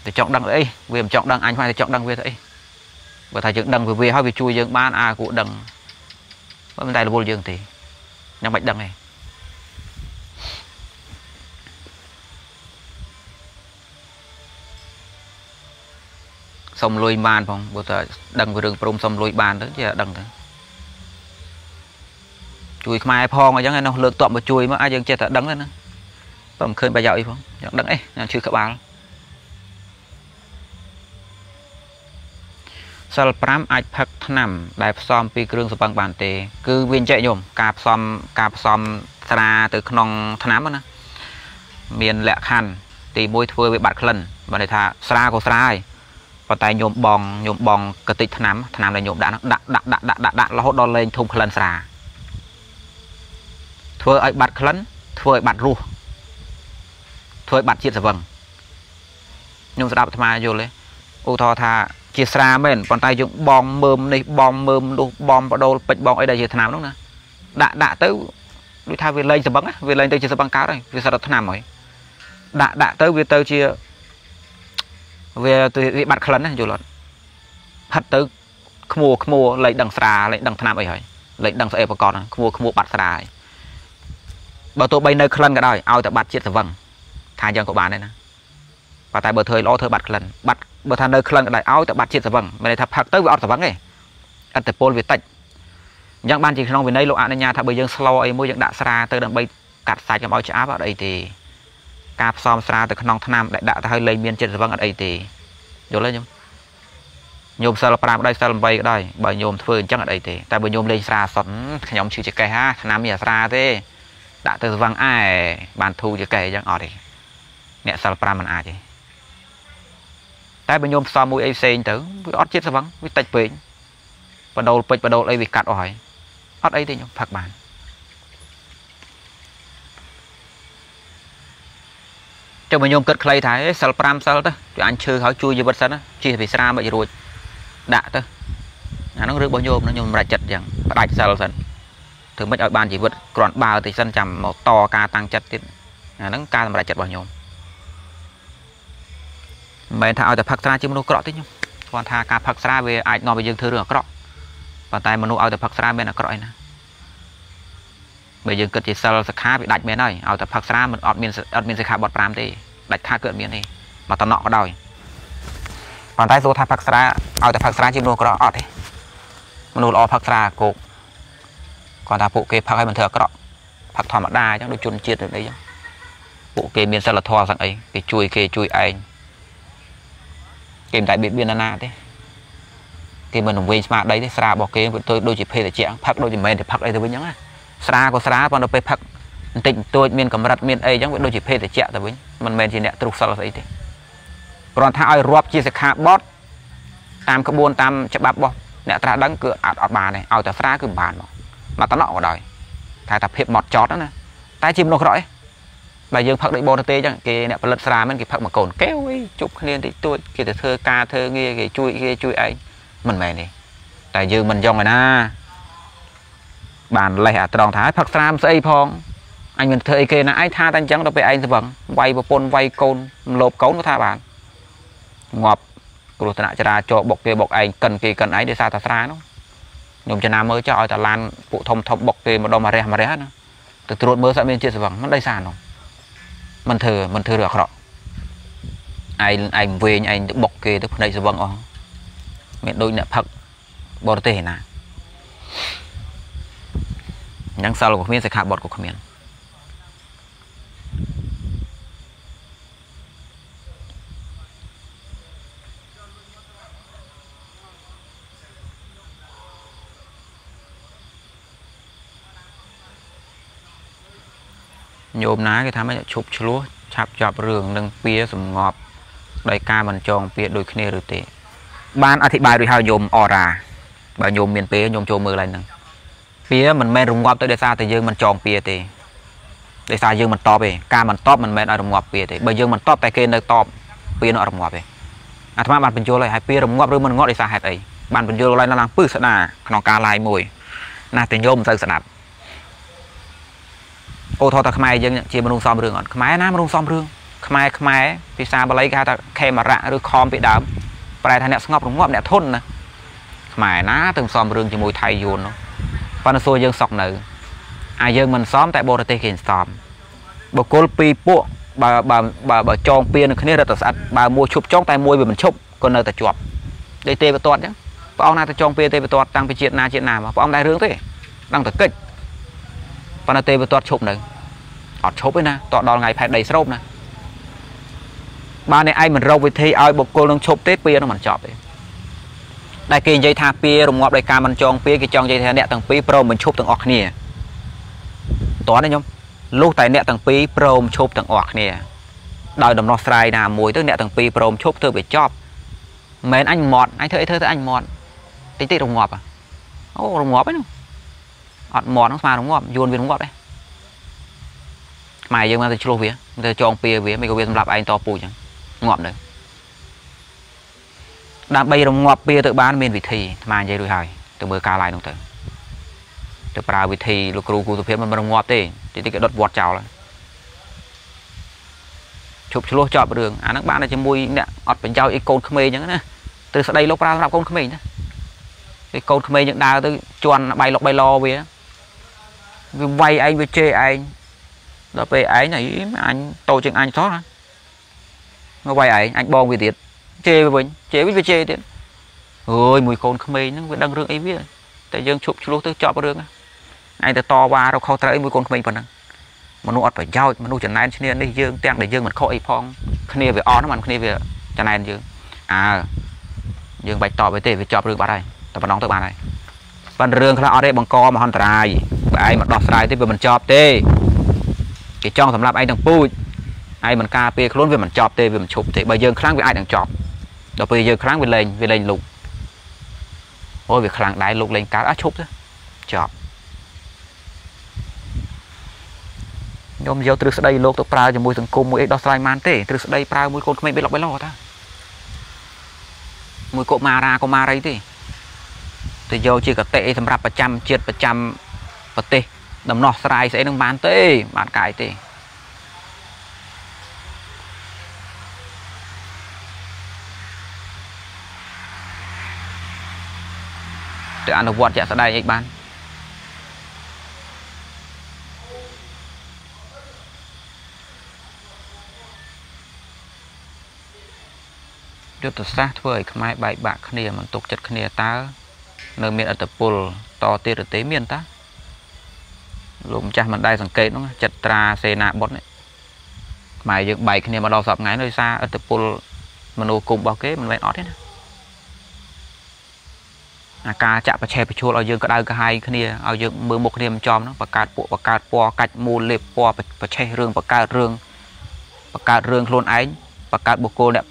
thì chọn đăng đấy vì chọn đăng anh phải chọn đăng về đấy và thầy dựng đăng về hơi về chui dựng ban à cụ đăng bên đây là vô dựng thì nhang bạch đăng này xong lôi ban phòng bữa thầy đăng về đường prom xong lôi ban đấy chứ đăng thôi chui mai phong mà chẳng ai nó lượn tọm mà chui mà ai dựng che thợ đăng lên tầm khơi bà dạo đi phong chọn đăng ấy chưa các bà sờ pram ai phật nằm đại psom pi kêu sập bằng bàn tề cứ viên chạy nhổm cà psom tra từ nòng thám đó nè miền lệ khăn tì môi thưa với bạt khẩn và này thà sra có sra ấy còn tay nhổm bòng cật tịch thám là nhổm đã là hốt đòn lên thùng khẩn sra thưa ấy bạt khẩn thưa ấy bạt ru thưa ấy bạt chiết sập bằng nhổm sra tham ai vô lấy ô thò thà chia xa mình còn tay dụng bom mơm đu bom vào đâu bệnh bom ở đây gì thế nào đúng nè đã tới đối thay về lên giờ bắn á về lên tới chia băng cá rồi vì sao đặt thế nào mới đã tới về tới chia về từ bạn khẩn này nhiều lắm thật tới mua lệnh đằng thế nào ấy hỏi lệnh đằng sẽ còn mua bạn xà bảo tôi bay nơi khẩn cả đời ao tại bạn chia sẻ vầng thay cho của bạn đây nè và tại bờ thời lo thơ bạt lần bạt bờ than nơi khăn đại áo tại bạt chiết sờ vầng bên này thập hạc tới với ọt sờ vầng này ăn tập pol về tạch những ban chỉ không về đây lộ ăn nhà thà bây giờ slow ấy môi những đã xa tới đằng bay cắt sai cho bao chả vào đây thì cáp xóm xa từ khăn nam đại đã hơi lên miên chiết sờ vầng ở đây thì rồi lên nhôm sờ pram đây sờ bay ở đây bởi nhôm phơi chắc ở đây thì tại bởi nhôm lên xa sắn nhóm chữ chữ cây ha nam nhà xa thế đã từ vầng ai bàn thu chữ cây chẳng ọt đi nhẹ sờ pram mình ai tại bên nhôm sao mũi AC tử với ót chết sao vắng với tạch về bắt đầu đây bị cắt hỏi ót ấy thì nhôm phạt bàn cho bên nhôm cất clay thái sal pram sal đó cho anh chơi hỏi chui gì vật sân á chỉ vì sao vậy rồi đã đó nó rước bao nhôm nó nhôm ra chật rằng bắt đạch sal sân thử mấy ở bàn chỉ vật còn bao thì sân chầm màu to ca tăng chật thì nó ca làm ra chật bao nhôm mày thà ở tập phật ra chứ nó cọ thế nhung Còn thà cả Phật Sra về ai ngồi về dương thư rửa cọ, và tại mình nuôi ao từ Phật Sra bên là cọ này, bây giờ cực chỉ sờ sạc khá bị đạch bên này, ao từ Phật Sra mình ọt miền sạc khá bọt pram thì đạch khá cựa miền này, mà tao nọ có đòi, còn tại số thà Phật Sra ao từ Phật Sra chim nuôi cọ ọt đi, mình nuôi ao Phật Sra cột, còn thà phụ kê Phật hay mình thừa cọ, Phật thọ mặt đa chứ, đôi chun chiết được đấy chứ, phụ kê miền sờ là thò sang ấy, cái chui kê chui anh. Kèm tại biệt biên na thế thì mình quên mà đấy thế sra bỏ kê tôi đôi chỉ phê để chẹn phật đôi chỉ mền để phật đây tôi với nhẫn á sra có sra còn đâu phê phật tịnh tôi miền cầm rát miền ấy chẳng đôi chỉ phê để chẹn tôi với mình mền chỉ nẹt trục sao là thế thì còn thà ai rob chia sẻ khá bót tam khâu buôn tam chập bắp bò nẹt ra đắng cửa ạt ọt bà này ao ta sra cứ bàn mà ta nọ ở đời thà tập hiệp mọt chót đó nè tai chim nó khỏi bà dương phật đại bồ tát chẳng kì nè phật sra mình kì phật mà cồn kéo ấy chụp liền thì tôi kì từ thơ ca thơ nghe kì chui ấy mình mày này tại dương mình trong rồi na bàn lẻ tròn thái phật sra xây phong anh mình thơ kì là ai tha tan trắng đâu về anh thì vẫn quay vào pôn quay côn lộp cấu nó tha bàn ngọp rồi ta ra cho bọc kì bọc anh cần ấy để sao ta sra nó nhung cho nam mới cho ta lan phụ thông bọc kì mà đâu mà rẻ nữa từ từ mới sang bên trên thì vẫn nó đây sàn rồi mình thử được rồi anh về anh bọc kê tới đây rồi vâng ông mẹ đôi nè phật bỏ tê nè nhắn sau là của mình sẽ hạ bọt của mình nhôm ná cái thám ấy chụp chúa chạp chạp rừng nâng pia sầm ngọt đại ca mình tròn pia đôi khné rồi tệ ban à thì bài đôi hào nhôm ỏ rà bà nhôm miền pia nhôm trôm mưa lại nè pia mình men rùng ngọt tới để xa thì dương mình tròn pia tệ để xa dương mình to về ca mình top mình men ở rùng ngọt pia tệ bây dương mình top tại kia nơi top pia nó ở rùng ngọt về à thám bạn mình chúa lại hai pia rùng ngọt rồi mình ngọt để xa hết ấy bạn mình chúa lại nó làm pư sẵn à nó cá lại mùi na thì nhôm sơ sẵn ô thôi ta không ai dân chỉ mình luôn xong rương còn không ai na mình luôn xong rương không ai vì sao bà lấy cái ta khe mà rạng rồi khom bị đấm phải thay nẹt ngọc đúng ngọc nẹt thôn nè không ai ná từng xong rương chỉ mùi thay dồn nó và nó xôi dân sọc nữ ai dân mình xóm tại bồ tát hiền xóm bồ côn pi bộ bà tròn pia nó khné ra tờ sạch bà mua chụp chóc tay môi về mình chụp còn nơi ta chuột đây tê với toát nhá bà ông này ta tròn pia tê với toát tăng về chuyện nào mà bà ông đại rương thế đang thật kịch và nó tê với toát chụp nữa ọt chụp ấy nè toát đòn ngày phải đầy sốt nè ba này ai mình râu với thi ai bột cô đang chụp tết pia nó mình chọp đấy đại kia dây tha pia rùng ngọc đại ca mình tròn pia cái tròn dây tha nẹt tầng pia pro mình chụp tầng ọt nè toát đấy nhung lúc tại nẹt tầng pia pro mình chụp tầng ọt nè đòi đầm nó sai nà mùi tức nẹt tầng pia pro mình chụp thưa bị chọp mến anh mọt anh thưa anh mọt tí rùng ngọc à ô rùng ngọc ấy nhung ọt mọt nó mà rùng ngọc yun viên rùng ngọc đấy mày dương mà tôi chua vía tôi cho ông pia vía mình có biết làm anh to pù chẳng ngọt được đã bây giờ ngọt pia tự bán mình vị thì mà dây đuôi hài từ bờ cá lại đồng thời từ bà vị thì lúc cù từ phía mình đồng ngọt tê thì cái đốt vọt chào là chụp chua chọp đường à các bạn là chim mui nè ọt bên trao icon không mê nhá từ sau đây lúc ra làm con không mê nhá icon không mê những đào tôi chuồn bay lo vía vay anh với chê anh đó về ấy này anh tô chừng anh xót nó quay ấy anh bon về tiệt chê với mình chê tiệt ơi mùi cồn không mê nó vẫn đang rương ấy biết tại dương chụp lúc tôi chọn rương anh ta to ba đâu khó thấy mùi cồn không mê phần năng mà nuốt phải dao mà nuốt chân này cho nên đây dương đang để dương mình khỏi phong khné về on nó mà khné về chân này dương à dương bạch tỏ với tề về chọn rương bà đây tập nóng tới bà này phần rương là ở đây bằng co mà hòn trai bà ấy mà đọt trai tới về mình chọn tê cái trong sầm lạp anh đang pui ai mình ca pia luôn về mình chọp tê về mình chụp thì bây giờ kháng với ai đang chọp đó bây giờ kháng về lên lục ôi việc kháng đại lục lên cá đã chụp đó chọp nhôm dầu từ đây lục tôi prai cho mùi từng côn mùi đó sai man tê từ đây prai mùi côn không biết lọc bấy lo ta mùi cột mà ra cột mà đấy tê thì dầu chỉ cả tệ sầm lạp 100 chiết 100 vật tê đầm nọ sai sẽ đừng bán tê bán cải tê Từ ăn vọt chạy đây anh bán được từ sát với cái bài bạc kia mình tục chất kia ta nơi miền ở tập bồ to tê được tế miền ta lùm cha mình đây rằng cây nó chặt tra xe nạp bớt đấy mày dựng bày kia mà đo sập ngay nơi xa ở tập bồ mình ô cùng bao kế mình lên ót hết à cá chạm vào chè vào chua ở dương cái đây cái hai kia ở dương mưa một niềm chom nó và cát bộ và cát po cạch mù lệp po và chè rương và cát rương luôn ánh và cát bộ cô đẹp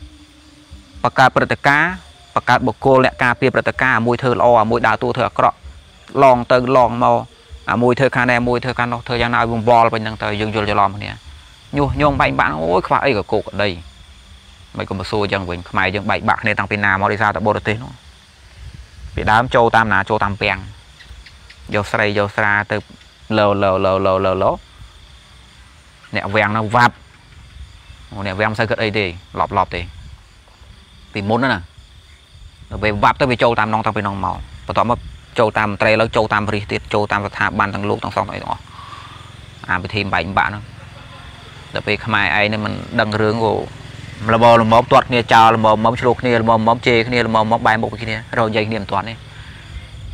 bà cá bật cá bà cá bột cô lẹ cá pia bật cá mùi thơ lo mùi đào tu thơ cọ lòng tơ lòng màu mùi thơ cá này mùi thơ cá nó thời gian nào vùng bò bên đang thời dương cho lòm này nhung nhung bánh bạn ôi khóa ấy của cô ở đây mày có một số chẳng quỳnh mày chẳng bậy bạc này tăng pin nào mà đi ra tại bộ đội nó bị đám châu tam là châu tam peng dầu sợi dầu xa từ lầu nè vàng nó vạp nè vàng sai cất ấy đi lọp đi vì muốn nữa nè về vạp tới về châu tam non tăng về non màu và tóm mất châu tam tây lấy châu tam rì tiệt châu tam thả ban thằng lũ thằng song này đó à bị thêm bệnh bạn đó đặc biệt mai ai nên mình đăng rương của là bò là móng tuột nia chào là móng chuột nia là móng chê nia là móng bài một cái nia rồi dây niệm toàn này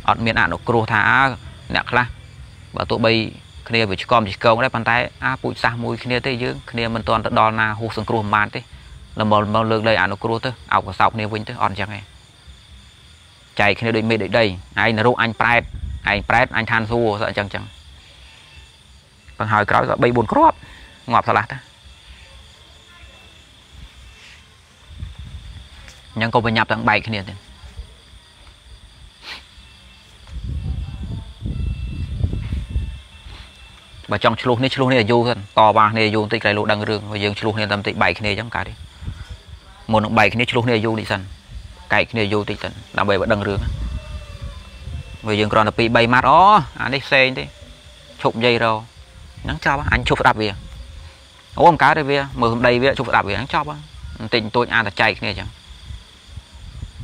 ở miền Nam nó cua thả nẹt la và tụi bay nia về con chỉ câu đấy bàn tay á bụi xa mùi nia tới dưới nia mình toàn đo na hụt sừng cua màn thế là một lượng đây à nó cua tới ảo của sọc này quên tới on chẳng này chạy khi nó định mê để đây anh là rô anh prep anh than xua sợ chẳng chẳng bằng hỏi cáo bay buồn crop ngọt thật lạt nhưng cô phải nhập thằng bay cái này và trong chlu này vô thân to ba này vô tích cái lỗ đằng rừng và dương chlu này tâm tích bảy cái này chẳng cả đi một đồng bảy cái này vô đi sẵn cái này vô tích sẵn làm về vẫn đằng rừng người dương còn là bị bay mát ó anh đi xe đi chụp dây rồi nắng cho anh chụp đạp về ôm cá đây về mở hôm đây về chụp đạp về nắng cho tình tôi ăn là chạy cái này chẳng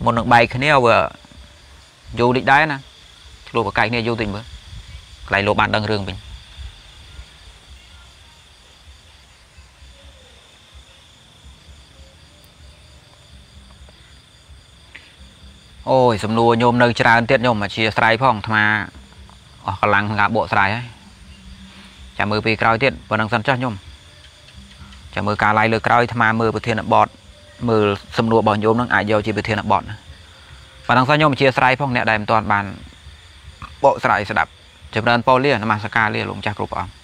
một đồng bảy cái này vừa vô định đáy nè lỗ của cái này vô tình bữa lại lỗ bàn đằng rừng mình ôi sầm lùa nhôm nơi trà ăn tiết nhôm mà chia sài phong mà còn lăng là bộ sài ấy chả mưa vì cào tiết và đang săn cho nhôm chả mưa cá lai lừa cào mà mưa bị thiên là bọt mưa sầm lùa bỏ nhôm đang ải dầu chỉ bị thiên là bọt và đang săn nhôm chia sài phong nè đầy toàn bàn bộ sài sẽ đập chấm đơn poli là masaka liền lủng chả cục